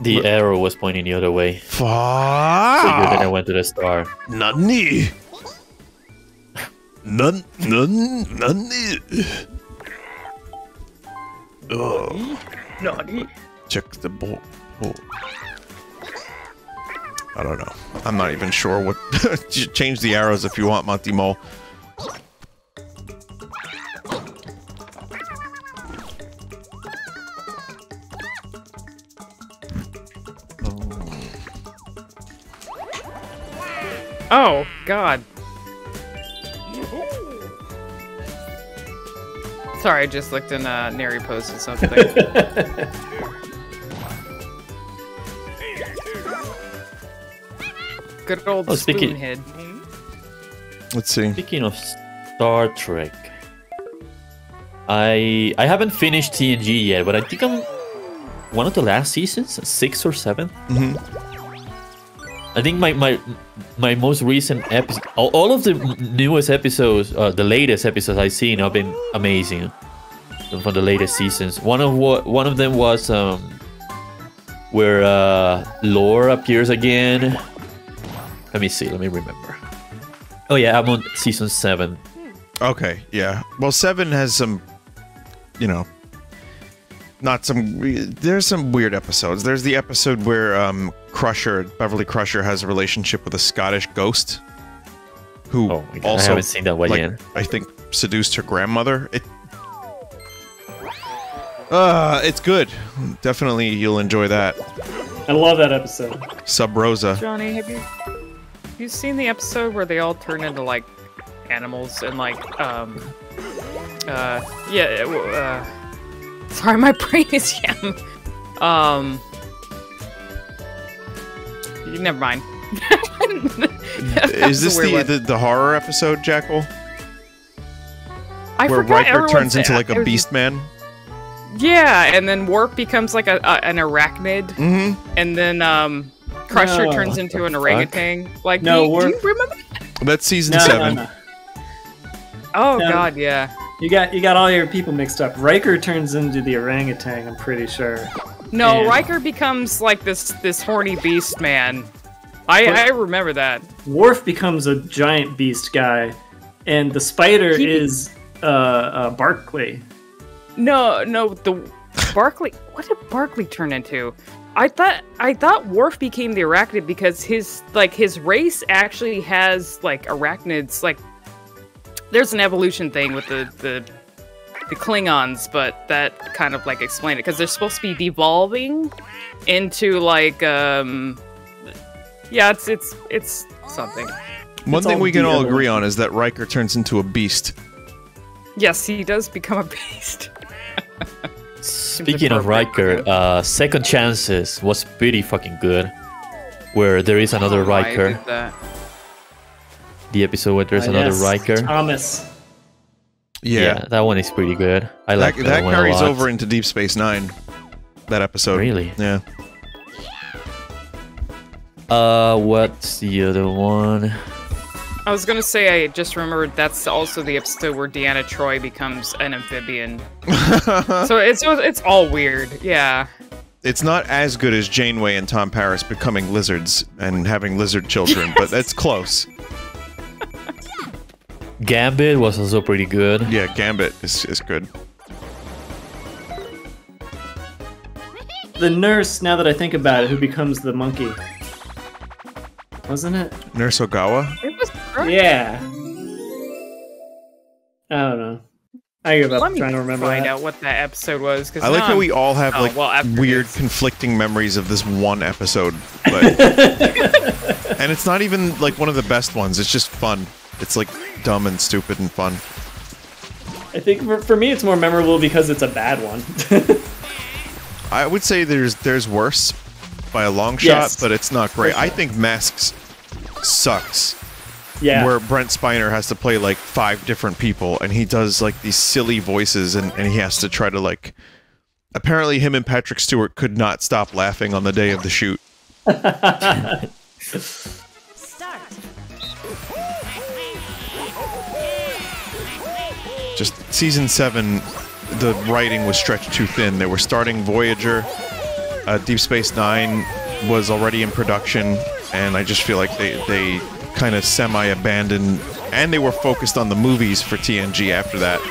The arrow was pointing the other way. Fuck! Figured that I went to the star. Nani? Nani? Oh. Nani? Check the bolt. Oh. I don't know. I'm not even sure what. Change the arrows if you want, Monty Mole. Oh, God. Sorry, I just looked and Neri posted something. Good old spoonhead. Let's see. Speaking of Star Trek, I haven't finished TNG yet, but I think I'm one of the last seasons, 6 or 7. Mm-hmm. I think my most recent episode, all of the newest episodes, the latest episodes I've seen have been amazing. From the latest seasons, one of them was where Lore appears again. Let me see. Let me remember. Oh yeah, I'm on season 7. Okay, yeah. Well, 7 has some, you know. There's some weird episodes. There's the episode where Crusher, Beverly Crusher, has a relationship with a Scottish ghost, who also I haven't seen that one yet. I think seduced her grandmother. It's good. Definitely, you'll enjoy that. I love that episode. Sub Rosa. Johnny, have you seen the episode where they all turn into like animals and like Sorry, my brain is yam. Never mind. Is this the horror episode, Jackal? Where Riker turns into like a beast man? Yeah, and then Warp becomes like an arachnid. Mm-hmm. And then Crusher turns into an orangutan. Like, do you remember that? That's season 7. No, no. Oh, God, yeah. You got all your people mixed up. Riker turns into the orangutan, I'm pretty sure. No, and Riker becomes like this horny beast man. I remember that. Worf becomes a giant beast guy, and the spider is Barclay. No, the Barclay. What did Barclay turn into? I thought Worf became the arachnid because his race actually has like arachnids like. There's an evolution thing with the Klingons, but that kind of like explained it because they're supposed to be devolving into like it's something. One thing we can all agree on is that Riker turns into a beast. Yes, he does become a beast. Speaking of Riker, Second Chances was pretty fucking good, where there is another Riker. I did that. The episode where there's another Riker. Thomas. Yeah, that one is pretty good. I like that one a lot. That carries over into Deep Space Nine. That episode. Really? Yeah. What's the other one? I was gonna say I just remembered that's also the episode where Deanna Troi becomes an amphibian. So it's all weird. Yeah. It's not as good as Janeway and Tom Paris becoming lizards and having lizard children, yes. But that's close. Gambit was also pretty good. Yeah, Gambit is good. The nurse, now that I think about it, who becomes the monkey. Wasn't it? Nurse Ogawa? It was correct. Yeah. I don't know. I give up trying to remember find out what that episode was. I like how we all have weird conflicting memories of this one episode. But and it's not even like one of the best ones. It's just fun. It's like dumb and stupid and fun. I think for me it's more memorable because it's a bad one. I would say there's worse by a long shot, but it's not great. I think Masks sucks. Yeah. Where Brent Spiner has to play like 5 different people, and he does like these silly voices, and he has to try to like. Apparently, him and Patrick Stewart could not stop laughing on the day of the shoot. Start. Just season 7, the writing was stretched too thin. They were starting Voyager. Deep Space Nine was already in production, and I just feel like they kind of semi-abandoned, and they were focused on the movies for TNG after that.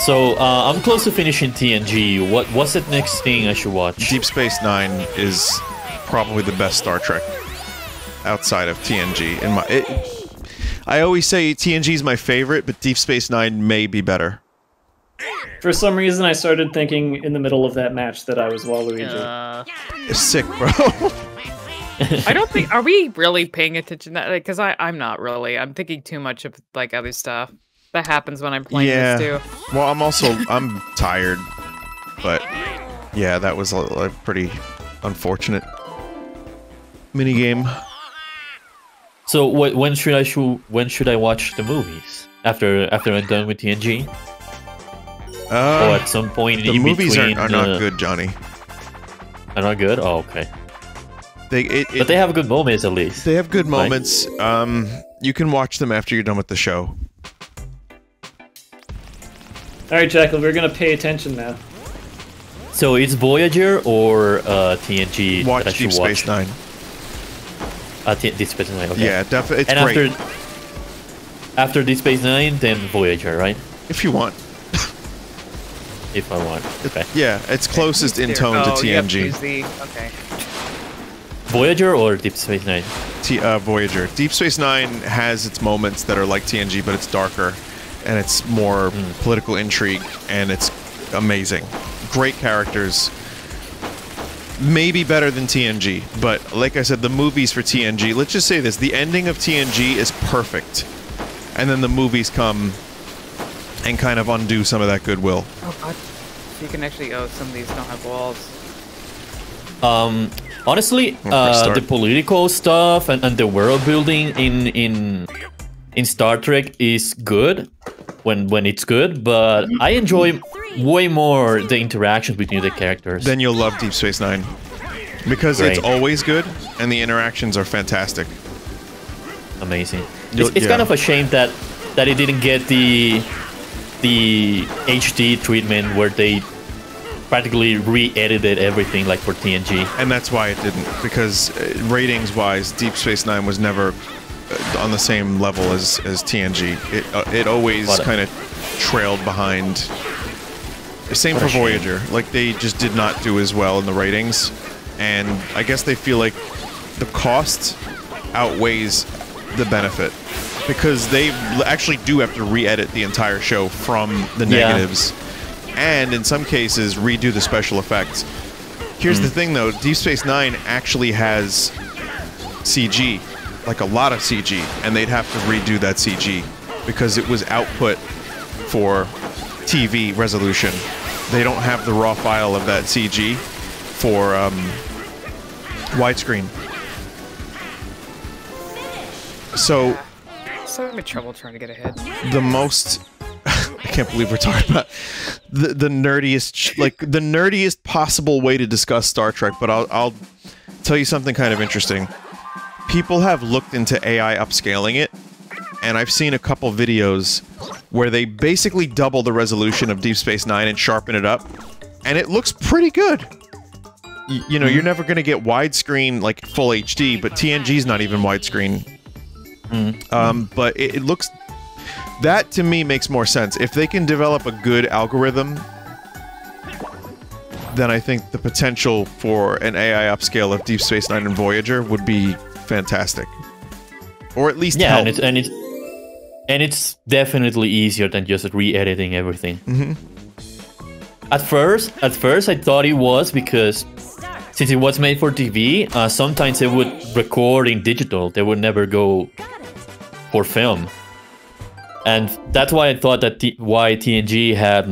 So I'm close to finishing TNG. What's the next thing I should watch? Deep Space Nine is probably the best Star Trek outside of TNG. In my, I always say TNG is my favorite, but Deep Space Nine may be better. For some reason, I started thinking in the middle of that match that I was Waluigi. Sick, bro. I don't think. Are we really paying attention? Because I'm not really. I'm thinking too much of like other stuff that happens when I'm playing this too. Well, I'm tired, but yeah, that was a pretty unfortunate minigame. So when should I watch the movies after I'm done with TNG? Or at some point the in movies between, are not good, Johnny. Are not good? Oh, okay. But they have good moments at least. They have good moments. Right? You can watch them after you're done with the show. All right, Jackal, we're gonna pay attention now. So it's Voyager or TNG. Watch that Deep Space Nine. Deep Space Nine. Okay. Yeah, definitely. It's great. After Deep Space Nine, then Voyager, right? If you want. If I want. Okay. Yeah, it's closest in tone to TNG. Okay. Voyager or Deep Space Nine? Voyager. Deep Space Nine has its moments that are like TNG, but it's darker, and it's more political intrigue, and it's amazing. Great characters. Maybe better than TNG, but like I said, the movies for TNG, let's just say this, the ending of TNG is perfect, and then the movies come and kind of undo some of that goodwill. Oh, God. You can actually, some of these don't have walls. Honestly, the political stuff and the world building in Star Trek is good when it's good, but I enjoy way more the interactions between the characters. Then you'll love Deep Space Nine. Because it's always good, and the interactions are fantastic. Amazing. It's kind of a shame that it didn't get the HD treatment where they practically re-edited everything like for TNG. And that's why it didn't, because ratings-wise, Deep Space Nine was never on the same level as TNG. It always kind of trailed behind. Same for Voyager. Like, they just did not do as well in the ratings. And I guess they feel like the cost outweighs the benefit, because they actually do have to re-edit the entire show from the negatives, and in some cases redo the special effects. Here's the thing though, Deep Space Nine actually has CG, like a lot of CG, and they'd have to redo that CG because it was output for TV resolution. They don't have the raw file of that CG for widescreen. So. So I'm having trouble trying to get ahead. The most, I can't believe we're talking about the nerdiest possible way to discuss Star Trek, but I'll tell you something kind of interesting. People have looked into AI upscaling it, and I've seen a couple videos where they basically double the resolution of Deep Space Nine and sharpen it up, and it looks pretty good. You know, you're never going to get widescreen like full HD, but TNG's not even widescreen. But it looks, that to me makes more sense. If they can develop a good algorithm, then I think the potential for an AI upscale of Deep Space Nine and Voyager would be fantastic, or at least help. And it's definitely easier than just re-editing everything. At first I thought it was because, since it was made for TV, sometimes they would record in digital. They would never go for film. And that's why I thought that why TNG had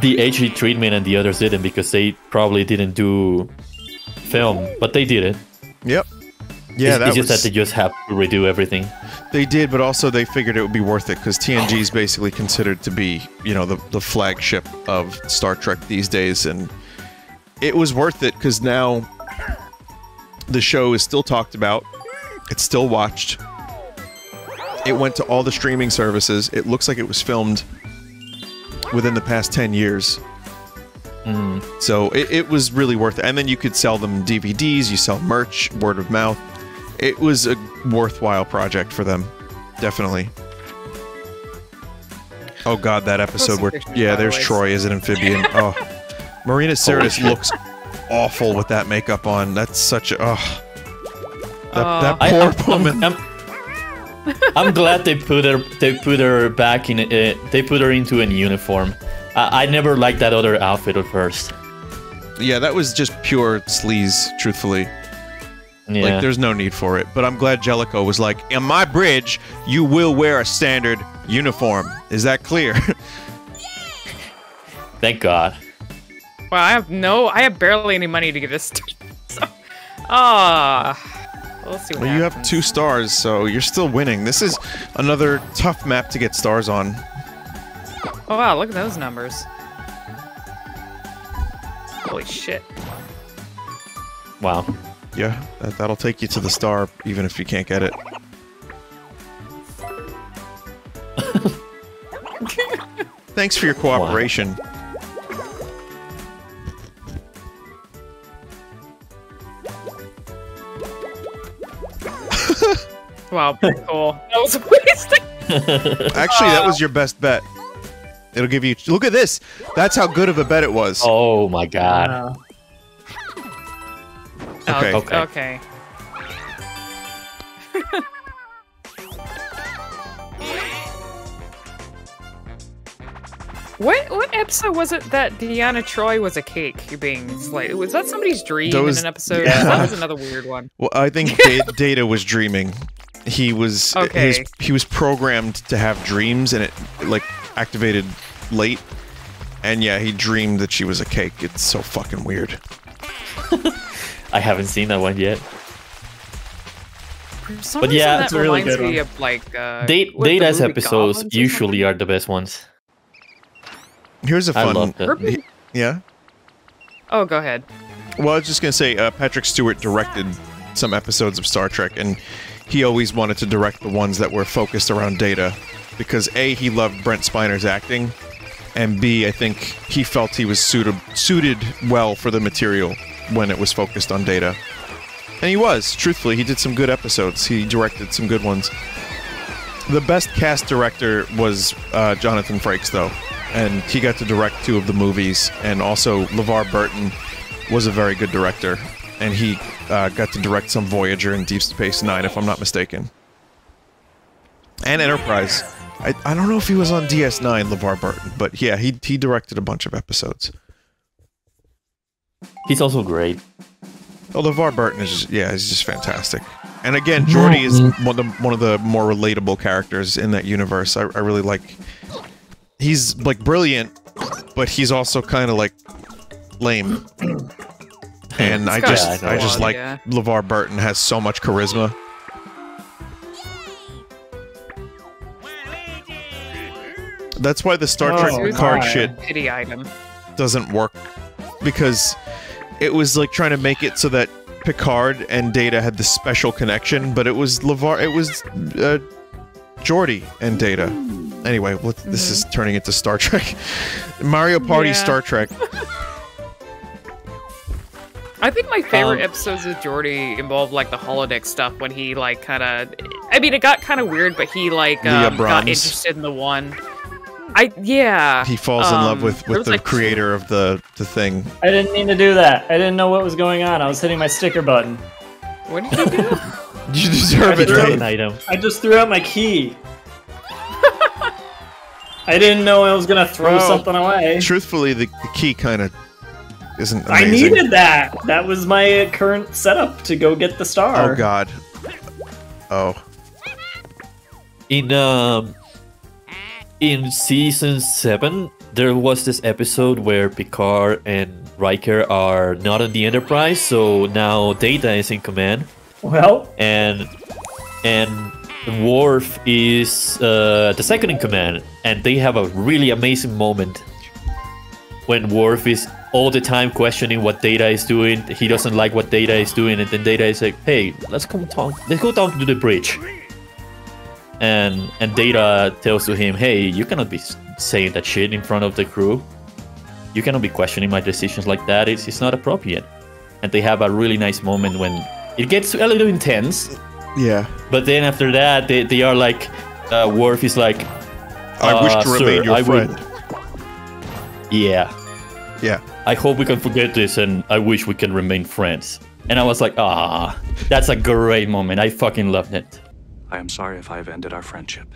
the HD treatment and the others didn't, because they probably didn't do film, but they did it. Yep. Yeah, it's just that they just have to redo everything. They did, but also they figured it would be worth it because TNG is basically considered to be, you know, the flagship of Star Trek these days, and it was worth it because now the show is still talked about, it's still watched. It went to all the streaming services. It looks like it was filmed within the past 10 years. Mm. So it was really worth it. And then you could sell them DVDs, you sell merch, word of mouth. It was a worthwhile project for them. Definitely. Oh god, that episode where... Yeah, there's Troy as an amphibian. Oh, Marina Sirtis looks awful with that makeup on. That's such a... Oh. That poor woman. I'm glad they put her back in a, they put her into a uniform. I never liked that other outfit at first. Yeah, that was just pure sleaze, truthfully. Yeah. Like, there's no need for it. But I'm glad Jellicoe was like, in my bridge, you will wear a standard uniform. Is that clear? Thank God. Well, I have barely any money to give this to. We'll see what happens. You have 2 stars, so you're still winning. This is another tough map to get stars on. Oh wow, look at those numbers. Holy shit. Wow. Yeah, that'll take you to the star, even if you can't get it. Thanks for your cooperation. Wow. Wow, pretty cool. That was a waste. Actually, that was your best bet. It'll give you... Look at this! That's how good of a bet it was. Oh my god. Okay. What episode was it that Deanna Troi was a cake? You being slight? Was that somebody's dream in an episode? Yeah. That was another weird one. Well, I think Data was dreaming. He was he was programmed to have dreams, and it like activated late. And yeah, he dreamed that she was a cake. It's so fucking weird. I haven't seen that one yet. But yeah, that it's really good. Me of, like, Data's episodes usually are the best ones. Here's a fun one. Yeah? Oh, go ahead. Well, I was just going to say, Patrick Stewart directed some episodes of Star Trek, and he always wanted to direct the ones that were focused around Data, because A, he loved Brent Spiner's acting, and B, I think he felt he was suited well for the material when it was focused on Data. And he was, truthfully. He did some good episodes. He directed some good ones. The best cast director was Jonathan Frakes, though. And he got to direct 2 of the movies, and also LeVar Burton was a very good director, and he got to direct some Voyager and Deep Space Nine, if I'm not mistaken. And Enterprise. I don't know if he was on DS9, LeVar Burton, but yeah, he directed a bunch of episodes. He's also great. Oh, LeVar Burton is just, yeah, he's just fantastic. And again, Geordi is one of the more relatable characters in that universe. I really like... He's, like, brilliant, but he's also kind of, like, lame. And I just like, LeVar Burton has so much charisma. That's why the Star Trek Picard shit pity item doesn't work. Because it was, like, trying to make it so that Picard and Data had this special connection, but it was Geordi and Data. Anyway, this is turning into Star Trek. Mario Party Star Trek. I think my favorite episodes of Geordi involved, like, the holodeck stuff when he, like, kind of... I mean, it got kind of weird, but he, like, got interested in the one. He falls in love with the creator of the thing. I didn't mean to do that. I didn't know what was going on. I was hitting my sticker button. What did you do? You deserve it, right? I just threw out my key. I didn't know I was gonna throw something away. Truthfully, the key kind of isn't amazing. I needed that! That was my current setup to go get the star. Oh god. Oh. In season 7, there was this episode where Picard and Riker are not on the Enterprise, so now Data is in command. Well. And Worf is the second in command, and they have a really amazing moment when Worf is all the time questioning what Data is doing. He doesn't like what Data is doing, and then Data is like, "Hey, let's go down to the bridge." And Data tells to him, "Hey, you cannot be saying that shit in front of the crew. You cannot be questioning my decisions like that. It's not appropriate." And they have a really nice moment when it gets a little intense. Yeah. But then after that, they are like, Worf is like, "I wish to remain your friend." Yeah. Yeah. "I hope we can forget this, and I wish we can remain friends." And I was like, ah, that's a great moment. I fucking loved it. "I am sorry if I have ended our friendship."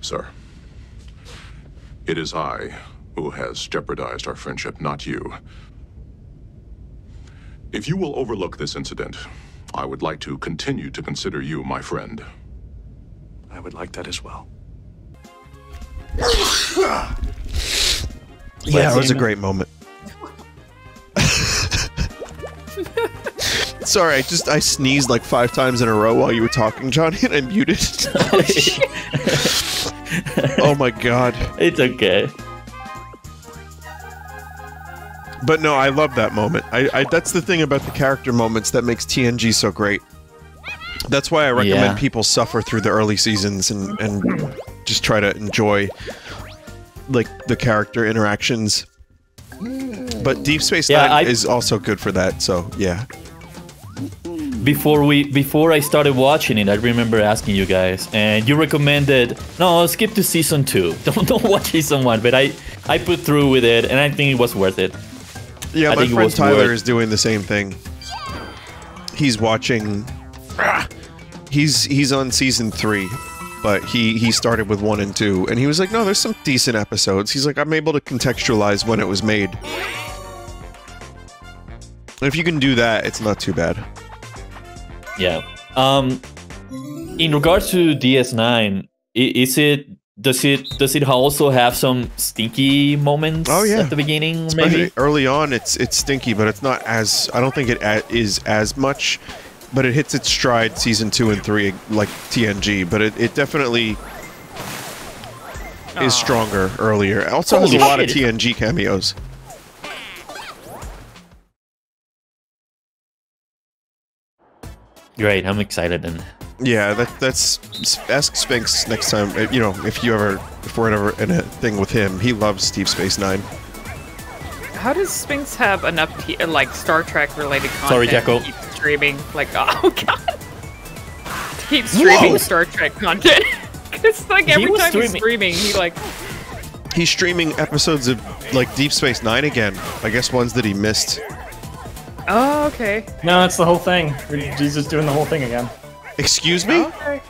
"Sir, it is I who has jeopardized our friendship, not you. If you will overlook this incident, I would like to continue to consider you my friend." "I would like that as well." Yeah, it was a great moment. Sorry, I sneezed like 5 times in a row while you were talking, Johnny, and I muted. Oh my god. It's okay. But no, I love that moment. I that's the thing about the character moments that makes TNG so great. That's why I recommend people suffer through the early seasons and just try to enjoy like the character interactions. But Deep Space Nine is also good for that, so yeah. Before I started watching it, I remember asking you guys, and you recommended, no, skip to season 2. Don't watch season 1, but I put through with it, and I think it was worth it. Yeah, my friend Tyler is doing the same thing. He's watching... He's on season 3, but he started with 1 and 2, and he was like, no, there's some decent episodes. He's like, I'm able to contextualize when it was made. And if you can do that, it's not too bad. Yeah. In regards to DS9, does it also have some stinky moments at the beginning? Especially maybe early on, it's stinky, but it's not as, I don't think it is as much, but it hits its stride season 2 and 3 like TNG, but it definitely is stronger earlier. It also has a lot of TNG cameos. Great, I'm excited then. Yeah, that's ask Spinks next time. You know, if we're ever in a thing with him, he loves Deep Space Nine. How does Spinks have enough like Star Trek related content? Sorry, Jacko. To keep streaming, like to keep streaming Star Trek content. It's like every time he's streaming, he's streaming episodes of like Deep Space Nine again. I guess ones that he missed. Oh, okay. No, it's the whole thing. He's just doing the whole thing again. Excuse me? Okay.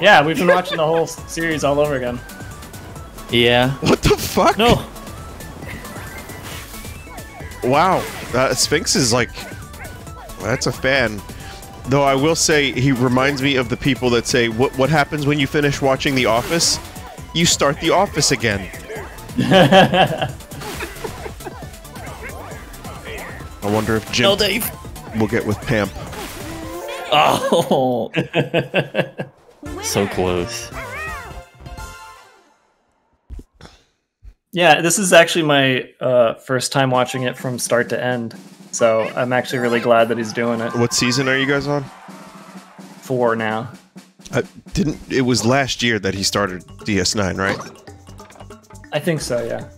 Yeah, we've been watching the whole series all over again. Yeah. What the fuck? No. Wow. Sphinx is like... That's a fan. Though I will say, he reminds me of the people that say, what happens when you finish watching The Office? You start The Office again. I wonder if Jim will get with Pam. Oh, so close. Yeah, this is actually my first time watching it from start to end, so I'm actually really glad that he's doing it. What season are you guys on? 4 now. It was last year that he started DS9, right? I think so, yeah.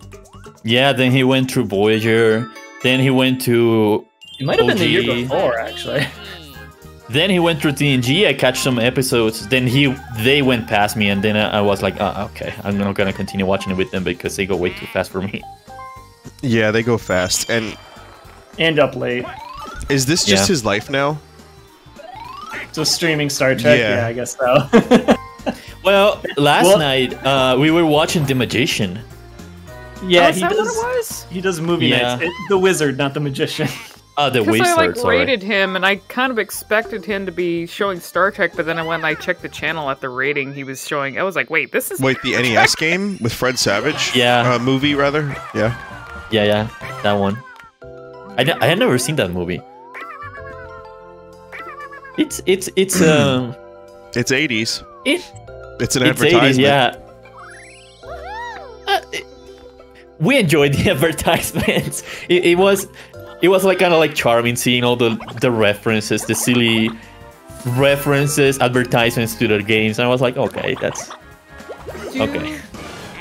Yeah, then he went through Voyager, then he went to... It might have been the year before, actually. Then he went through TNG. I catch some episodes. Then they went past me, and then I was like, oh, okay, I'm not gonna continue watching it with them because they go way too fast for me. Yeah, they go fast and up late. Is this just his life now? Just streaming Star Trek. Yeah I guess so. Well, last night we were watching The Magician. Yeah, is that what it was? He does movie nights. The Wizard, not The Magician. Because I rated him, and I kind of expected him to be showing Star Trek, but then when I checked the channel at the rating he was showing, I was like, wait, this is the NES game with Fred Savage? Yeah. Movie, rather? Yeah. Yeah, that one. I had never seen that movie. It's 80s. It's an advertisement. 80s, yeah. We enjoyed the advertisements. It was like kind of like charming seeing all the references, the silly references, advertisements to their games. And I was like, okay, that's okay.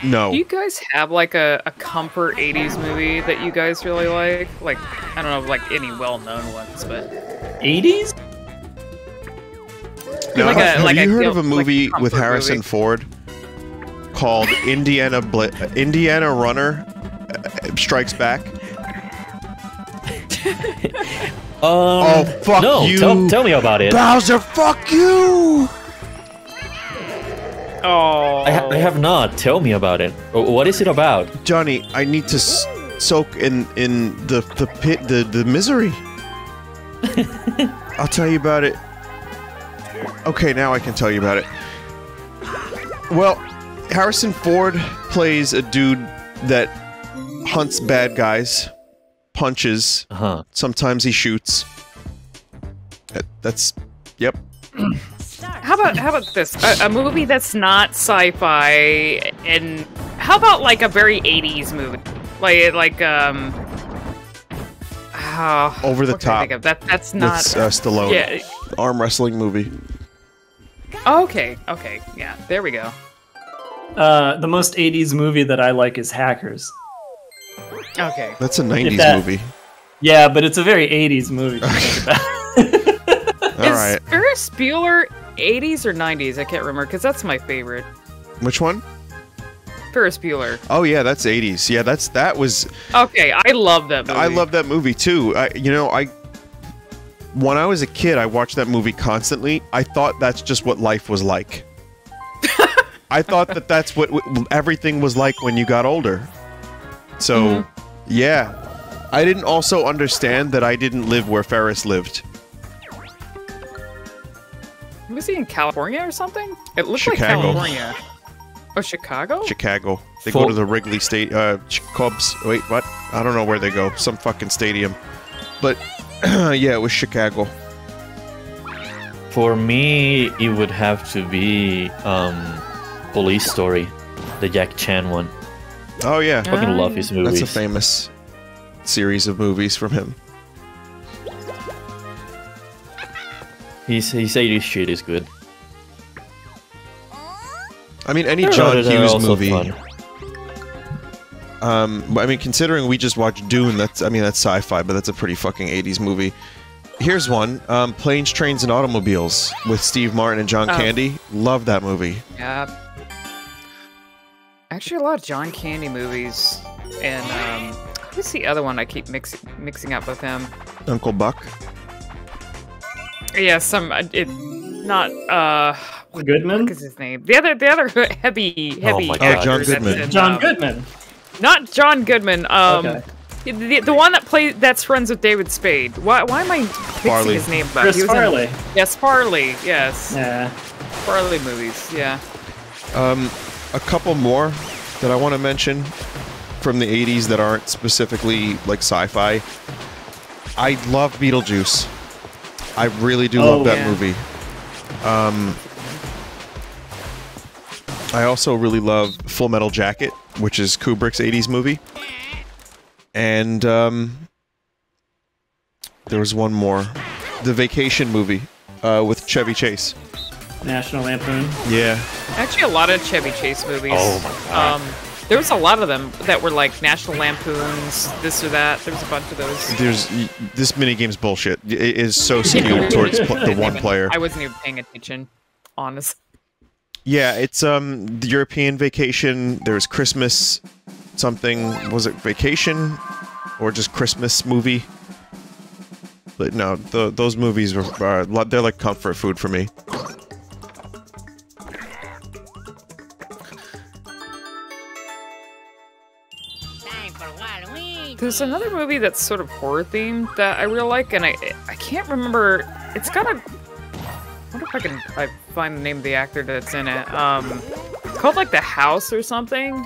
No. Do you guys have like a comfort 80s movie that you guys really like? Like, I don't know, like any well-known ones, but 80s? No, like have you heard of a movie with Harrison Ford called Indiana Runner Strikes Back? Oh, fuck you. Tell me about it. Bowser, fuck you! Oh. I have not. Tell me about it. What is it about? Johnny, I need to soak in the pit, the misery. I'll tell you about it. Okay, now I can tell you about it. Well, Harrison Ford plays a dude that hunts bad guys, punches, sometimes he shoots. That's... Yep. How about this? A movie that's not sci-fi, and how about like a very 80s movie? Like Over the Top. That's not... That's Stallone. Yeah. Arm wrestling movie. Okay, yeah, there we go. The most 80s movie that I like is Hackers. Okay. That's a 90s movie. Yeah, but it's a very 80s movie. To think about. All right. Is Ferris Bueller 80s or 90s? I can't remember, because that's my favorite. Which one? Ferris Bueller. Oh yeah, that's 80s. Yeah, that was. Okay, I love that movie. I love that movie too. When I was a kid, I watched that movie constantly. I thought that's just what life was like. I thought that's what everything was like when you got older. So, yeah. I didn't also understand that I didn't live where Ferris lived. Was he in California or something? It looked like California. Oh, Chicago? Chicago. They go to the Wrigley State, Cubs. Wait, what? I don't know where they go. Some fucking stadium. But, yeah, it was Chicago. For me, it would have to be, Police Story, the Jack Chan one. Oh yeah, fucking love his movies. That's a famous series of movies from him. His 80s shit is good. I mean, any John Hughes movie. I mean, considering we just watched Dune, that's sci-fi, but that's a pretty fucking 80s movie. Here's one, Planes, Trains, and Automobiles with Steve Martin and John Candy. Love that movie. Yeah. Actually, a lot of John Candy movies, and who's the other one I keep mixing up with him? Uncle Buck? Yeah, Goodman? What is his name? The other heavy actor. John Goodman. John Goodman. Not John Goodman. Okay. The one that friends with David Spade. Why am I mixing his name up? Chris Farley. Yes, Farley. Yes. Yeah. Farley movies. Yeah. A couple more that I want to mention from the 80s that aren't specifically like sci-fi. I love Beetlejuice. I really do love that movie. I also really love Full Metal Jacket, which is Kubrick's 80s movie. And there was one more. The Vacation movie with Chevy Chase. National Lampoon. Yeah. Actually, a lot of Chevy Chase movies. Oh my god. There was a lot of them that were like National Lampoons, this or that. There was a bunch of those. This minigame's bullshit. It is so skewed towards the one player. I wasn't even paying attention, honestly. Yeah, it's the European Vacation. There's Christmas something. Was it Vacation or just Christmas movie? But no, those movies are they're like comfort food for me. There's another movie that's sort of horror themed that I really like, and I can't remember. It's got a... I wonder if I can find the name of the actor that's in it. It's called like The House or something.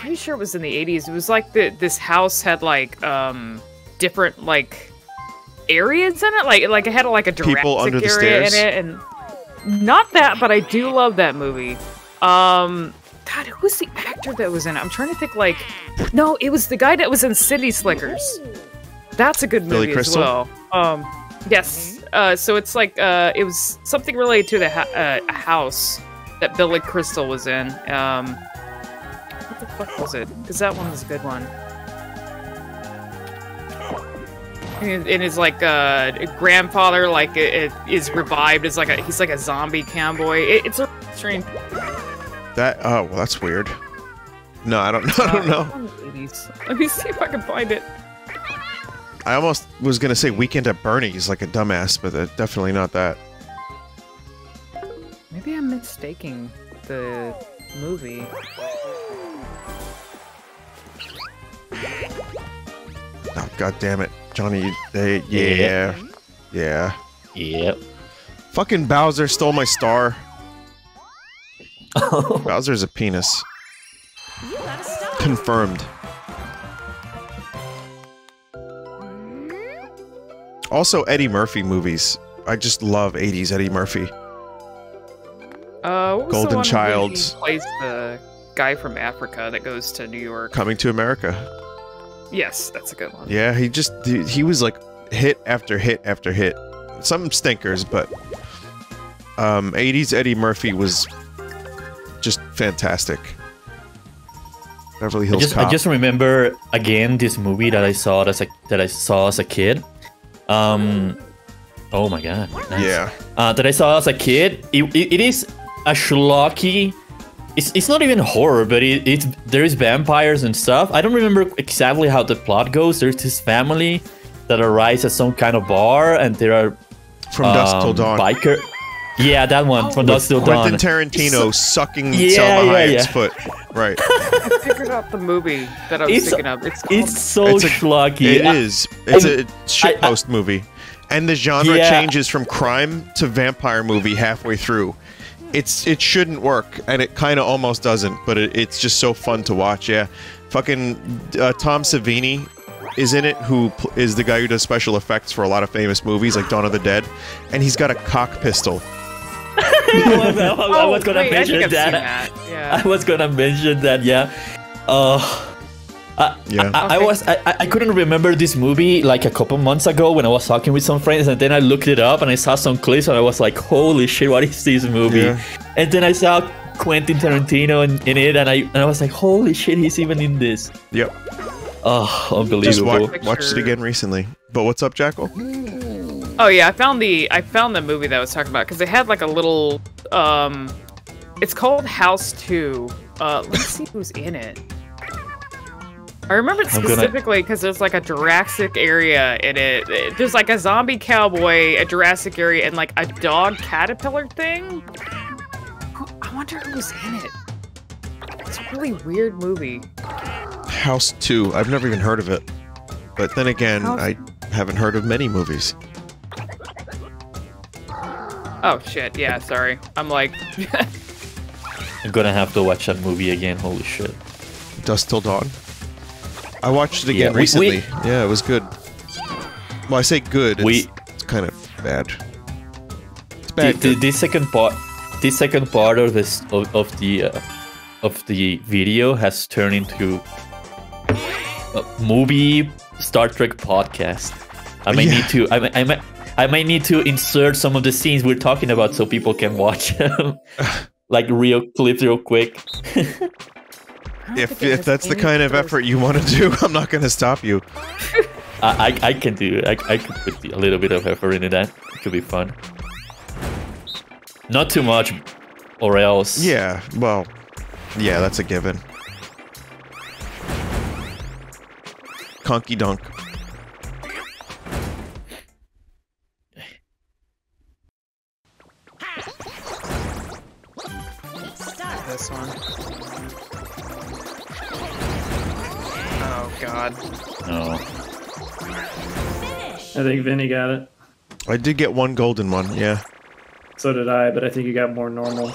Pretty sure it was in the 80s. It was like this house had like different like areas in it. Like it had a Jurassic area in it, and not that. But I do love that movie. God, who was the actor that was in it? I'm trying to think. Like, no, it was the guy that was in City Slickers. That's a good movie as well. Yes. So it's like it was something related to the house that Billy Crystal was in. What the fuck was it? Because that one was a good one. And his like grandfather like is revived as like he's like a zombie cowboy. It's a strange. That oh well, that's weird. No, I don't know. Let me see if I can find it. I almost was gonna say Weekend at Bernie's like a dumbass, but definitely not that. Maybe I'm mistaking the movie. Oh, God damn it, Johnny! Yep. Fucking Bowser stole my star. Bowser's a penis. You got a star. Confirmed. Also, Eddie Murphy movies. I just love 80s Eddie Murphy. What was Golden the one Child. He plays the guy from Africa that goes to New York. Coming to America. Yes, that's a good one. Yeah, he was like hit after hit after hit. Some stinkers, but 80s Eddie Murphy was just fantastic. Beverly Hills Cop. I just remember again this movie that I saw as a kid. Oh my god. Nice. Yeah. That I saw as a kid. It is a schlocky. It's not even horror, but there is vampires and stuff. I don't remember exactly how the plot goes. There's this family that arrives at some kind of bar, and there are From Dusk Till Dawn. Biker. Yeah, that one. From Dusk Till Dawn. Quentin Tarantino sucking himself behind his foot. Right. I figured out the movie that I was thinking of. It's so schlocky. It is. It's a shitpost movie, and the genre changes from crime to vampire movie halfway through. It shouldn't work, and it kind of almost doesn't, but it's just so fun to watch. Yeah, fucking Tom Savini is in it, who is the guy who does special effects for a lot of famous movies like Dawn of the Dead, and he's got a cock pistol. I was gonna mention that. Yeah. I couldn't remember this movie like a couple months ago when I was talking with some friends, and then I looked it up and I saw some clips and I was like, holy shit, what is this movie? Yeah. And then I saw Quentin Tarantino in it, and I was like, holy shit, he's even in this. Yep. Oh, unbelievable. Just watched it again recently. But what's up, Jackal? Oh yeah, I found the movie that I was talking about, because it had like a little it's called House 2. Let's see who's in it. I remember it specifically because there's like a Jurassic area in it. There's like a zombie cowboy, a Jurassic area, and like a dog caterpillar thing. I wonder who's in it. It's a really weird movie. House 2. I've never even heard of it. But then again, I haven't heard of many movies. Oh shit, yeah, sorry. I'm like... I'm gonna have to watch that movie again, holy shit. Dusk Till Dawn? I watched it again recently. Yeah, it was good. Well, I say good. It's kind of bad. It's bad. The second part of this of the video has turned into a movie Star Trek podcast. I might need to insert some of the scenes we're talking about so people can watch them, like real clips, real quick. If that's the kind of effort you want to do, I'm not going to stop you. I can do it. I could put a little bit of effort into that. It could be fun. Not too much, or else. Yeah, well, yeah, that's a given. Conky Donk. This one. God. No. I think Vinny got it. I did get one golden one, yeah. So did I, but I think you got more normal.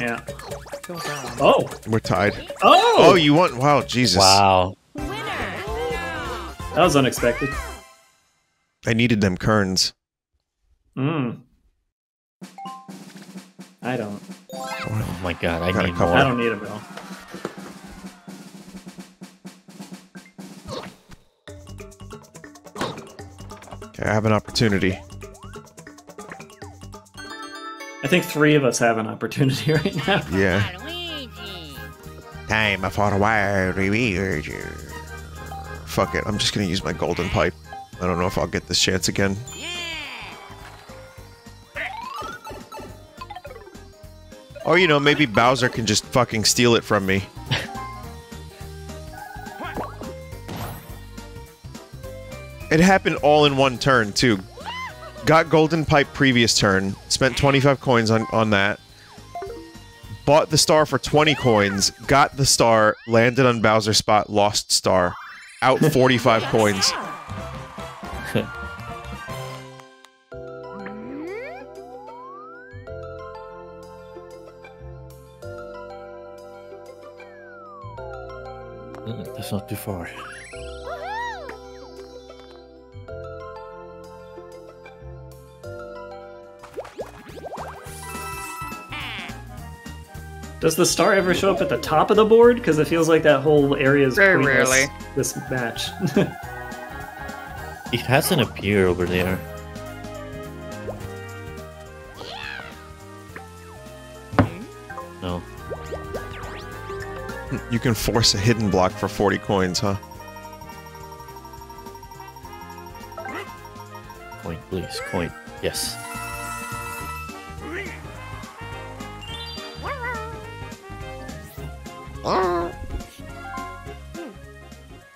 Yeah. Oh. We're tied. Oh! Oh, you won. Wow, Jesus. Wow. Winner. That was unexpected. I needed them kerns. Mmm. I don't. Oh my god, I need more. I don't need them at all. Okay, I have an opportunity. I think three of us have an opportunity right now. Yeah. Time for a wild Luigi. Fuck it, I'm just gonna use my golden pipe. I don't know if I'll get this chance again. Or, you know, maybe Bowser can just fucking steal it from me. It happened all in one turn, too. Got Golden Pipe previous turn, spent 25 coins on that, bought the star for 20 coins, got the star, landed on Bowser's spot, lost star. Out 45 coins. That's not too far. Does the star ever show up at the top of the board? Because it feels like that whole area is very rarely this match. It hasn't appeared over there. No. You can force a hidden block for 40 coins, huh? Coin, please, coin. Yes.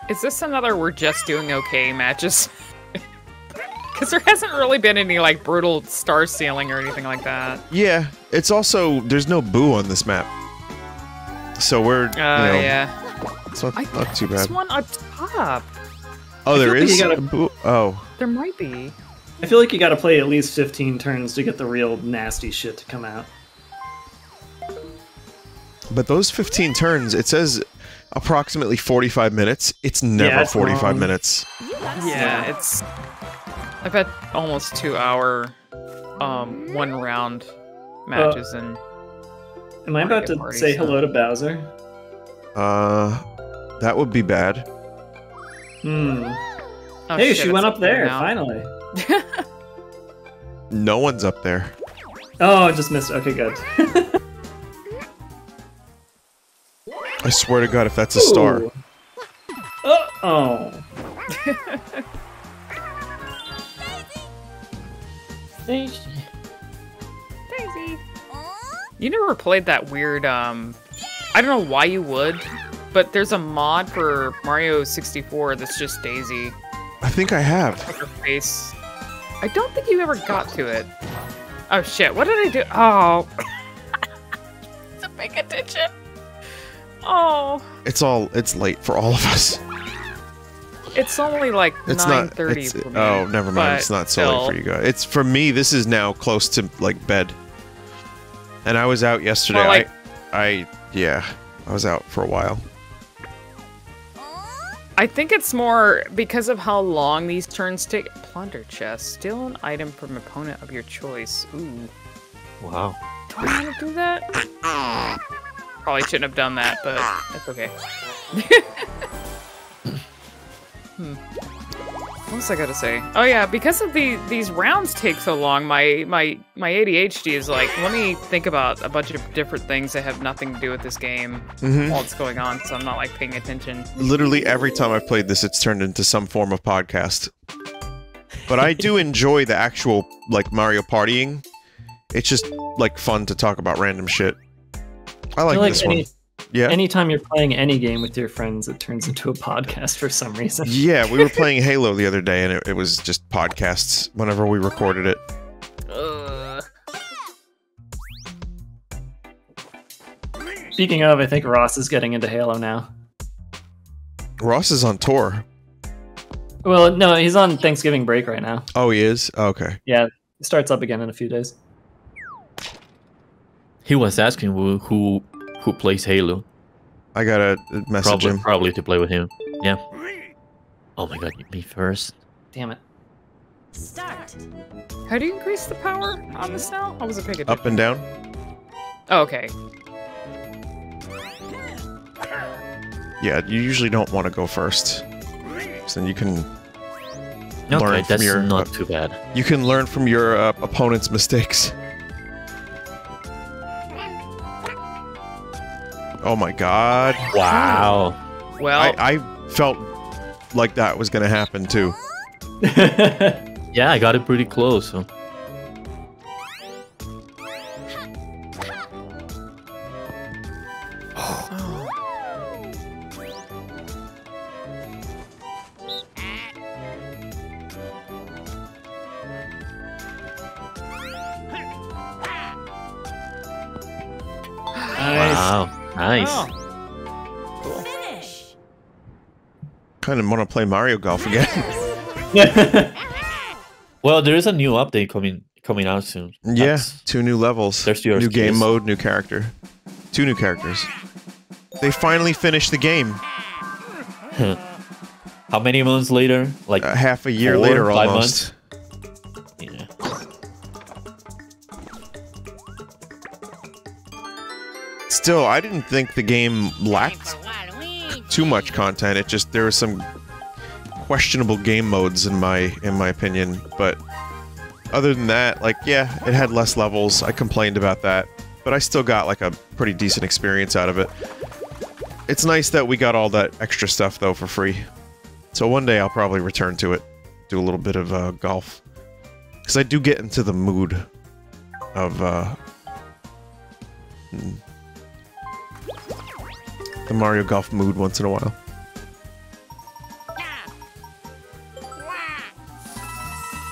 Is this another we're just doing okay matches? Because there hasn't really been any like brutal star stealing or anything like that. Yeah, it's also there's no boo on this map, so we're yeah, it's not too bad. There's one up top. Oh, there is. Like boo. Oh, there might be. I feel like you got to play at least 15 turns to get the real nasty shit to come out. But those 15 turns, it says approximately 45 minutes. It's never 45 minutes. Yeah, it's... I've had almost 2 hour, one-round matches in... Am I about to say hello to Bowser? That would be bad. Hmm. Oh, hey, shit, she went up there, finally. No one's up there. Oh, I just missed. Okay, good. I swear to God, if that's a star. Uh-oh. Daisy. Daisy. You never played that weird, I don't know why you would, but there's a mod for Mario 64 that's just Daisy. I think I have. Her face. I don't think you ever got to it. Oh, shit. What did I do? Oh. It's a big attention. Oh. It's late for all of us. It's only like 9:30 for me. Oh, never mind. It's not so late for you guys. It's for me. This is now close to like bed. And I was out yesterday. Well, like, I was out for a while. I think it's more because of how long these turns take. Plunder chest. Steal an item from an opponent of your choice. Ooh. Wow. Do I want to do that? Probably shouldn't have done that, but that's okay. What was I gonna say? Oh yeah, because of these rounds take so long, my ADHD is like, let me think about a bunch of different things that have nothing to do with this game while it's going on, so I'm not like paying attention. Literally every time I've played this, it's turned into some form of podcast. But I do enjoy the actual like Mario partying. It's just like fun to talk about random shit. I like this one. Yeah. Anytime you're playing any game with your friends, it turns into a podcast for some reason. Yeah, we were playing Halo the other day, and it was just podcasts whenever we recorded it. Speaking of, I think Ross is getting into Halo now. Ross is on tour. Well, no, he's on Thanksgiving break right now. Oh, he is? Oh, okay. Yeah, it starts up again in a few days. He was asking who who plays Halo. I gotta message him. Probably to play with him. Yeah. Oh my god, me first. Damn it. Start. How do you increase the power on this now? I wasn't paying attention. Up and down. Oh, okay. Yeah, you usually don't want to go first. So then you can learn from your... Okay, that's not too bad. You can learn from your opponent's mistakes. Oh my god. Wow. Well... I felt like that was going to happen, too. Yeah, I got it pretty close. So. Kind of want to play Mario Golf again. Well, there is a new update coming out soon. Yeah, that's... 2 new levels, new game mode, new character, 2 new characters. They finally finished the game. How many months later? Like half a year later, almost. 5 months? Yeah. Still, I didn't think the game lacked too much content. It just there were some questionable game modes in my opinion, but other than that, like, yeah, it had less levels. I complained about that, but I still got like a pretty decent experience out of it. It's nice that we got all that extra stuff though for free. So one day I'll probably return to it, do a little bit of golf, because I do get into the mood of the Mario Golf mood once in a while.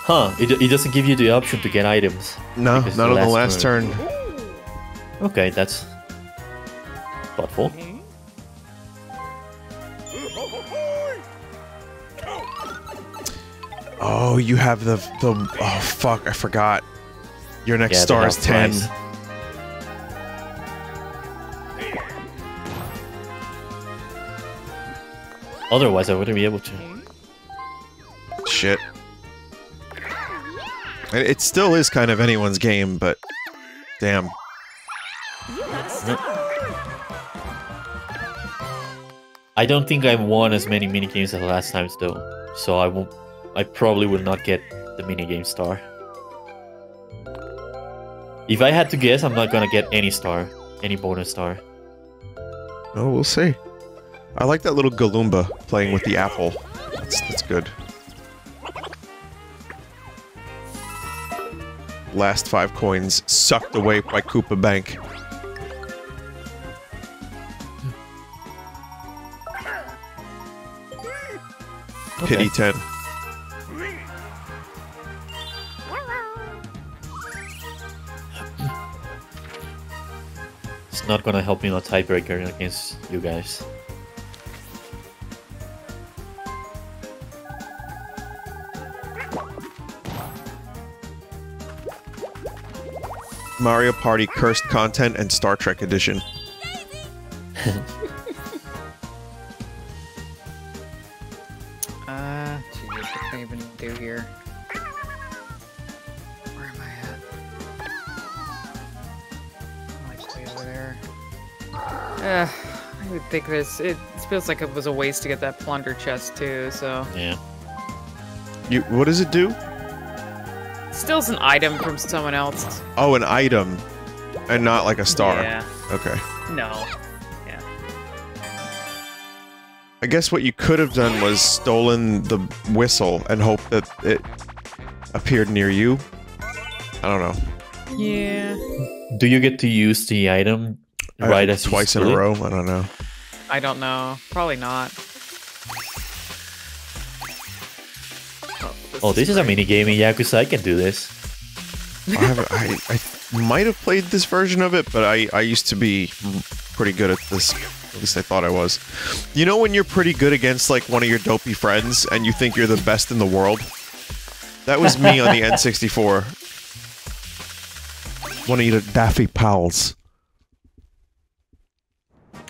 Huh, it doesn't give you the option to get items. No, not on the last turn. Okay, that's... thoughtful. Oh, you have the... Oh, fuck, I forgot. Your next star is 10. Price. Otherwise, I wouldn't be able to. Shit. It still is kind of anyone's game, but... Damn. I don't think I won as many minigames as last time, though. So I probably will not get the minigame star. If I had to guess, I'm not gonna get any star. Any bonus star. Oh, we'll see. I like that little Goomba playing with the apple. That's good. Last 5 coins sucked away by Koopa Bank. Okay. Pity 10. It's not gonna help me in a tiebreaker against you guys. Mario Party Cursed Content and Star Trek Edition. Jesus, what do I even do here? Where am I at? I like to be over there. I would think this... It feels like it was a waste to get that plunder chest too, so... Yeah. What does it do? Steals an item from someone else. Oh, an item, and not like a star. Yeah. Okay. No. Yeah. I guess what you could have done was stolen the whistle and hope that it appeared near you. I don't know. Yeah. Do you get to use the item right as twice in a row? I don't know. I don't know. Probably not. Oh, this is a minigame in Yakuza. I can do this. I might have played this version of it, but I used to be pretty good at this. At least I thought I was. You know when you're pretty good against, like, one of your dopey friends, and you think you're the best in the world? That was me on the N64. One of your daffy pals.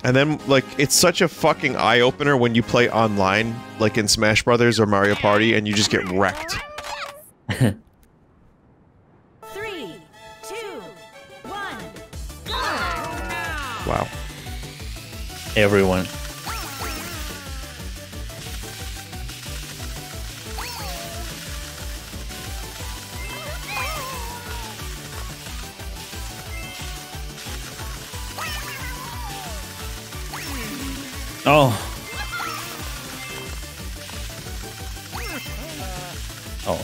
And then, like, it's such a fucking eye-opener when you play online, like in Smash Brothers or Mario Party, and you just get wrecked. 3, 2, 1, go! Wow. Everyone. Oh. Oh.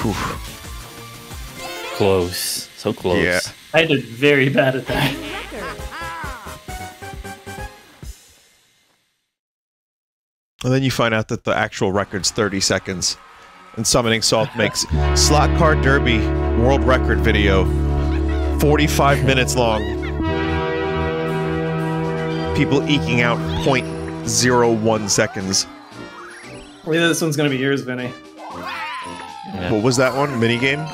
Whew. Close. So close. Yeah. I did very bad at that. And then you find out that the actual record's 30 seconds. And Summoning Salt makes Slot Car Derby World Record video 45 minutes long. People eking out 0.01 seconds. Well, yeah, this one's gonna be yours, Vinny. Yeah. What was that one? Minigame?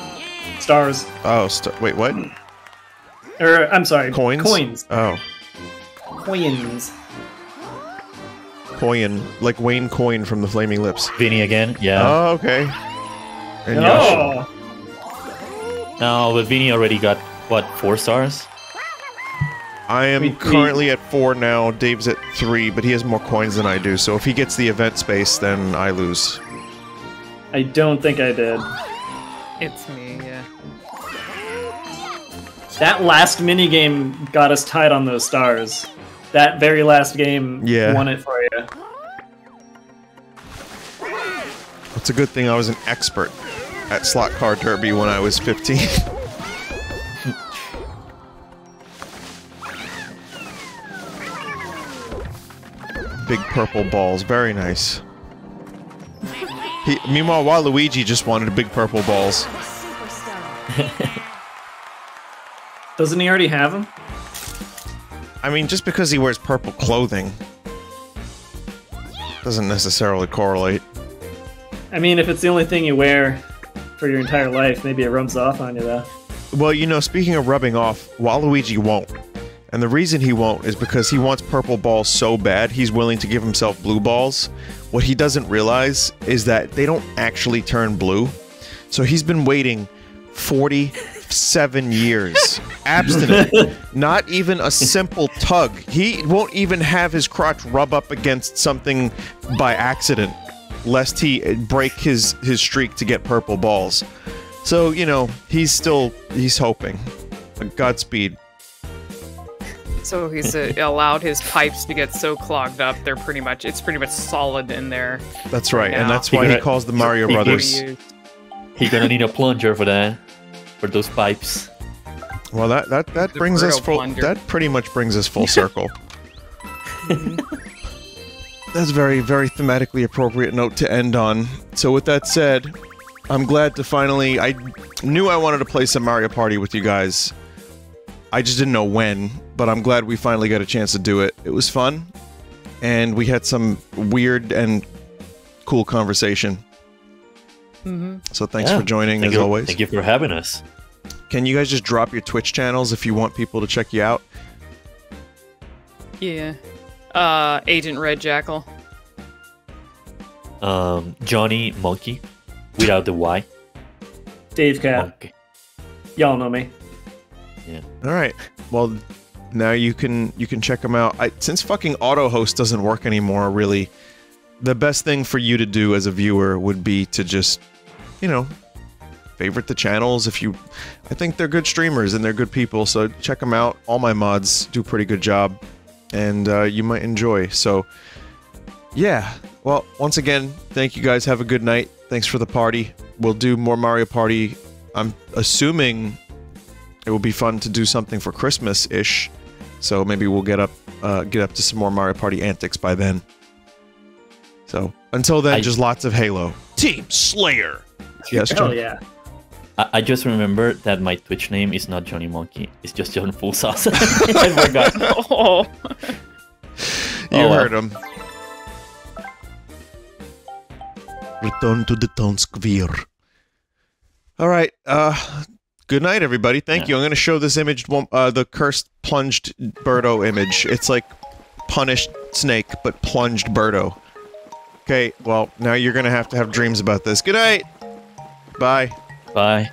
Stars. Oh, wait, what? Or, I'm sorry. Coins? Coins. Oh. Coins. Coin, like Wayne Coyne from The Flaming Lips. Vinny again? Yeah. Oh, okay. And no. Yoshi. No, but Vinny already got, what, 4 stars? I am currently at 4 now. Dave's at 3, but he has more coins than I do. So if he gets the event space, then I lose. I don't think I did. It's me, yeah. That last minigame got us tied on those stars. That very last game won it for you. It's a good thing I was an expert at slot car derby when I was 15. Big purple balls, very nice. Meanwhile, Waluigi just wanted big purple balls. Doesn't he already have them? I mean, just because he wears purple clothing doesn't necessarily correlate. I mean, if it's the only thing you wear for your entire life, maybe it rubs off on you, though. Well, you know, speaking of rubbing off, Waluigi won't. And the reason he won't is because he wants purple balls so bad, he's willing to give himself blue balls. What he doesn't realize is that they don't actually turn blue. So he's been waiting 47 years abstinent, not even a simple tug. He won't even have his crotch rub up against something by accident, lest he break his streak to get purple balls. So, you know, he's hoping. Godspeed. So he's allowed his pipes to get so clogged up, they're pretty much, it's pretty much solid in there. That's right, and that's why he calls the Mario Brothers. He's gonna need a plunger for that. For those pipes. Well, that brings us full. That pretty much brings us full circle. That's very, very thematically appropriate note to end on. So with that said, I'm glad to finally. I knew I wanted to play some Mario Party with you guys. I just didn't know when, but I'm glad we finally got a chance to do it. It was fun, and we had some weird and cool conversation. Mm-hmm. So thanks for joining, as always. Thank you for having us. Can you guys just drop your Twitch channels if you want people to check you out? Yeah. Agent Red Jackal. JohnnyMonke. Without the Y. DaveKap. Y'all know me. Yeah. Alright. Well, now you can check them out. Since fucking AutoHost doesn't work anymore, really, the best thing for you to do as a viewer would be to just, you know, favorite the channels. I think they're good streamers and they're good people, so check them out. All my mods do a pretty good job, and you might enjoy. So, yeah. Well, once again, thank you guys. Have a good night. Thanks for the party. We'll do more Mario Party. I'm assuming it will be fun to do something for Christmas-ish, so maybe we'll get up to some more Mario Party antics by then. So, until then, just lots of Halo. Team Slayer! Yes, John? Hell yeah. I just remembered that my Twitch name is not JohnnyMonke. It's just John Full Sauce. I forgot. Oh. heard him. Return to the town square. All right. Good night, everybody. Thank you. I'm going to show this image, the cursed plunged Birdo image. It's like punished snake, but plunged Birdo. Okay, well, now you're going to have dreams about this. Good night. Bye. Bye.